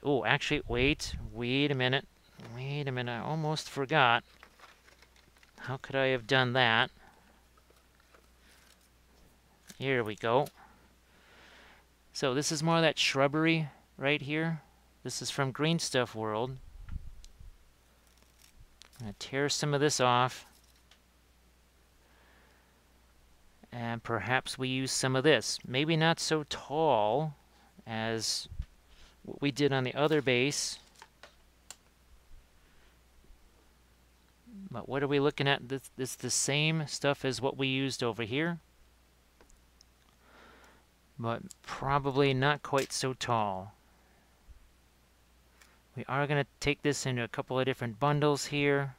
Oh, actually, wait, wait a minute. Wait a minute, I almost forgot. How could I have done that? Here we go. So this is more of that shrubbery right here. This is from Green Stuff World. I'm going to tear some of this off. And perhaps we use some of this. Maybe not so tall as what we did on the other base. But what are we looking at? This, this the same stuff as what we used over here. But probably not quite so tall. We are going to take this into a couple of different bundles here.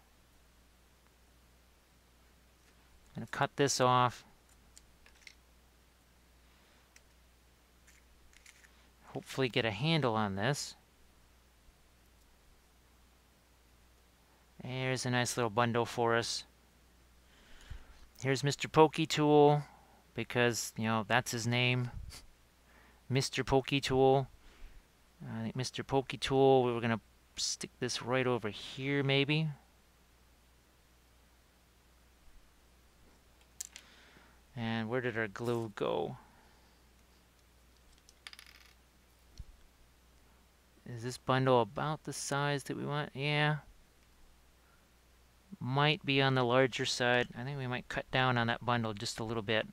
I'm going to cut this off. Hopefully get a handle on this. There's a nice little bundle for us. Here's Mister Poketool, because, you know, that's his name. Mister Poketool. I think Mister Poketool, we were going to stick this right over here, maybe. And where did our glue go? Is this bundle about the size that we want? Yeah. Might be on the larger side. I think we might cut down on that bundle just a little bit.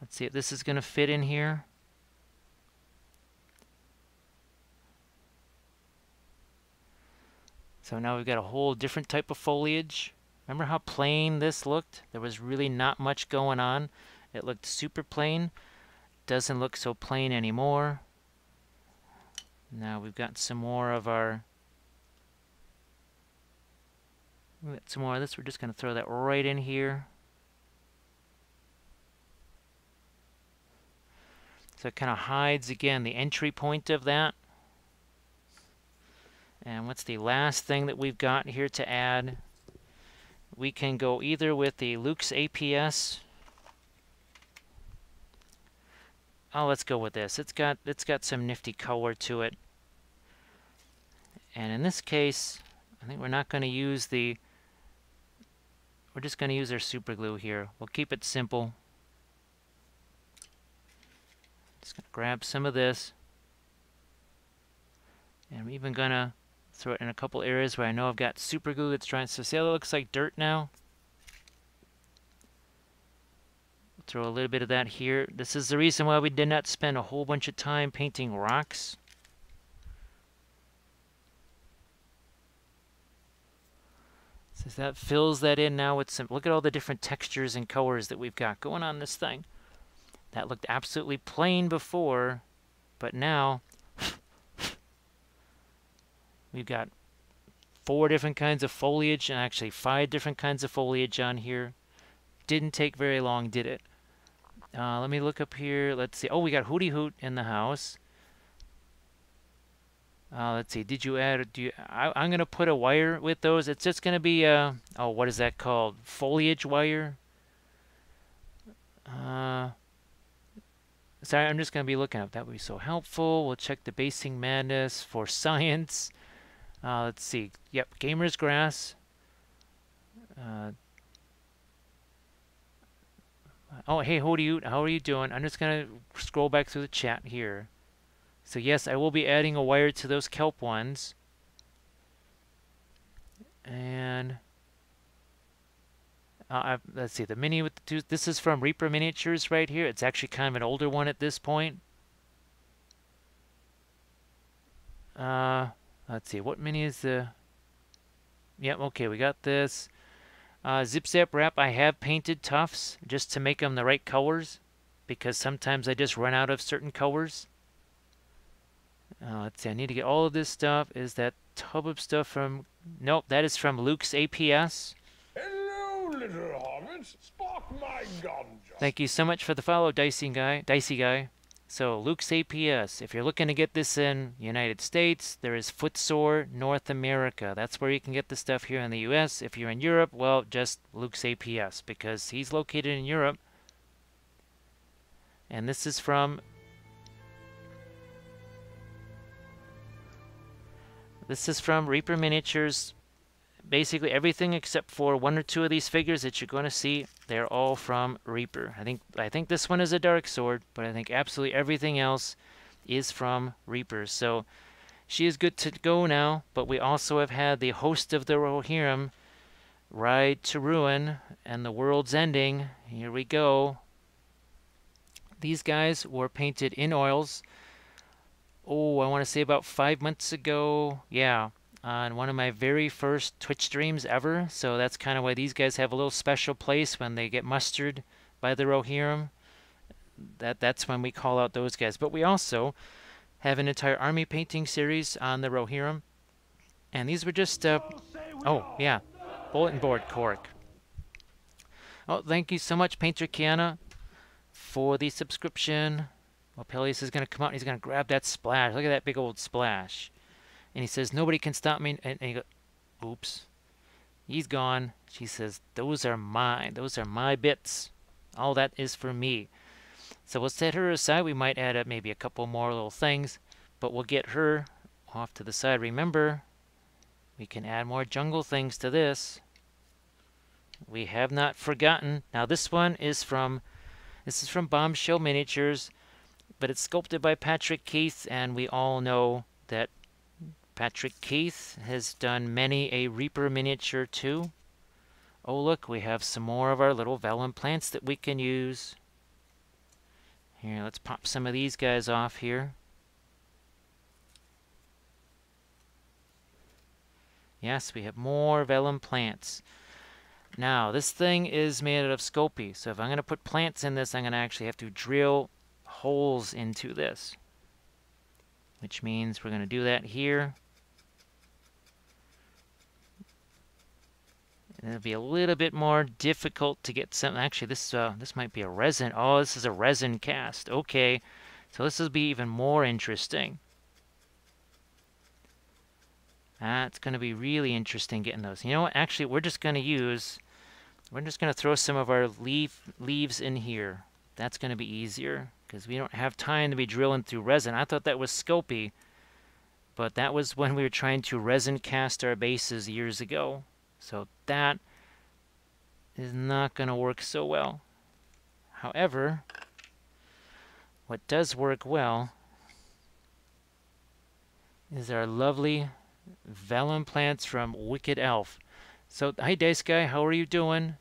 Let's see if this is going to fit in here. So now we've got a whole different type of foliage. Remember how plain this looked? There was really not much going on. It looked super plain. Doesn't look so plain anymore. Now we've got some more of our... We've got some more of this. We're just going to throw that right in here. So it kind of hides, again, the entry point of that. And what's the last thing that we've got here to add? We can go either with the Luke's A P S. Oh, let's go with this. It's got, it's got some nifty color to it. And in this case, I think we're not going to use the... We're just going to use our super glue here. We'll keep it simple. Just going to grab some of this, and I'm even going to throw it in a couple areas where I know I've got super glue that's trying to... See how that looks like dirt now? We'll throw a little bit of that here. This is the reason why we did not spend a whole bunch of time painting rocks. Since that fills that in now with some... Look at all the different textures and colors that we've got going on this thing. That looked absolutely plain before, but now we've got four different kinds of foliage, and actually five different kinds of foliage on here. Didn't take very long, did it? Uh, let me look up here. Let's see. Oh, we got Hooty Hoot in the house. Uh, let's see. Did you add? Do you, I, I'm going to put a wire with those. It's just going to be uh oh, what is that called? Foliage wire. Uh. Sorry, I'm just going to be looking up. That would be so helpful. We'll check the Basing Madness for science. Uh, let's see. Yep, Gamers Grass. Uh, oh, hey, how do you, how are you doing? I'm just going to scroll back through the chat here. So, yes, I will be adding a wire to those kelp ones. And... Uh, let's see, the mini with the two, this is from Reaper Miniatures right here. It's actually kind of an older one at this point. Uh, let's see, what mini is the... Yep, yeah, okay, we got this. Uh, Zip Zap Wrap, I have painted tufts just to make them the right colors, because sometimes I just run out of certain colors. Uh, let's see, I need to get all of this stuff. Is that tub of stuff from... Nope, that is from Luke's A P S. Little Hobbits, spark my gun. Thank you so much for the follow, Dicey Guy. Dicey Guy. So, Luke's A P S. If you're looking to get this in United States, there is Footsore North America. That's where you can get the stuff here in the U S. If you're in Europe, well, just Luke's A P S, because he's located in Europe. And this is from... This is from Reaper Miniatures. basically everything except for one or two of these figures that you're going to see, they're all from Reaper. I think I think this one is a Dark Sword, but I think absolutely everything else is from Reaper. So she is good to go now, but we also have had the host of the Rohirrim, Ride to Ruin, and The World's Ending. Here we go. These guys were painted in oils. Oh, I want to say about five months ago. Yeah. On one of my very first Twitch streams ever, so that's kind of why these guys have a little special place when they get mustered by the Rohirrim. That, that's when we call out those guys. But we also have an entire army painting series on the Rohirrim. And these were just, uh, oh, yeah, bulletin board cork. Oh, thank you so much, Painter Kiana, for the subscription. Wappellious is going to come out and he's going to grab that splash. Look at that big old splash. And he says, nobody can stop me. And, and he goes, oops. He's gone. She says, those are mine. Those are my bits. All that is for me. So we'll set her aside. We might add up maybe a couple more little things. But we'll get her off to the side. Remember, we can add more jungle things to this. We have not forgotten. Now this one is from, this is from Bombshell Miniatures. But it's sculpted by Patrick Keith. And we all know that Patrick Keith has done many a Reaper miniature too. Oh look, we have some more of our little vellum plants that we can use. Here, let's pop some of these guys off here. Yes, we have more vellum plants. Now, this thing is made out of Sculpey, so if I'm going to put plants in this, I'm going to actually have to drill holes into this. Which means we're going to do that here. It'll be a little bit more difficult to get something. Actually, this uh, this might be a resin. Oh, this is a resin cast. Okay, so this will be even more interesting. That's going to be really interesting getting those. You know what? Actually, we're just going to use. We're just going to throw some of our leaf leaves in here. That's going to be easier because we don't have time to be drilling through resin. I thought that was Sculpey, but that was when we were trying to resin cast our bases years ago. So that is not going to work so well. However, what does work well is our lovely vellum plants from Wicked Elf. So, hi Dice Guy, how are you doing?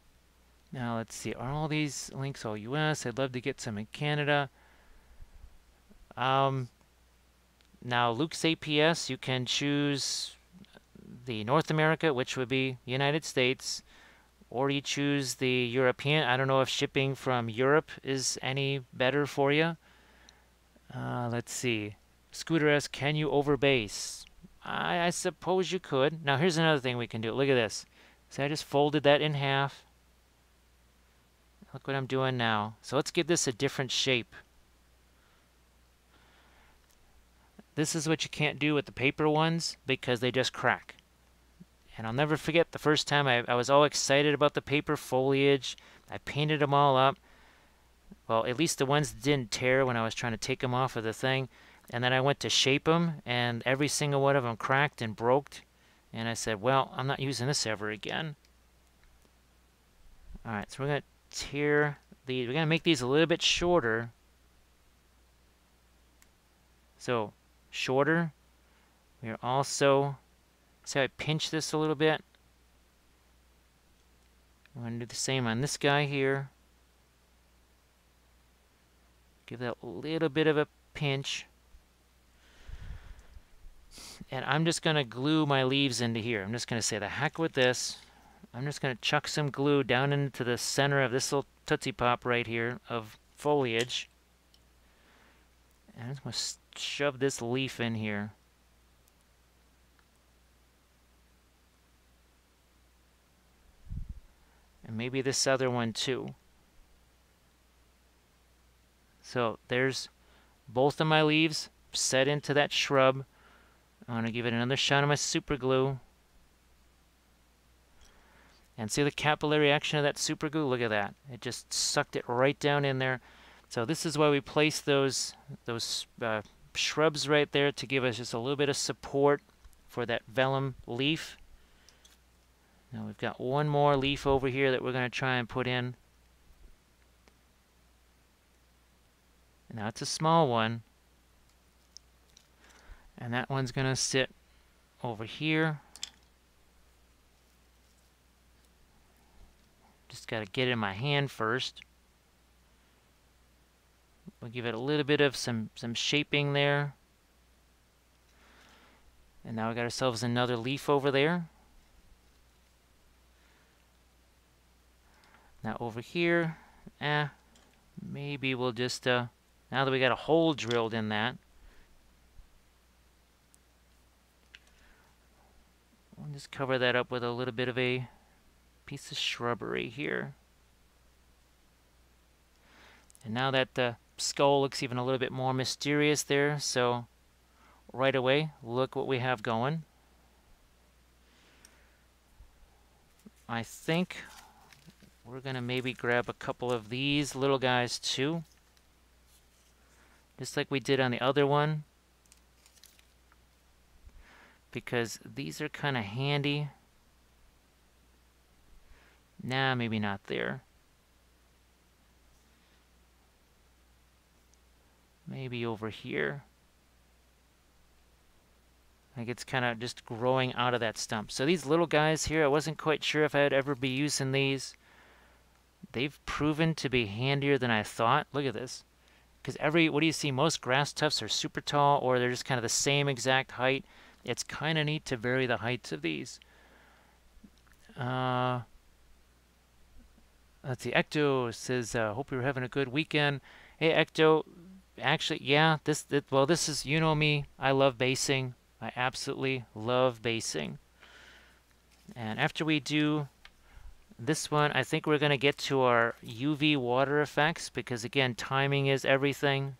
Now let's see, are all these links all U S? I'd love to get some in Canada. Um, now Luke's A P S, you can choose the North America, which would be United States, or you choose the European. I don't know if shipping from Europe is any better for you. Uh, let's see. Scooter asks, can you overbase? I, I suppose you could. Now here's another thing we can do. Look at this. So I just folded that in half. Look what I'm doing now. So let's give this a different shape. This is what you can't do with the paper ones because they just crack. And I'll never forget the first time I, I was all excited about the paper foliage. I painted them all up. Well, at least the ones that didn't tear when I was trying to take them off of the thing. And then I went to shape them, and every single one of them cracked and broke. And I said, well, I'm not using this ever again. All right, so we're going to tear these. We're going to make these a little bit shorter. So, shorter. We're also... see how I pinch this a little bit? I'm going to do the same on this guy here. Give that a little bit of a pinch. And I'm just going to glue my leaves into here. I'm just going to say the heck with this. I'm just going to chuck some glue down into the center of this little Tootsie Pop right here of foliage. And I'm just going to shove this leaf in here. And maybe this other one too. So there's both of my leaves set into that shrub. I'm going to give it another shot of my super glue. And see the capillary action of that super glue? Look at that. It just sucked it right down in there. So this is why we place those, those uh, shrubs right there to give us just a little bit of support for that vellum leaf. Now we've got one more leaf over here that we're going to try and put in. Now it's a small one. And that one's going to sit over here. Just got to get it in my hand first. We'll give it a little bit of some, some shaping there. And now we got ourselves another leaf over there. Now over here, eh, maybe we'll just, uh, now that we got a hole drilled in that, we'll just cover that up with a little bit of a piece of shrubbery here. And now that the skull looks even a little bit more mysterious there, so right away, look what we have going. I think we're going to maybe grab a couple of these little guys too. Just like we did on the other one. Because these are kind of handy. Nah, maybe not there. Maybe over here. Like it's kind of just growing out of that stump. So these little guys here, I wasn't quite sure if I'd ever be using these. They've proven to be handier than I thought. Look at this. Because every, what do you see? Most grass tufts are super tall or they're just kind of the same exact height. It's kind of neat to vary the heights of these. Uh, let's see. Ecto says, uh, hope you were having a good weekend. Hey, Ecto. Actually, yeah. This, this well, this is, you know me. I love basing. I absolutely love basing. And after we do this one, I think we're going to get to our U V water effects because, again, timing is everything.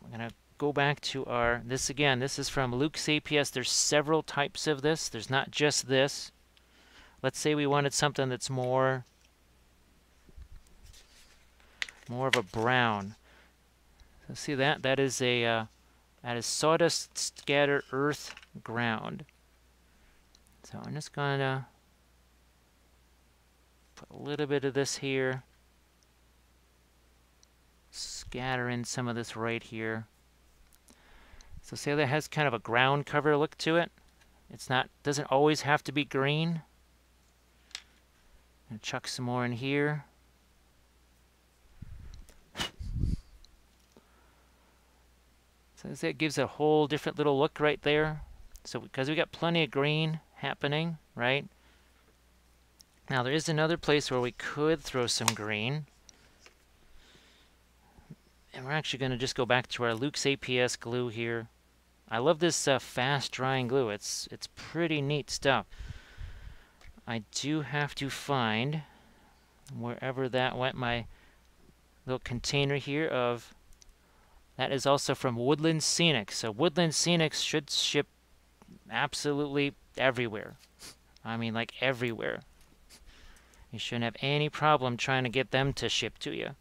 We're going to go back to our, this again, this is from Luke's A P S. There's several types of this. There's not just this. Let's say we wanted something that's more, more of a brown. See that? That is a uh, that is sawdust scatter earth ground. So I'm just gonna put a little bit of this here. Scatter in some of this right here. So see how that has kind of a ground cover look to it? It's not, doesn't always have to be green. I'm gonna chuck some more in here. So that gives a whole different little look right there. So because we got plenty of green happening, right? Now there is another place where we could throw some green. And we're actually going to just go back to our Luke's A P S glue here. I love this uh, fast drying glue. It's, it's pretty neat stuff. I do have to find wherever that went, my little container here of... That is also from Woodland Scenics. So Woodland Scenics should ship absolutely everywhere. I mean, like everywhere. You shouldn't have any problem trying to get them to ship to you.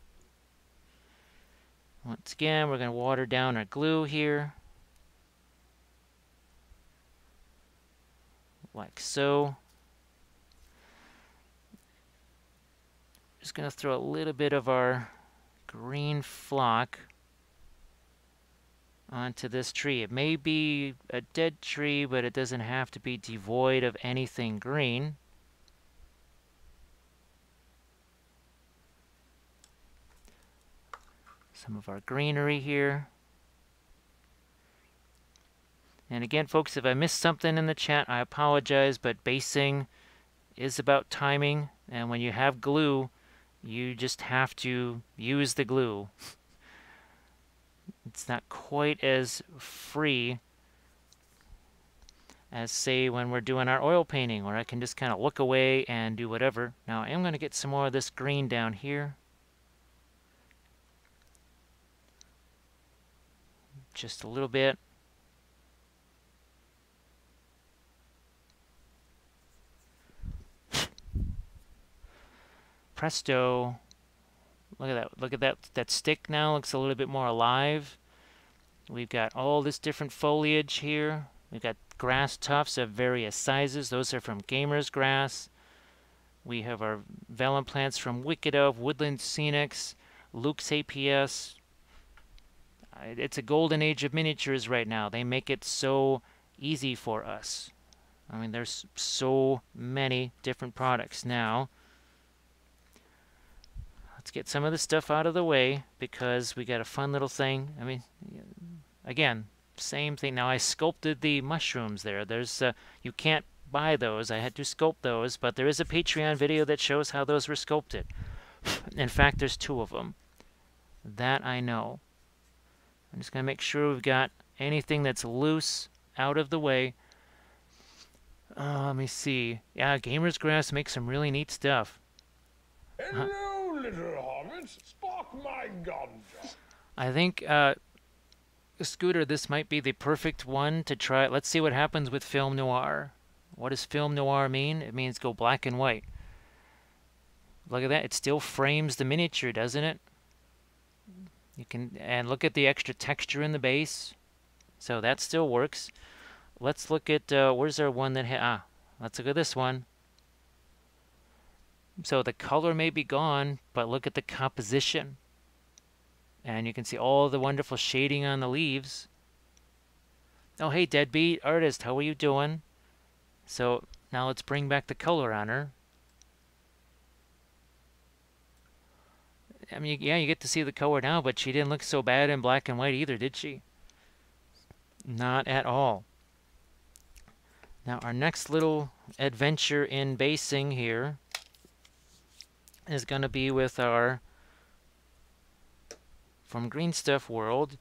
Once again, we're going to water down our glue here. Like so. Just going to throw a little bit of our green flock onto this tree. It may be a dead tree, but it doesn't have to be devoid of anything green. Some of our greenery here. And again, folks, if I missed something in the chat, I apologize, but basing is about timing, and when you have glue, you just have to use the glue. It's not quite as free as, say, when we're doing our oil painting, where I can just kind of look away and do whatever. Now, I am going to get some more of this green down here. Just a little bit. Presto. Look at that. Look at that. That stick now looks a little bit more alive. We've got all this different foliage here. We've got grass tufts of various sizes. Those are from Gamers Grass. We have our vellum plants from Wicked Elf, Woodland Scenics, Luke's A P S. It's a golden age of miniatures right now. They make it so easy for us. I mean, there's so many different products now. Let's get some of this stuff out of the way because we got a fun little thing. I mean, again, same thing. Now, I sculpted the mushrooms there. There's uh, you can't buy those. I had to sculpt those, but there is a Patreon video that shows how those were sculpted. In fact, there's two of them. That I know. I'm just going to make sure we've got anything that's loose out of the way. Uh, let me see. Yeah, Gamers Grass makes some really neat stuff. Hello, huh. Little hobbits. Spark my ganja. I think, uh, Scooter, this might be the perfect one to try. Let's see what happens with film noir. What does film noir mean? It means go black and white. Look at that. It still frames the miniature, doesn't it? You can, and look at the extra texture in the base. So that still works. Let's look at, uh, where's our one that, ha ah, let's look at this one. So the color may be gone, but look at the composition. And you can see all the wonderful shading on the leaves. Oh, hey, Deadbeat Artist, how are you doing? So now let's bring back the color on her. I mean, yeah, you get to see the color now, but she didn't look so bad in black and white either, did she? Not at all. Now, our next little adventure in basing here is going to be with our, from Green Stuff World,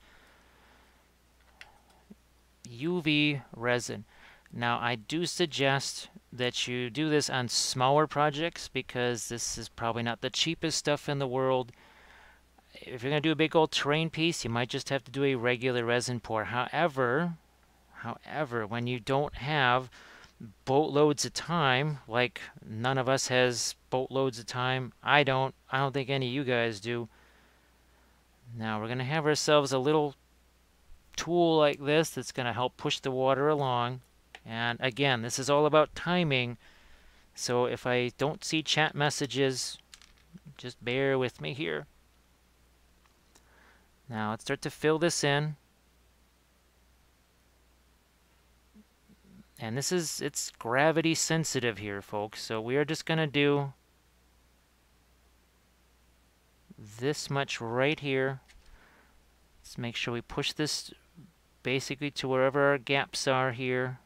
U V resin. Now, I do suggest that you do this on smaller projects because this is probably not the cheapest stuff in the world. If you're going to do a big old terrain piece, you might just have to do a regular resin pour. However... However, when you don't have boatloads of time, like none of us has boatloads of time, I don't, I don't think any of you guys do. Now we're going to have ourselves a little tool like this that's going to help push the water along. And again, this is all about timing. So if I don't see chat messages, just bear with me here. Now let's start to fill this in. And this is, it's gravity sensitive here, folks. So we are just going to do this much right here. Let's make sure we push this basically to wherever our gaps are here.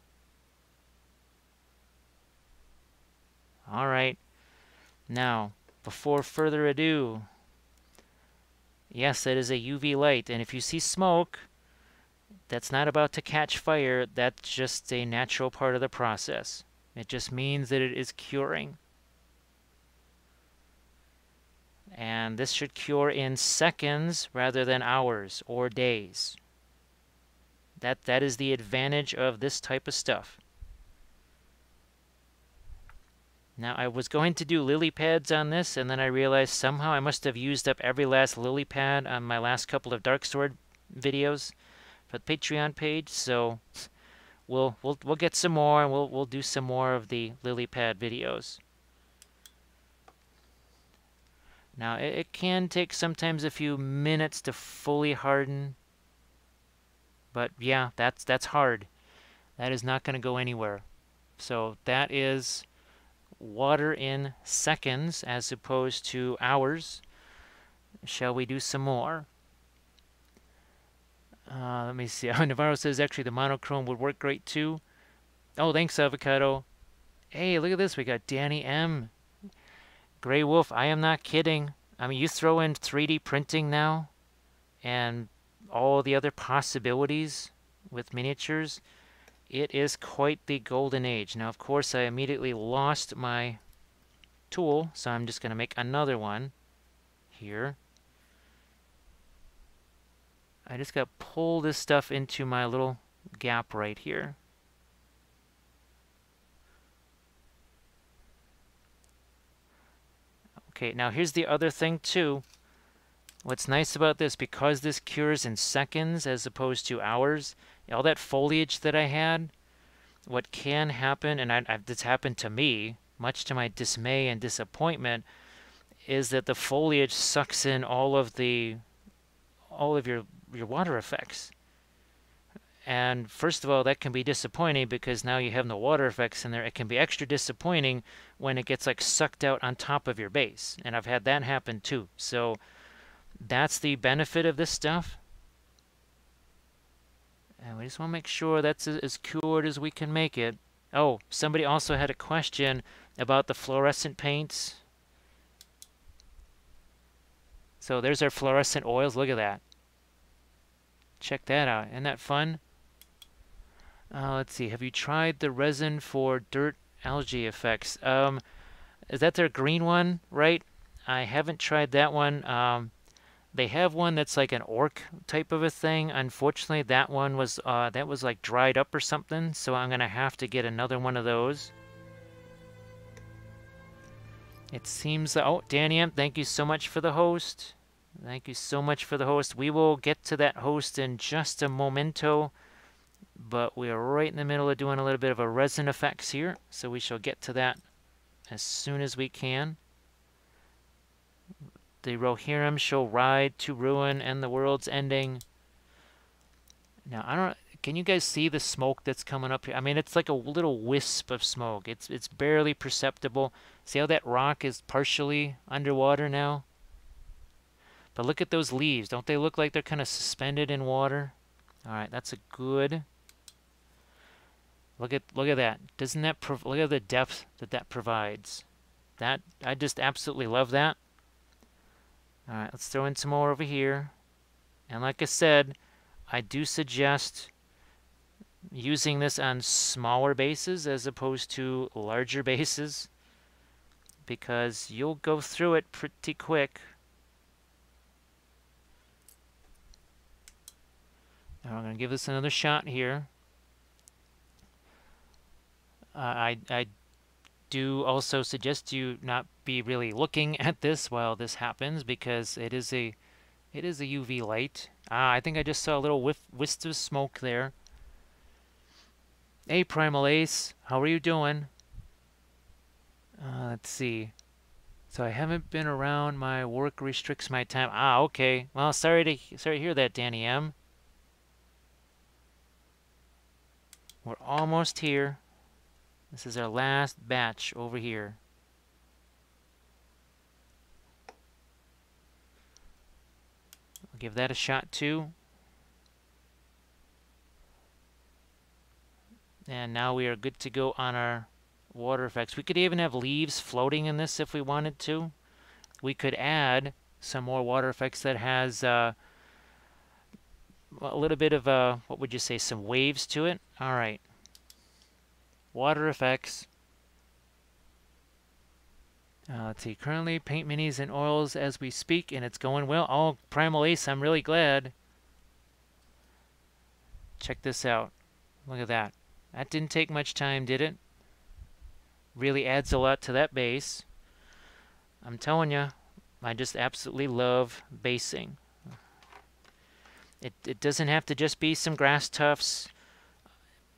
All right. Now, before further ado, yes, that is a U V light. And if you see smoke, that's not about to catch fire. That's just a natural part of the process. It just means that it is curing. And this should cure in seconds rather than hours or days. That, that is the advantage of this type of stuff. Now, I was going to do lily pads on this, and then I realized somehow I must have used up every last lily pad on my last couple of Dark Sword videos. For the Patreon page, so we'll we'll we'll get some more, and we'll we'll do some more of the lily pad videos. Now it, it can take sometimes a few minutes to fully harden, but yeah, that's that's hard. That is not going to go anywhere. So that is water in seconds as opposed to hours. Shall we do some more? Uh, let me see. Navarro says actually the monochrome would work great too. Oh, thanks, Avocado. Hey, look at this. We got Danny M. Grey Wolf. I am not kidding. I mean, you throw in three D printing now and all the other possibilities with miniatures. It is quite the golden age. Now, of course, I immediately lost my tool, so I'm just going to make another one here. I just got to pull this stuff into my little gap right here. Okay, now here's the other thing too. What's nice about this, because this cures in seconds as opposed to hours, all that foliage that I had, what can happen, and I, I've, this happened to me, much to my dismay and disappointment, is that the foliage sucks in all of the, all of your, your water effects. And first of all, that can be disappointing because now you have no water effects in there. It can be extra disappointing when it gets like sucked out on top of your base. And I've had that happen too. So that's the benefit of this stuff. And we just want to make sure that's as cured as we can make it. Oh, somebody also had a question about the fluorescent paints. So there's our fluorescent oils. Look at that. Check that out. Isn't that fun? Uh, let's see. Have you tried the resin for dirt algae effects? Um, is that their green one, right? I haven't tried that one. Um, they have one that's like an orc type of a thing. Unfortunately, that one was uh, that was like dried up or something. So I'm gonna have to get another one of those. It seems. Oh, Daniam, thank you so much for the host. Thank you so much for the host. We will get to that host in just a momento, but we are right in the middle of doing a little bit of a resin effects here, so we shall get to that as soon as we can. The Rohirrim shall ride to ruin and the world's ending. Now, I don't, can you guys see the smoke that's coming up here? I mean, it's like a little wisp of smoke. It's, it's barely perceptible. See how that rock is partially underwater now? But look at those leaves. Don't they look like they're kind of suspended in water? All right, that's a good. Look at look at that. Doesn't that prov look at the depth that that provides? That I just absolutely love that. All right, let's throw in some more over here. And like I said, I do suggest using this on smaller bases as opposed to larger bases because you'll go through it pretty quick. Now I'm going to give this another shot here. Uh, I, I do also suggest you not be really looking at this while this happens because it is a it is a U V light. Ah, I think I just saw a little whiff, wisp of smoke there. Hey, Primal Ace, how are you doing? Uh, let's see. So I haven't been around. My work restricts my time. Ah, okay. Well, sorry to sorry to hear that, Danny M. We're almost here. This is our last batch over here. I'll give that a shot too. And now we are good to go on our water effects. We could even have leaves floating in this if we wanted to. We could add some more water effects that has uh, a little bit of, uh, what would you say, some waves to it. All right. Water effects. Uh, let's see. Currently, paint minis and oils as we speak, and it's going well. Oh, Primal Ace, I'm really glad. Check this out. Look at that. That didn't take much time, did it? Really adds a lot to that base. I'm telling you, I just absolutely love basing. It, it doesn't have to just be some grass tufts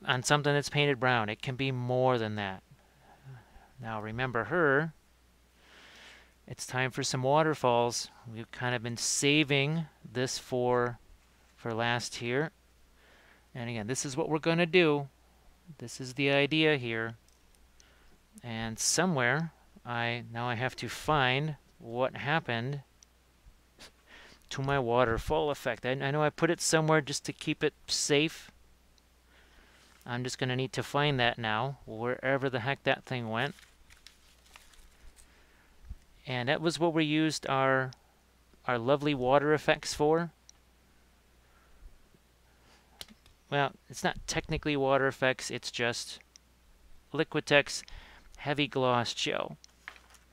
on something that's painted brown. It can be more than that. Now remember her. It's time for some waterfalls. We've kind of been saving this for for last here. And again, this is what we're going to do. This is the idea here. And somewhere, I now I have to find what happened to my waterfall effect. I, I know I put it somewhere just to keep it safe. I'm just going to need to find that now, wherever the heck that thing went. And that was what we used our our lovely water effects for. Well, it's not technically water effects, it's just Liquitex Heavy Gloss Gel.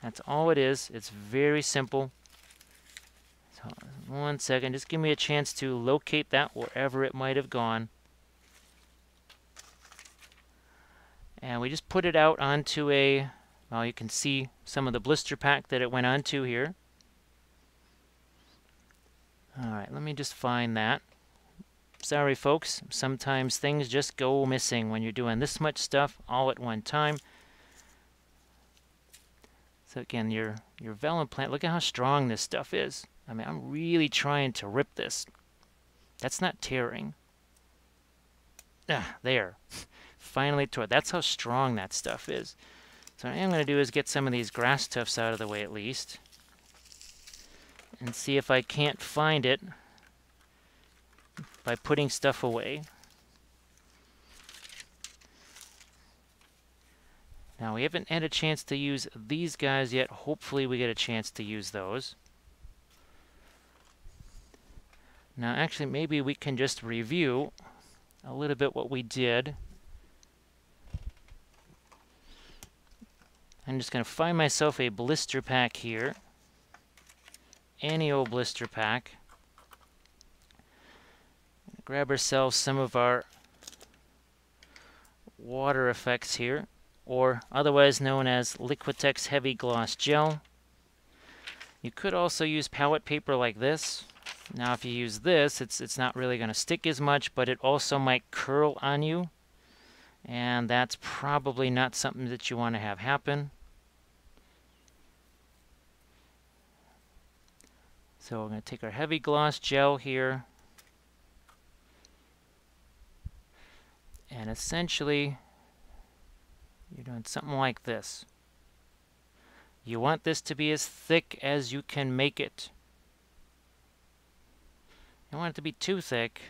That's all it is. It's very simple. One second, just give me a chance to locate that wherever it might have gone. And we just put it out onto a, well, you can see some of the blister pack that it went onto here. All right, let me just find that. Sorry, folks. Sometimes things just go missing when you're doing this much stuff all at one time. So again, your your vellum plant. Look at how strong this stuff is. I mean, I'm really trying to rip this. That's not tearing. Ah, there. Finally tore. That's how strong that stuff is. So what I'm going to do is get some of these grass tufts out of the way at least, and see if I can't find it by putting stuff away. Now we haven't had a chance to use these guys yet. Hopefully we get a chance to use those. Now actually maybe we can just review a little bit what we did. I'm just going to find myself a blister pack here. Any old blister pack. Grab ourselves some of our water effects here, or otherwise known as Liquitex Heavy Gloss Gel. You could also use palette paper like this. Now if you use this, it's, it's not really going to stick as much, but it also might curl on you, and that's probably not something that you want to have happen. So we're going to take our Heavy Gloss Gel here, and essentially you're doing something like this. You want this to be as thick as you can make it. You don't want it to be too thick,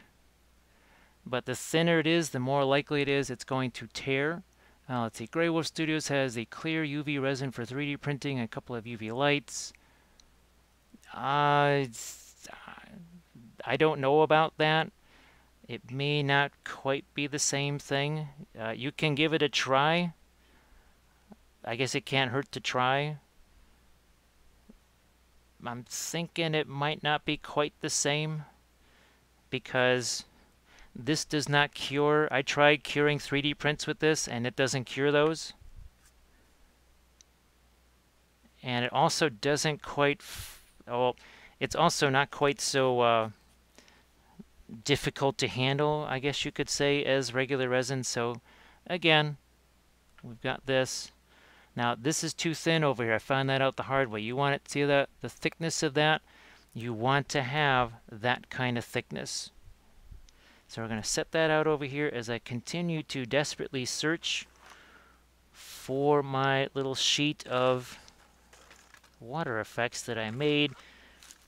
but the thinner it is, the more likely it is it's going to tear. Uh, let's see, Grey Wolf Studios has a clear U V resin for three D printing and a couple of U V lights. Uh, I don't know about that. It may not quite be the same thing. Uh, you can give it a try. I guess it can't hurt to try. I'm thinking it might not be quite the same, because this does not cure. I tried curing three D prints with this and it doesn't cure those. And it also doesn't quite, f oh, it's also not quite so, uh, difficult to handle, I guess you could say, as regular resin. So again, we've got this. Now this is too thin over here. I found that out the hard way. You want it, see that the thickness of that? You want to have that kind of thickness. So we're going to set that out over here as I continue to desperately search for my little sheet of water effects that I made.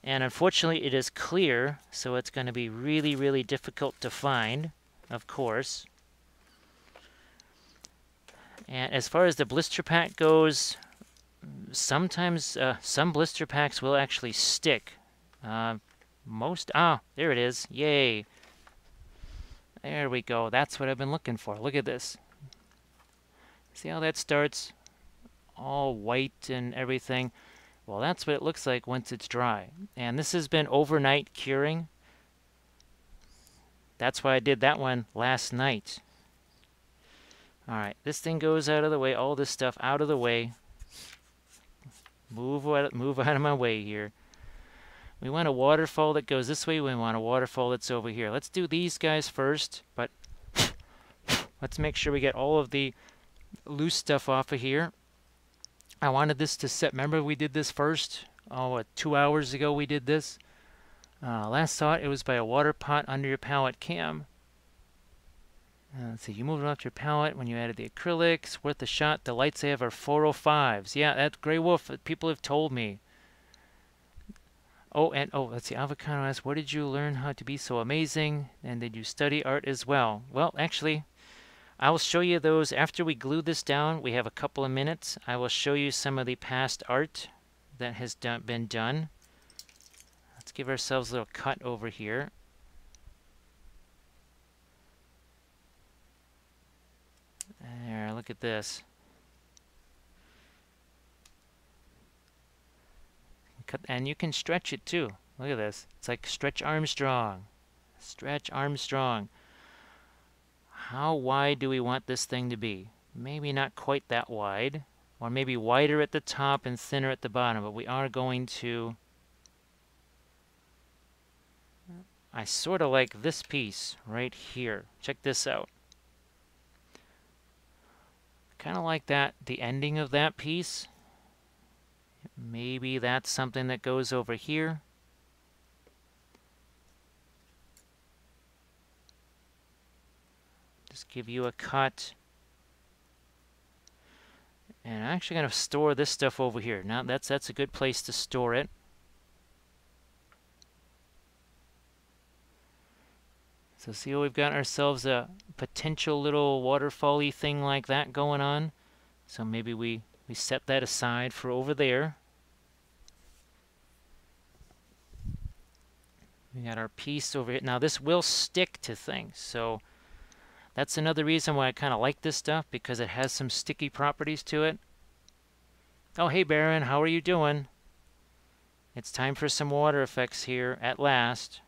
And unfortunately, it is clear, so it's going to be really, really difficult to find, of course. And as far as the blister pack goes, sometimes uh, some blister packs will actually stick. Uh, most, ah, there it is. Yay. There we go. That's what I've been looking for. Look at this. See how that starts? All white and everything. Well, that's what it looks like once it's dry. And this has been overnight curing. That's why I did that one last night. Alright, this thing goes out of the way, all this stuff out of the way. Move out, move out of my way here. We want a waterfall that goes this way, we want a waterfall that's over here. Let's do these guys first, but let's make sure we get all of the loose stuff off of here. I wanted this to set, remember we did this first? Oh, what, two hours ago we did this? Uh, last saw it, it was by a water pot under your palette cam. Uh, let's see, you moved it off your palette when you added the acrylics. Worth a shot, the lights they have are four oh fives. Yeah, that Grey Wolf, people have told me. Oh, and oh, let's see, Avocado asks, where did you learn how to be so amazing? And did you study art as well? Well, actually, I'll show you those after we glue this down. We have a couple of minutes. I will show you some of the past art that has done, been done. Let's give ourselves a little cut over here. There, look at this. Cut, and you can stretch it too. Look at this. It's like Stretch Armstrong. Stretch Armstrong. How wide do we want this thing to be? Maybe not quite that wide, or maybe wider at the top and thinner at the bottom, but we are going to I sort of like this piece right here. Check this out. Kind of like that, the ending of that piece. Maybe that's something that goes over here. Just give you a cut. And I'm actually going to store this stuff over here. Now that's that's a good place to store it. So see what we've got ourselves, a potential little waterfall-y thing like that going on. So maybe we, we set that aside for over there. We got our piece over here. Now this will stick to things, so that's another reason why I kind of like this stuff, because it has some sticky properties to it. Oh, hey Baron, how are you doing? It's time for some water effects here at last.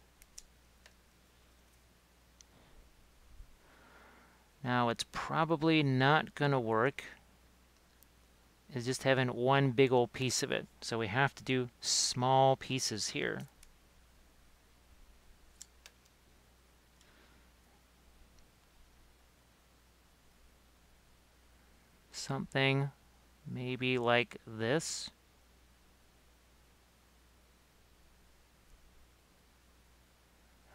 Now, it's probably not going to work. It's just having one big old piece of it. So we have to do small pieces here. Something maybe like this.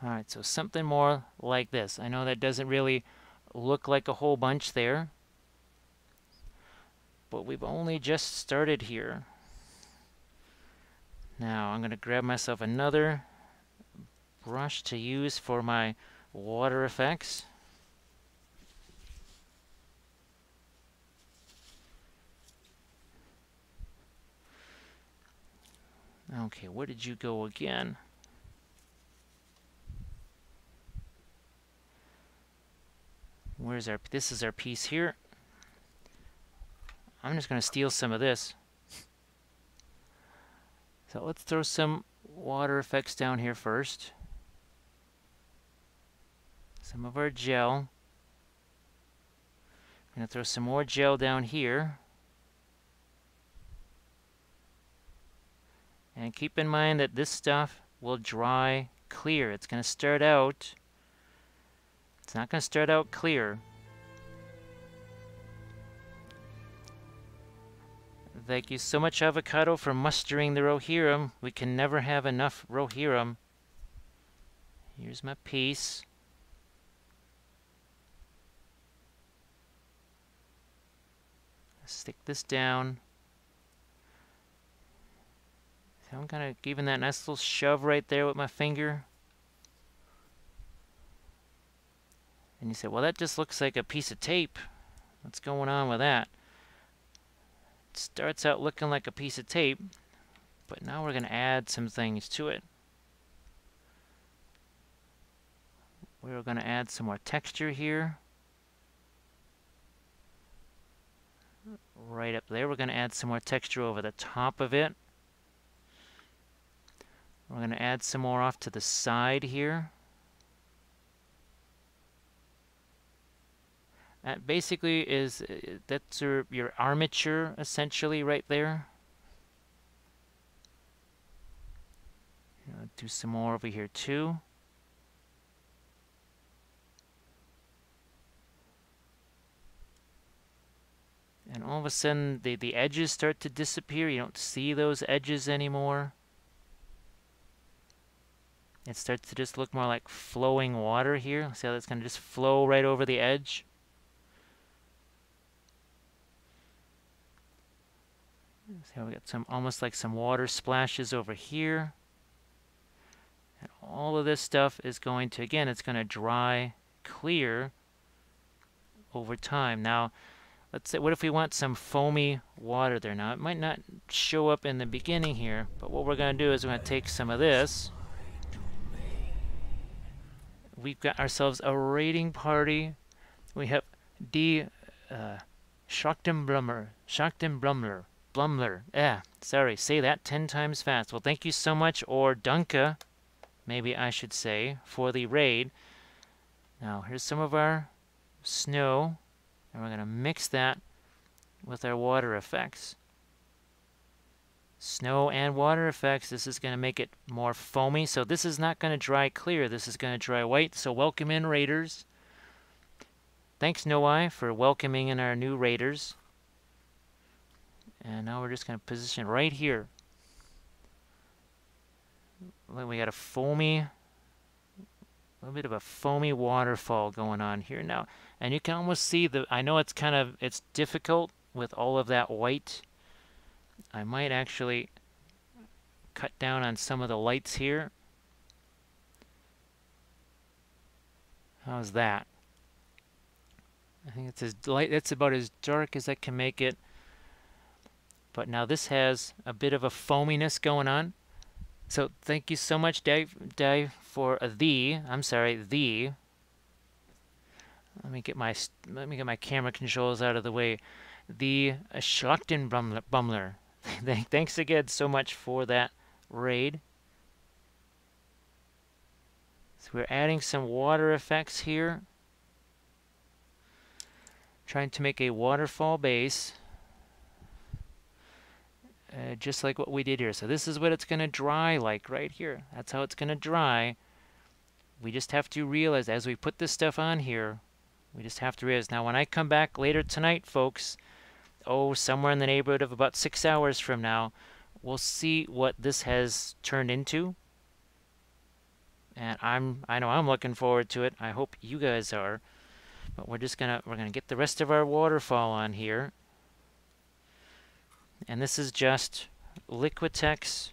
All right, so something more like this. I know that doesn't really look like a whole bunch there, but we've only just started here. Now I'm going to grab myself another brush to use for my water effects. Okay, where did you go again? Where's our, this is our piece here. I'm just going to steal some of this. So let's throw some water effects down here first. Some of our gel. I'm going to throw some more gel down here. And keep in mind that this stuff will dry clear. It's going to start out It's not going to start out clear. Thank you so much, Avocado, for mustering the Rohirrim. We can never have enough Rohirrim. Here's my piece. Stick this down. So I'm going to give him that nice little shove right there with my finger. And you say, well, that just looks like a piece of tape. What's going on with that? It starts out looking like a piece of tape, but now we're going to add some things to it. We're going to add some more texture here. Right up there, we're going to add some more texture over the top of it. We're going to add some more off to the side here. That basically is, that's your, your armature, essentially, right there. Do some more over here, too. And all of a sudden, the, the edges start to disappear. You don't see those edges anymore. It starts to just look more like flowing water here. See how that's going to just flow right over the edge? So we got some, almost like some water splashes over here. And all of this stuff is going to, again, it's going to dry clear over time. Now, let's say, what if we want some foamy water there? Now, it might not show up in the beginning here, but what we're going to do is we're going to take some of this. We've got ourselves a raiding party. We have D. Uh, Schachtenbrummer. Schachtenbrummer. Blumler. Eh, sorry, say that ten times fast. Well, thank you so much, or Dunka, maybe I should say, for the raid. Now, here's some of our snow, and we're going to mix that with our water effects. Snow and water effects. This is going to make it more foamy. So this is not going to dry clear. This is going to dry white. So welcome in, Raiders. Thanks, Noai, for welcoming in our new Raiders. And now we're just going to position right here. We got a foamy, a little bit of a foamy waterfall going on here now. And you can almost see the, I know it's kind of, it's difficult with all of that white. I might actually cut down on some of the lights here. How's that? I think it's as light, it's about as dark as I can make it. But now this has a bit of a foaminess going on. So thank you so much, Dave, Dave for the, I'm sorry, the. Let me get my let me get my camera controls out of the way. The Schlachtenbummler. Thanks again so much for that raid. So we're adding some water effects here. Trying to make a waterfall base. Uh, just like what we did here. So this is what it's going to dry like right here. That's how it's going to dry. We just have to realize as we put this stuff on here, we just have to realize. Now when I come back later tonight, folks, oh, somewhere in the neighborhood of about six hours from now, we'll see what this has turned into. And I'm, I know I'm looking forward to it. I hope you guys are. But we're just gonna, we're gonna get the rest of our waterfall on here. And this is just Liquitex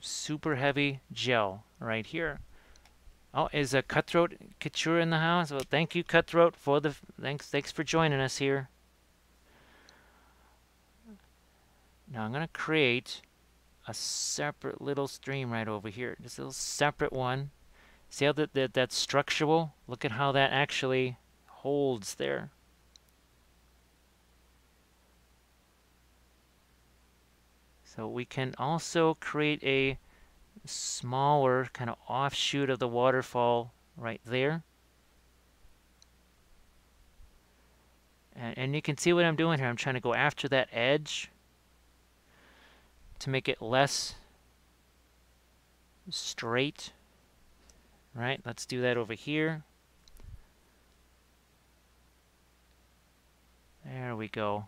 Super Heavy Gel right here. Oh, is a Cutthroat Couture in the house? Well, thank you, Cutthroat, for the thanks. Thanks for joining us here. Now I'm gonna create a separate little stream right over here. This little separate one. See how that that that's structural? Look at how that actually holds there. So we can also create a smaller kind of offshoot of the waterfall right there. And, and you can see what I'm doing here. I'm trying to go after that edge to make it less straight. Right, let's do that over here. There we go.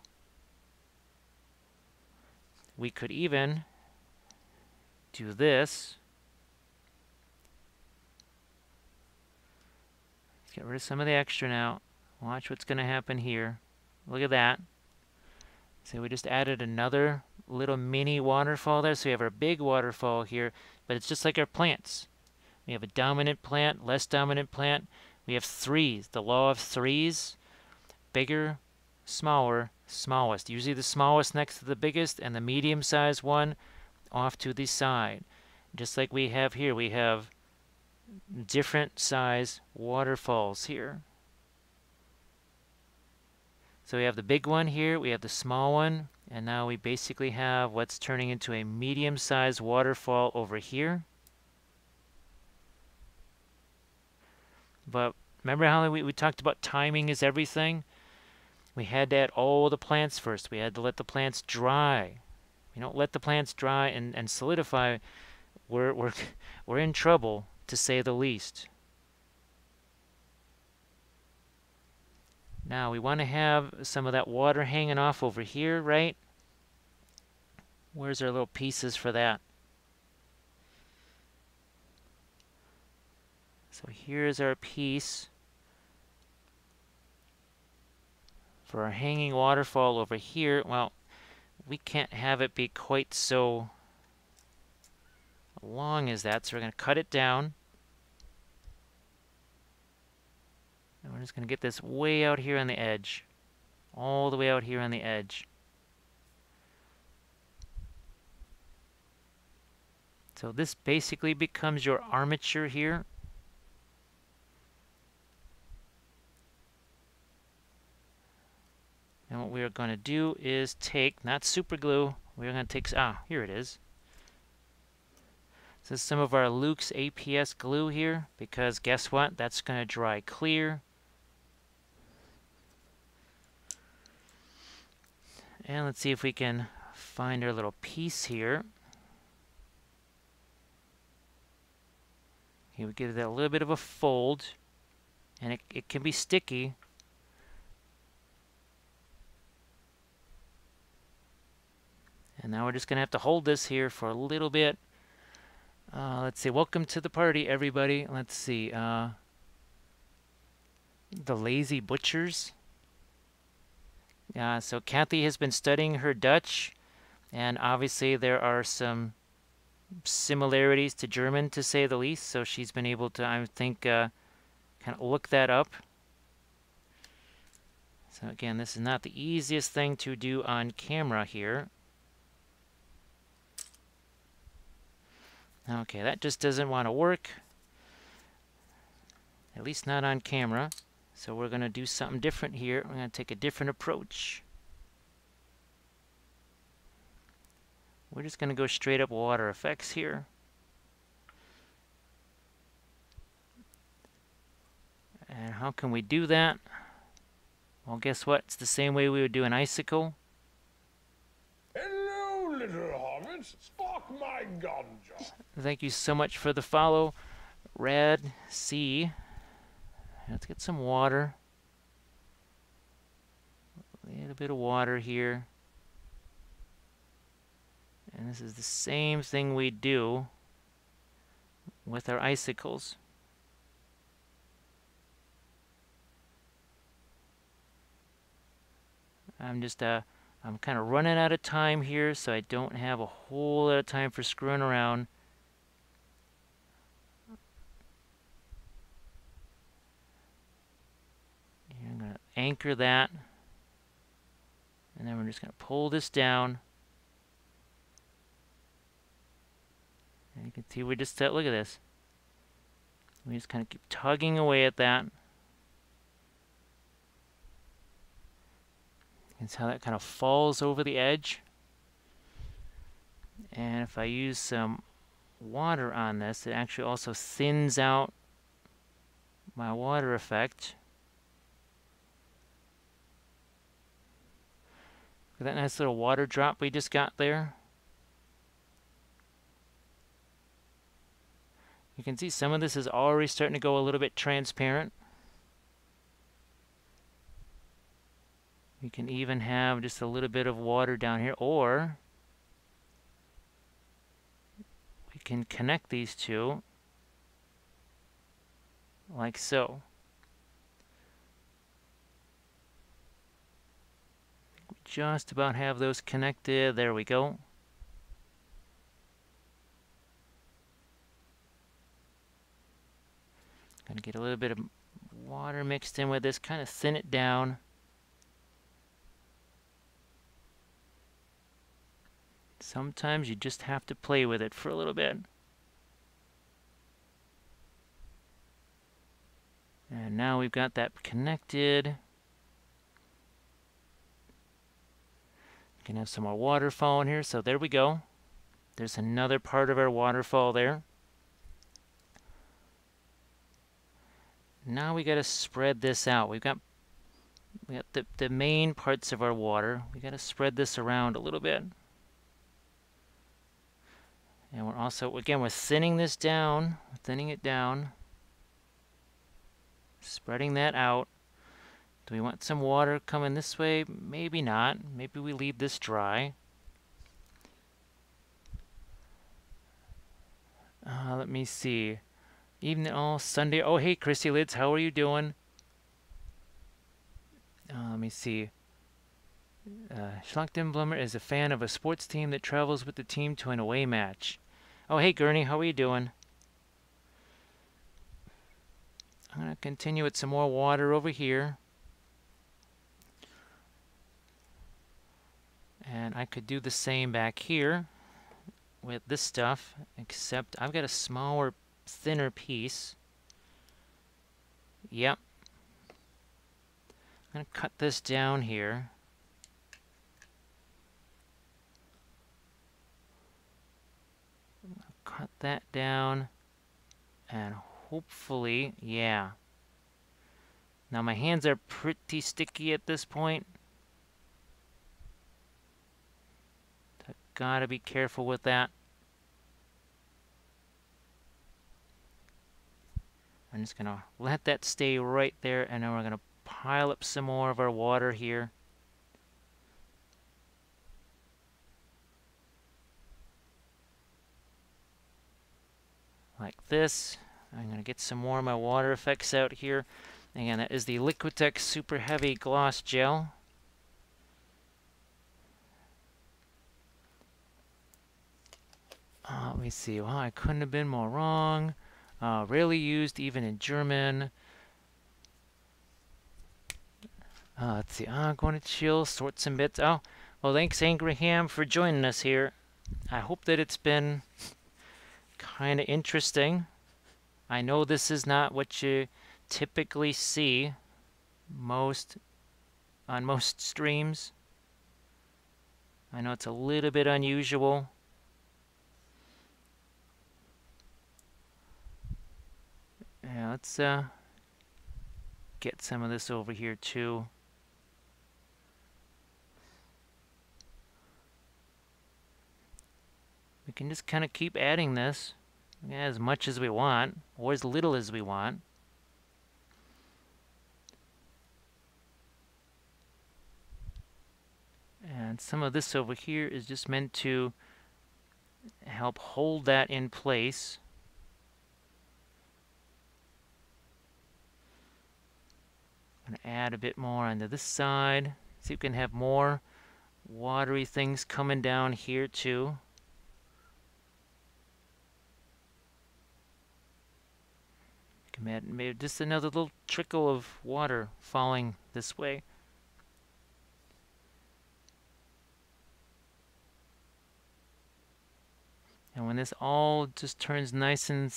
We could even do this. Let's get rid of some of the extra now. Watch what's going to happen here. Look at that. So we just added another little mini waterfall there. So we have our big waterfall here, but it's just like our plants. We have a dominant plant, less dominant plant. We have threes, the law of threes. Bigger, smaller, smallest. Usually the smallest next to the biggest and the medium-sized one off to the side. Just like we have here, we have different size waterfalls here. So we have the big one here, we have the small one, and now we basically have what's turning into a medium-sized waterfall over here. But remember how we, we talked about timing is everything? We had to add all the plants first. We had to let the plants dry. You don't let the plants dry and, and solidify, we're, we're, we're in trouble, to say the least. Now we want to have some of that water hanging off over here, right? Where's our little pieces for that? So here's our piece for our hanging waterfall over here. Well, we can't have it be quite so long as that, so we're going to cut it down. And we're just going to get this way out here on the edge. All the way out here on the edge. So this basically becomes your armature here. And what we are going to do is take, not super glue, we're going to take, ah, here it is. This is some of our Luke's A P S glue here, because guess what? That's going to dry clear. And let's see if we can find our little piece here. You would give that a little bit of a fold, and it, it can be sticky. And now we're just going to have to hold this here for a little bit. Uh, let's see. Welcome to the party, everybody. Let's see. Uh, the Lazy Butchers. Uh, so Kathy has been studying her Dutch, and obviously there are some similarities to German, to say the least, so she's been able to, I think, uh, kind of look that up. So again, this is not the easiest thing to do on camera here. Okay, that just doesn't want to work, at least not on camera, so we're going to do something different here. We're going to take a different approach. We're just going to go straight up water effects here. And how can we do that? Well, guess what? It's the same way we would do an icicle. Hello, little hobbits. Spark my gonja. Thank you so much for the follow, Rad C. Let's get some water. A little bit of water here. And this is the same thing we do with our icicles. I'm just, uh, I'm kind of running out of time here, so I don't have a whole lot of time for screwing around. And I'm going to anchor that. And then we're just going to pull this down. And you can see we just, uh, look at this. We just kind of keep tugging away at that. You can see how that kind of falls over the edge. And if I use some water on this, it actually also thins out my water effect. Look at that nice little water drop we just got there. You can see some of this is already starting to go a little bit transparent. You can even have just a little bit of water down here, or we can connect these two like so. We just about have those connected. There we go. Gonna get a little bit of water mixed in with this, kind of thin it down. Sometimes you just have to play with it for a little bit. And now we've got that connected. We can have some more waterfall in here, so there we go. There's another part of our waterfall there. Now we got to spread this out. We've got, we got the, the main parts of our water. We got to spread this around a little bit. And we're also, again, we're thinning this down, thinning it down, spreading that out. Do we want some water coming this way? Maybe not. Maybe we leave this dry. Uh, let me see. Evening all Sunday. Oh, hey, Chrissy Lids, how are you doing? Uh, let me see. Uh, Schlachtenblummer is a fan of a sports team that travels with the team to an away match. Oh, hey, Gurney, how are you doing? I'm going to continue with some more water over here. And I could do the same back here with this stuff, except I've got a smaller, thinner piece. Yep. I'm going to cut this down here. Cut that down, and hopefully, yeah. Now my hands are pretty sticky at this point. So Gotta be careful with that. I'm just gonna let that stay right there, and then we're gonna pile up some more of our water here. Like this. I'm gonna get some more of my water effects out here. Again, that is the Liquitex Super Heavy Gloss Gel. Uh, let me see. Wow, I couldn't have been more wrong. Uh, rarely used, even in German. Uh, let's see. I'm going to chill, sort some bits. Oh, well, thanks, Angry Ham, for joining us here. I hope that it's been kind of interesting. I know this is not what you typically see most on most streams. I know it's a little bit unusual. Yeah, let's uh, get some of this over here too. We can just kind of keep adding this, yeah, as much as we want, or as little as we want. And some of this over here is just meant to help hold that in place. I'm going to add a bit more onto this side. See if we can have more watery things coming down here too. We can add maybe just another little trickle of water falling this way. And when this all just turns nice and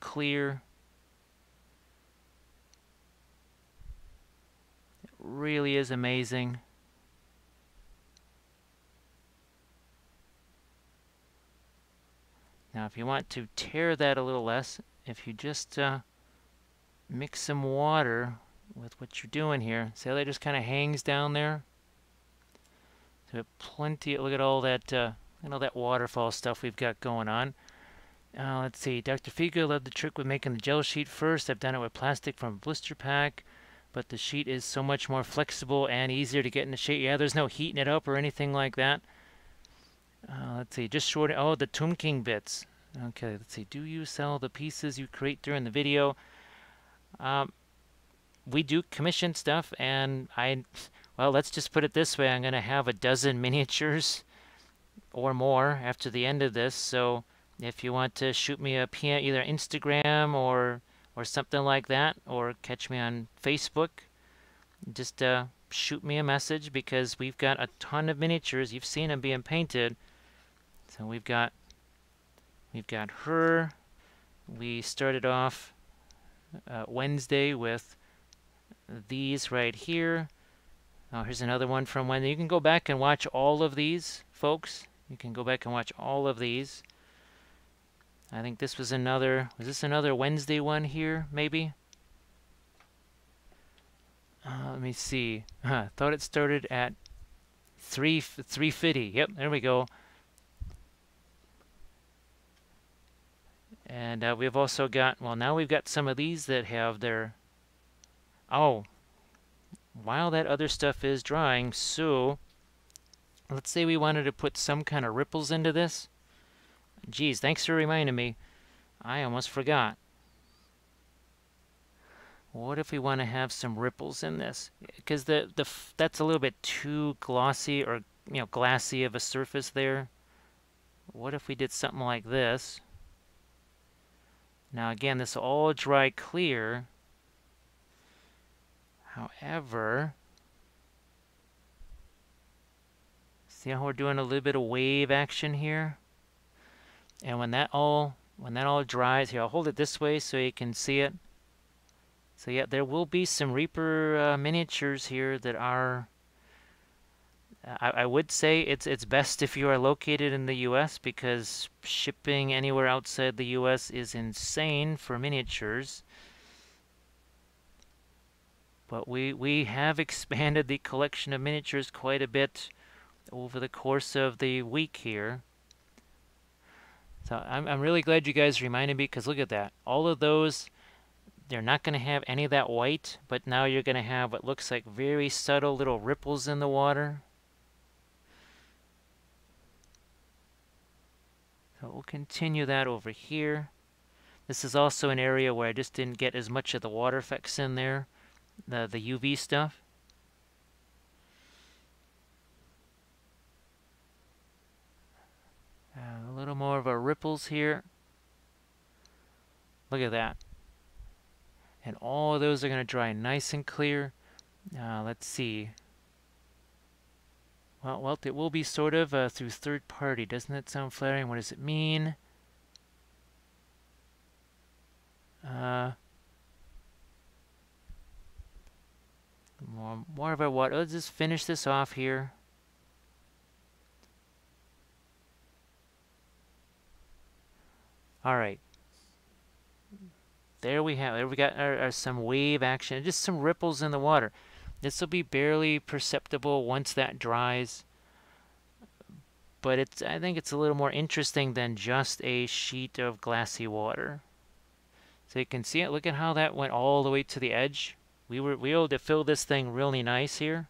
clear, it really is amazing. Now, if you want to tear that a little less, if you just uh, mix some water with what you're doing here, see how that just kind of hangs down there? So plenty. Look at all that. Uh, And all that waterfall stuff we've got going on. Uh, let's see. Doctor Figo loved the trick with making the gel sheet first. I've done it with plastic from a blister pack, but the sheet is so much more flexible and easier to get in the shape. Yeah, there's no heating it up or anything like that. Uh, let's see. Just short. Oh, the Tunking bits. Okay. Let's see. Do you sell the pieces you create during the video? Um, we do commission stuff, and I. Well, let's just put it this way. I'm gonna have a dozen miniatures or more after the end of this, so if you want to shoot me a P M, either Instagram or or something like that, or catch me on Facebook, just uh, shoot me a message, because we've got a ton of miniatures. You've seen them being painted. So we've got we've got her. We started off uh, Wednesday with these right here. Oh, here's another one from Wednesday. You can go back and watch all of these, folks. You can go back and watch all of these. I think this was another, was this another Wednesday one here, maybe? Uh, let me see. Huh, thought it started at three fifty. Yep, there we go. And uh, we've also got, well, now we've got some of these that have their, oh, while that other stuff is drying, so let's say we wanted to put some kind of ripples into this. Geez, thanks for reminding me. I almost forgot. What if we want to have some ripples in this? Because the the that's a little bit too glossy, or you know, glassy of a surface there. What if we did something like this? Now again, this will all dry clear. However, see how we're doing a little bit of wave action here? And when that all when that all dries here, I'll hold it this way so you can see it. So yeah, there will be some Reaper uh, miniatures here that are, I, I would say it's it's best if you are located in the U S, because shipping anywhere outside the U S is insane for miniatures. But we we have expanded the collection of miniatures quite a bit over the course of the week here. So I'm, I'm really glad you guys reminded me, because look at that. All of those, they're not going to have any of that white, but now you're going to have what looks like very subtle little ripples in the water. So we'll continue that over here. This is also an area where I just didn't get as much of the water effects in there, the, the U V stuff. Uh, a little more of our ripples here. Look at that. And all of those are going to dry nice and clear. Uh, let's see. Well, well, it will be sort of uh, through third party. Doesn't that sound flattering? What does it mean? Uh, more, more of our water. Let's just finish this off here. All right. There we have it. We got our, our, some wave action, just some ripples in the water. This will be barely perceptible once that dries, but it's, I think it's a little more interesting than just a sheet of glassy water. So you can see it. Look at how that went all the way to the edge. We were we able to fill this thing really nice here.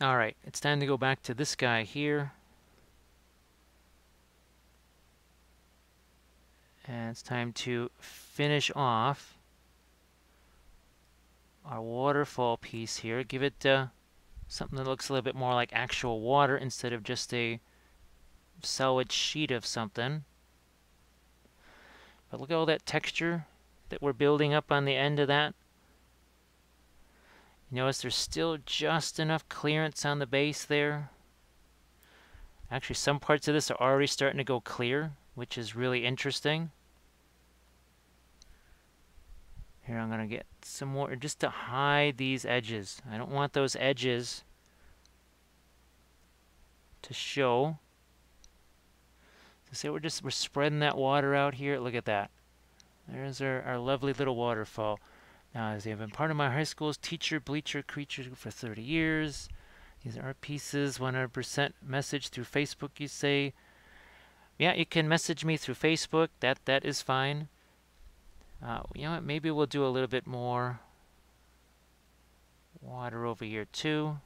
All right, it's time to go back to this guy here. And it's time to finish off our waterfall piece here. Give it uh, something that looks a little bit more like actual water instead of just a solid sheet of something. But look at all that texture that we're building up on the end of that. You notice there's still just enough clearance on the base there. Actually, some parts of this are already starting to go clear, which is really interesting. Here I'm going to get some more just to hide these edges. I don't want those edges to show. So say we're just we're spreading that water out here. Look at that. There's our, our lovely little waterfall. Now, as they've been part of my high school's teacher bleacher creature for thirty years. These are our pieces. one hundred percent message through Facebook, you say. Yeah, you can message me through Facebook. That that is fine. Uh, you know what? Maybe we'll do a little bit more water over here too.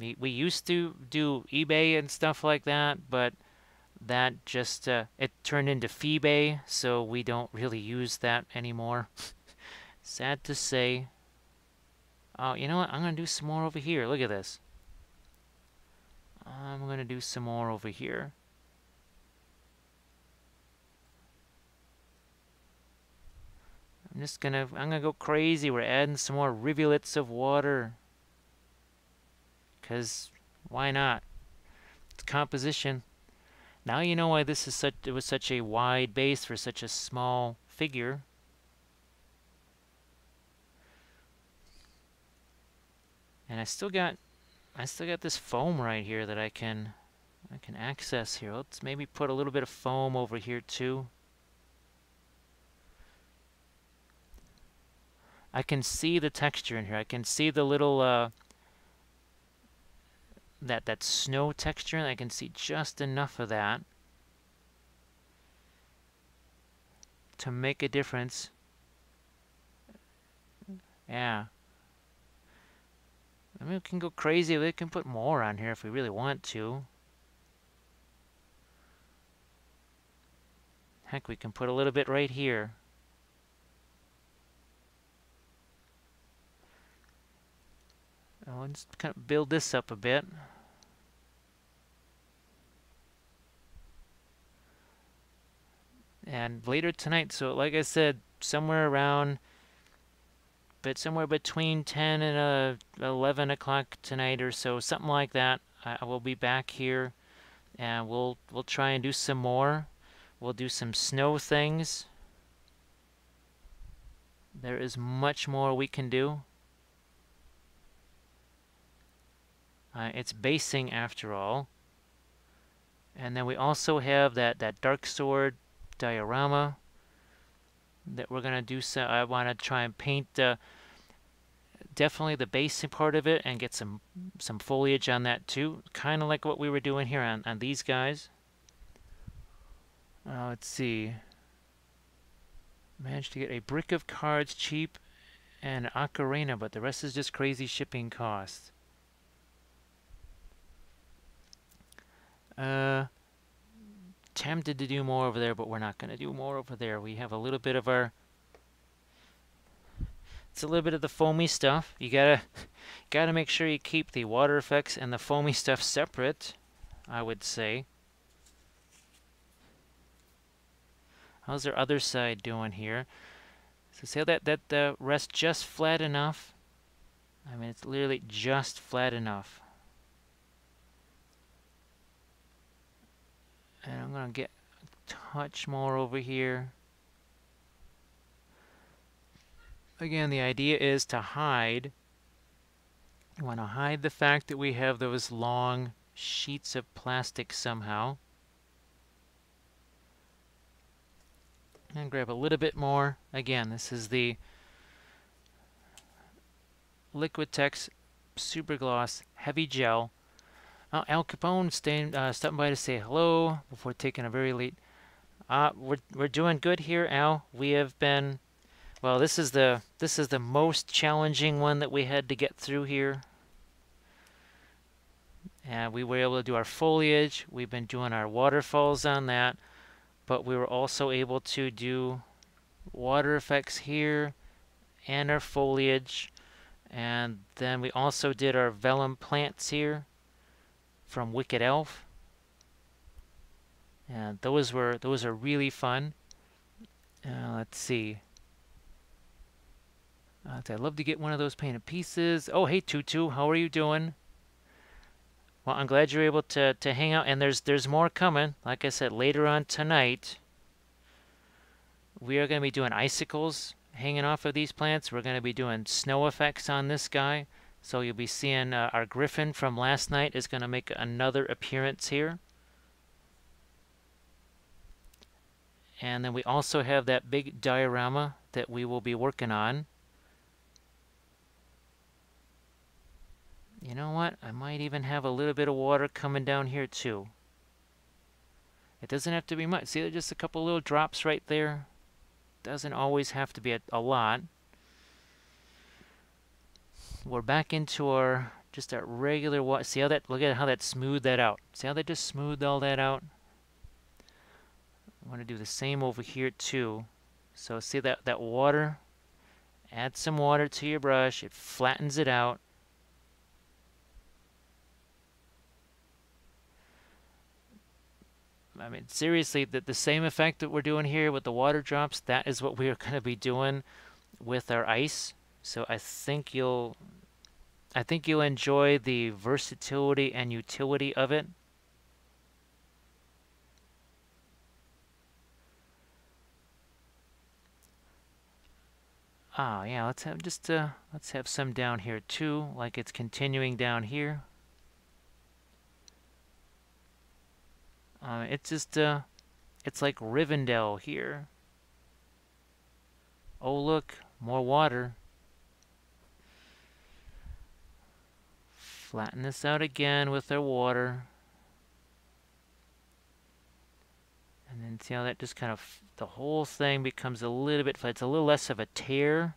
We we used to do eBay and stuff like that, but that just uh, it turned into Feebay, so we don't really use that anymore. Sad to say. Oh, you know what? I'm gonna do some more over here. Look at this. I'm going to do some more over here. I'm just going to, I'm going to go crazy. We're adding some more rivulets of water. Because why not? It's composition. Now you know why this is such, it was such a wide base for such a small figure. And I still got I still got this foam right here that I can I can access here. Let's maybe put a little bit of foam over here too. I can see the texture in here. I can see the little uh, that that snow texture, and I can see just enough of that to make a difference. Yeah. I mean, we can go crazy. We can put more on here if we really want to. Heck, we can put a little bit right here. I'll just kind of build this up a bit. And later tonight, so like I said, somewhere around... but somewhere between ten and uh, eleven o'clock tonight or so, something like that, I, I will be back here, and we'll we'll try and do some more. We'll do some snow things. There is much more we can do. Uh, it's basing after all. And then we also have that that Dark Sword diorama that we're gonna do. So I want to try and paint uh, definitely the basing part of it and get some some foliage on that too, kind of like what we were doing here on, on these guys. Uh, let's see. Managed to get a brick of cards cheap and an ocarina, but the rest is just crazy shipping costs. Uh, tempted to do more over there, but we're not going to do more over there. We have a little bit of our... It's a little bit of the foamy stuff. You gotta, gotta make sure you keep the water effects and the foamy stuff separate, I would say. How's their other side doing here? So see how that, that the rest just flat enough? I mean, it's literally just flat enough. And I'm gonna get a touch more over here. Again, the idea is to hide. You want to hide the fact that we have those long sheets of plastic somehow. And grab a little bit more. Again, this is the Liquitex Super Gloss Heavy Gel. Uh, Al Capone staying, uh, stopping by to say hello before taking a very late... Uh, we're, we're doing good here, Al. We have been... Well, this is the this is the most challenging one that we had to get through here. And we were able to do our foliage. We've been doing our waterfalls on that. But we were also able to do water effects here and our foliage. And then we also did our vellum plants here from Wicked Elf. And those were those are really fun. Uh, let's see. Uh, I'd love to get one of those painted pieces. Oh, hey, Tutu, how are you doing? Well, I'm glad you're able to, to hang out. And there's there's more coming. Like I said, later on tonight, we are going to be doing icicles hanging off of these plants. We're going to be doing snow effects on this guy. So you'll be seeing uh, our griffin from last night is going to make another appearance here. And then we also have that big diorama that we will be working on. You know what? I might even have a little bit of water coming down here too. It doesn't have to be much. See, there's just a couple little drops right there. Doesn't always have to be a, a lot. We're back into our just our regular water. See how that? Look at how that smoothed that out. See how they just smoothed all that out? I want to do the same over here too. So see that that water? Add some water to your brush. It flattens it out. I mean, seriously, the, the same effect that we're doing here with the water drops, that is what we are going to be doing with our ice. So I think you'll, I think you'll enjoy the versatility and utility of it. Ah, yeah, let's have just uh, let's have some down here too, like it's continuing down here. Uh, it's just, uh, it's like Rivendell here. Oh look, more water. Flatten this out again with our water. And then see how that just kind of, the whole thing becomes a little bit, it's a little less of a tear.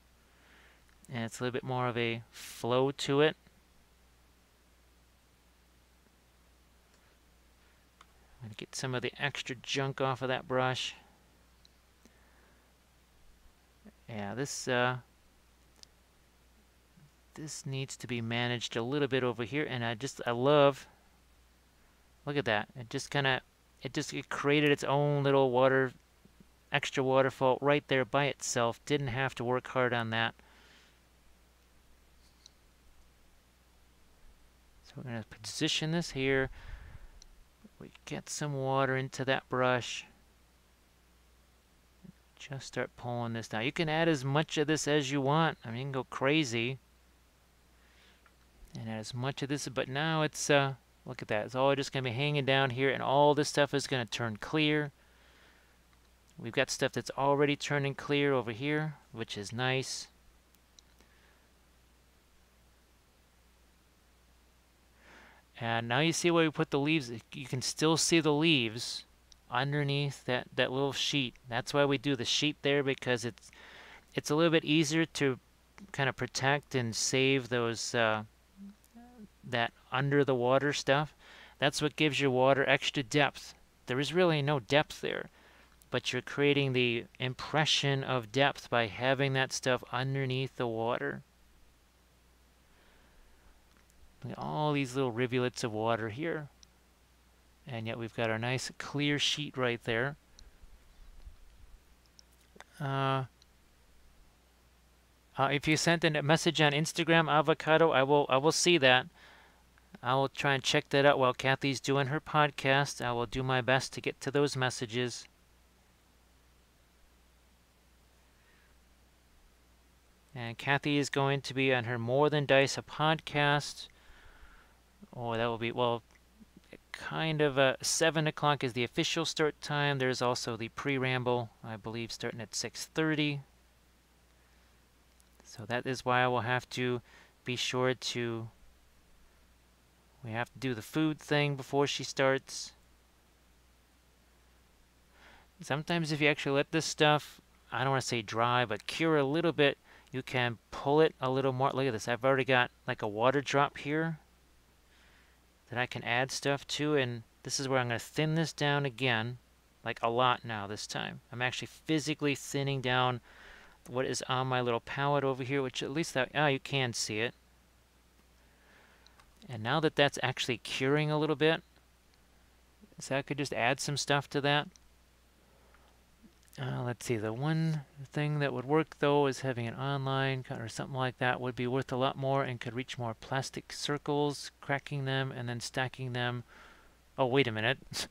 And it's a little bit more of a flow to it. Get some of the extra junk off of that brush. Yeah, this uh, this needs to be managed a little bit over here, and I just I love. Look at that! It just kind of it just it created its own little water, extra waterfall right there by itself. Didn't have to work hard on that. So we're gonna position this here. We get some water into that brush. Just start pulling this down. You can add as much of this as you want. I mean, you can go crazy. And add as much of this, but now it's, uh, look at that. It's all just going to be hanging down here, and all this stuff is going to turn clear. We've got stuff that's already turning clear over here, which is nice. And now you see where we put the leaves. You can still see the leaves underneath that, that little sheet. That's why we do the sheet there, because it's it's a little bit easier to kind of protect and save those uh, that under the water stuff. That's what gives your water extra depth. There is really no depth there, but you're creating the impression of depth by having that stuff underneath the water. Look at all these little rivulets of water here, and yet we've got our nice clear sheet right there. Uh, uh, if you sent a message on Instagram, Avocado, I will I will see that. I will try and check that out while Kathy's doing her podcast. I will do my best to get to those messages. And Kathy is going to be on her More Than Dice, a podcast. Oh, that will be, well, kind of a seven o'clock is the official start time. There's also the pre-ramble, I believe, starting at six thirty. So that is why I will have to be sure to, we have to do the food thing before she starts. Sometimes if you actually let this stuff, I don't want to say dry, but cure a little bit, you can pull it a little more. Look at this. I've already got like a water drop here that I can add stuff to, and this is where I'm going to thin this down again, like a lot now this time. I'm actually physically thinning down what is on my little palette over here, which at least that, oh, you can see it. And now that that's actually curing a little bit, so I could just add some stuff to that. Uh, let's see, the one thing that would work though is having an online cut or something like that would be worth a lot more and could reach more plastic circles, cracking them and then stacking them. Oh, wait a minute.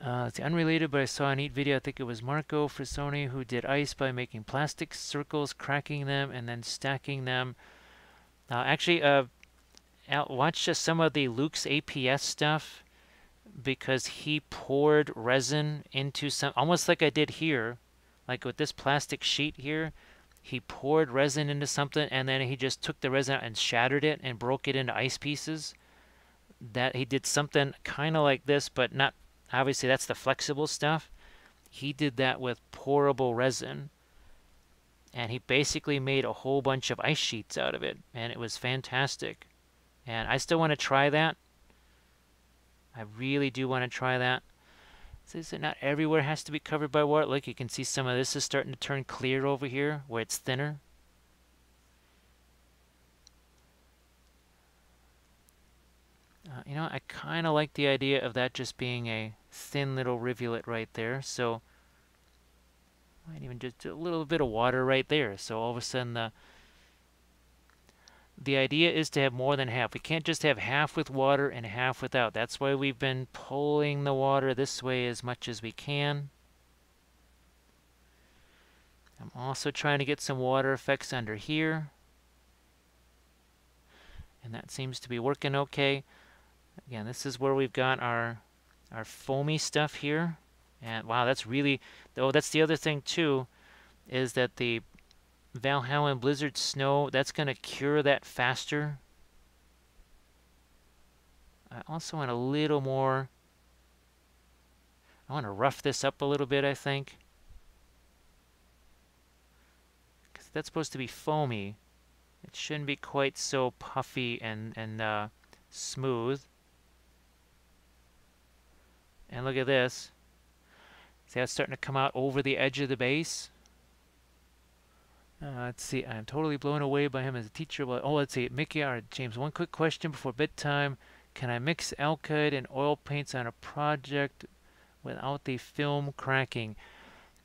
uh, it's unrelated, but I saw a neat video, I think it was Marco Frisoni, who did ice by making plastic circles, cracking them, and then stacking them. Uh, actually, uh, watch just some of the Luke's A P S stuff, because he poured resin into some, almost like I did here, like with this plastic sheet here, he poured resin into something, and then he just took the resin out and shattered it and broke it into ice pieces. That he did something kind of like this, but not, obviously that's the flexible stuff. He did that with pourable resin, and he basically made a whole bunch of ice sheets out of it, and it was fantastic. And I still want to try that. I really do want to try that. So not everywhere has to be covered by water. Look, you can see some of this is starting to turn clear over here where it's thinner. Uh, you know, I kind of like the idea of that just being a thin little rivulet right there. So I might even just do a little bit of water right there. So all of a sudden the The idea is to have more than half. We can't just have half with water and half without. That's why we've been pulling the water this way as much as we can. I'm also trying to get some water effects under here. And that seems to be working okay. Again, this is where we've got our our foamy stuff here. And wow, that's really, oh, that's the other thing too, is that the Valhalla blizzard snow, that's going to cure that faster. I also want a little more, I want to rough this up a little bit, I think, because that's supposed to be foamy. It shouldn't be quite so puffy and, and uh, smooth. And look at this. See how it's starting to come out over the edge of the base? Uh, let's see, I'm totally blown away by him as a teacher. Well, oh, let's see, Mickey R. James, one quick question before bedtime. Can I mix alkyd and oil paints on a project without the film cracking?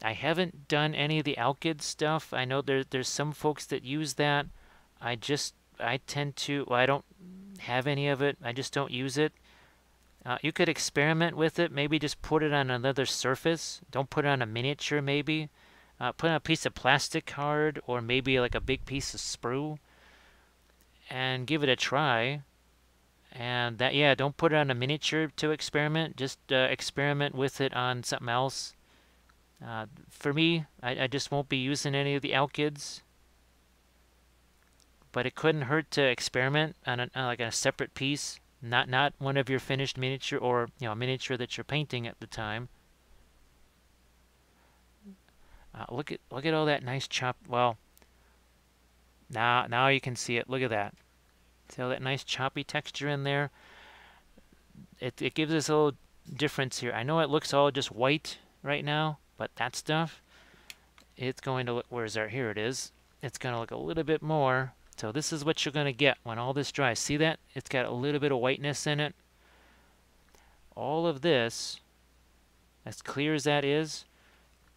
I haven't done any of the alkyd stuff. I know there, there's some folks that use that. I just, I tend to, well, I don't have any of it. I just don't use it. Uh, you could experiment with it. Maybe just put it on another surface. Don't put it on a miniature, maybe. Uh, put on a piece of plastic card or maybe like a big piece of sprue and give it a try. And that, yeah, don't put it on a miniature to experiment. Just uh, experiment with it on something else. Uh, for me, I, I just won't be using any of the alkyds. but it couldn't hurt to experiment on, a, on like a separate piece, not not one of your finished miniature, or you know, a miniature that you're painting at the time. Uh, look at look at all that nice chop. Well, now now you can see it. Look at that. See all that nice choppy texture in there. It it gives us a little difference here. I know it looks all just white right now, but that stuff, it's going to look. Where's that? Here it is. It's going to look a little bit more. So this is what you're going to get when all this dries. See that? It's got a little bit of whiteness in it. All of this, as clear as that is,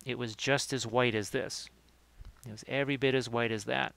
it was just as white as this. It was every bit as white as that.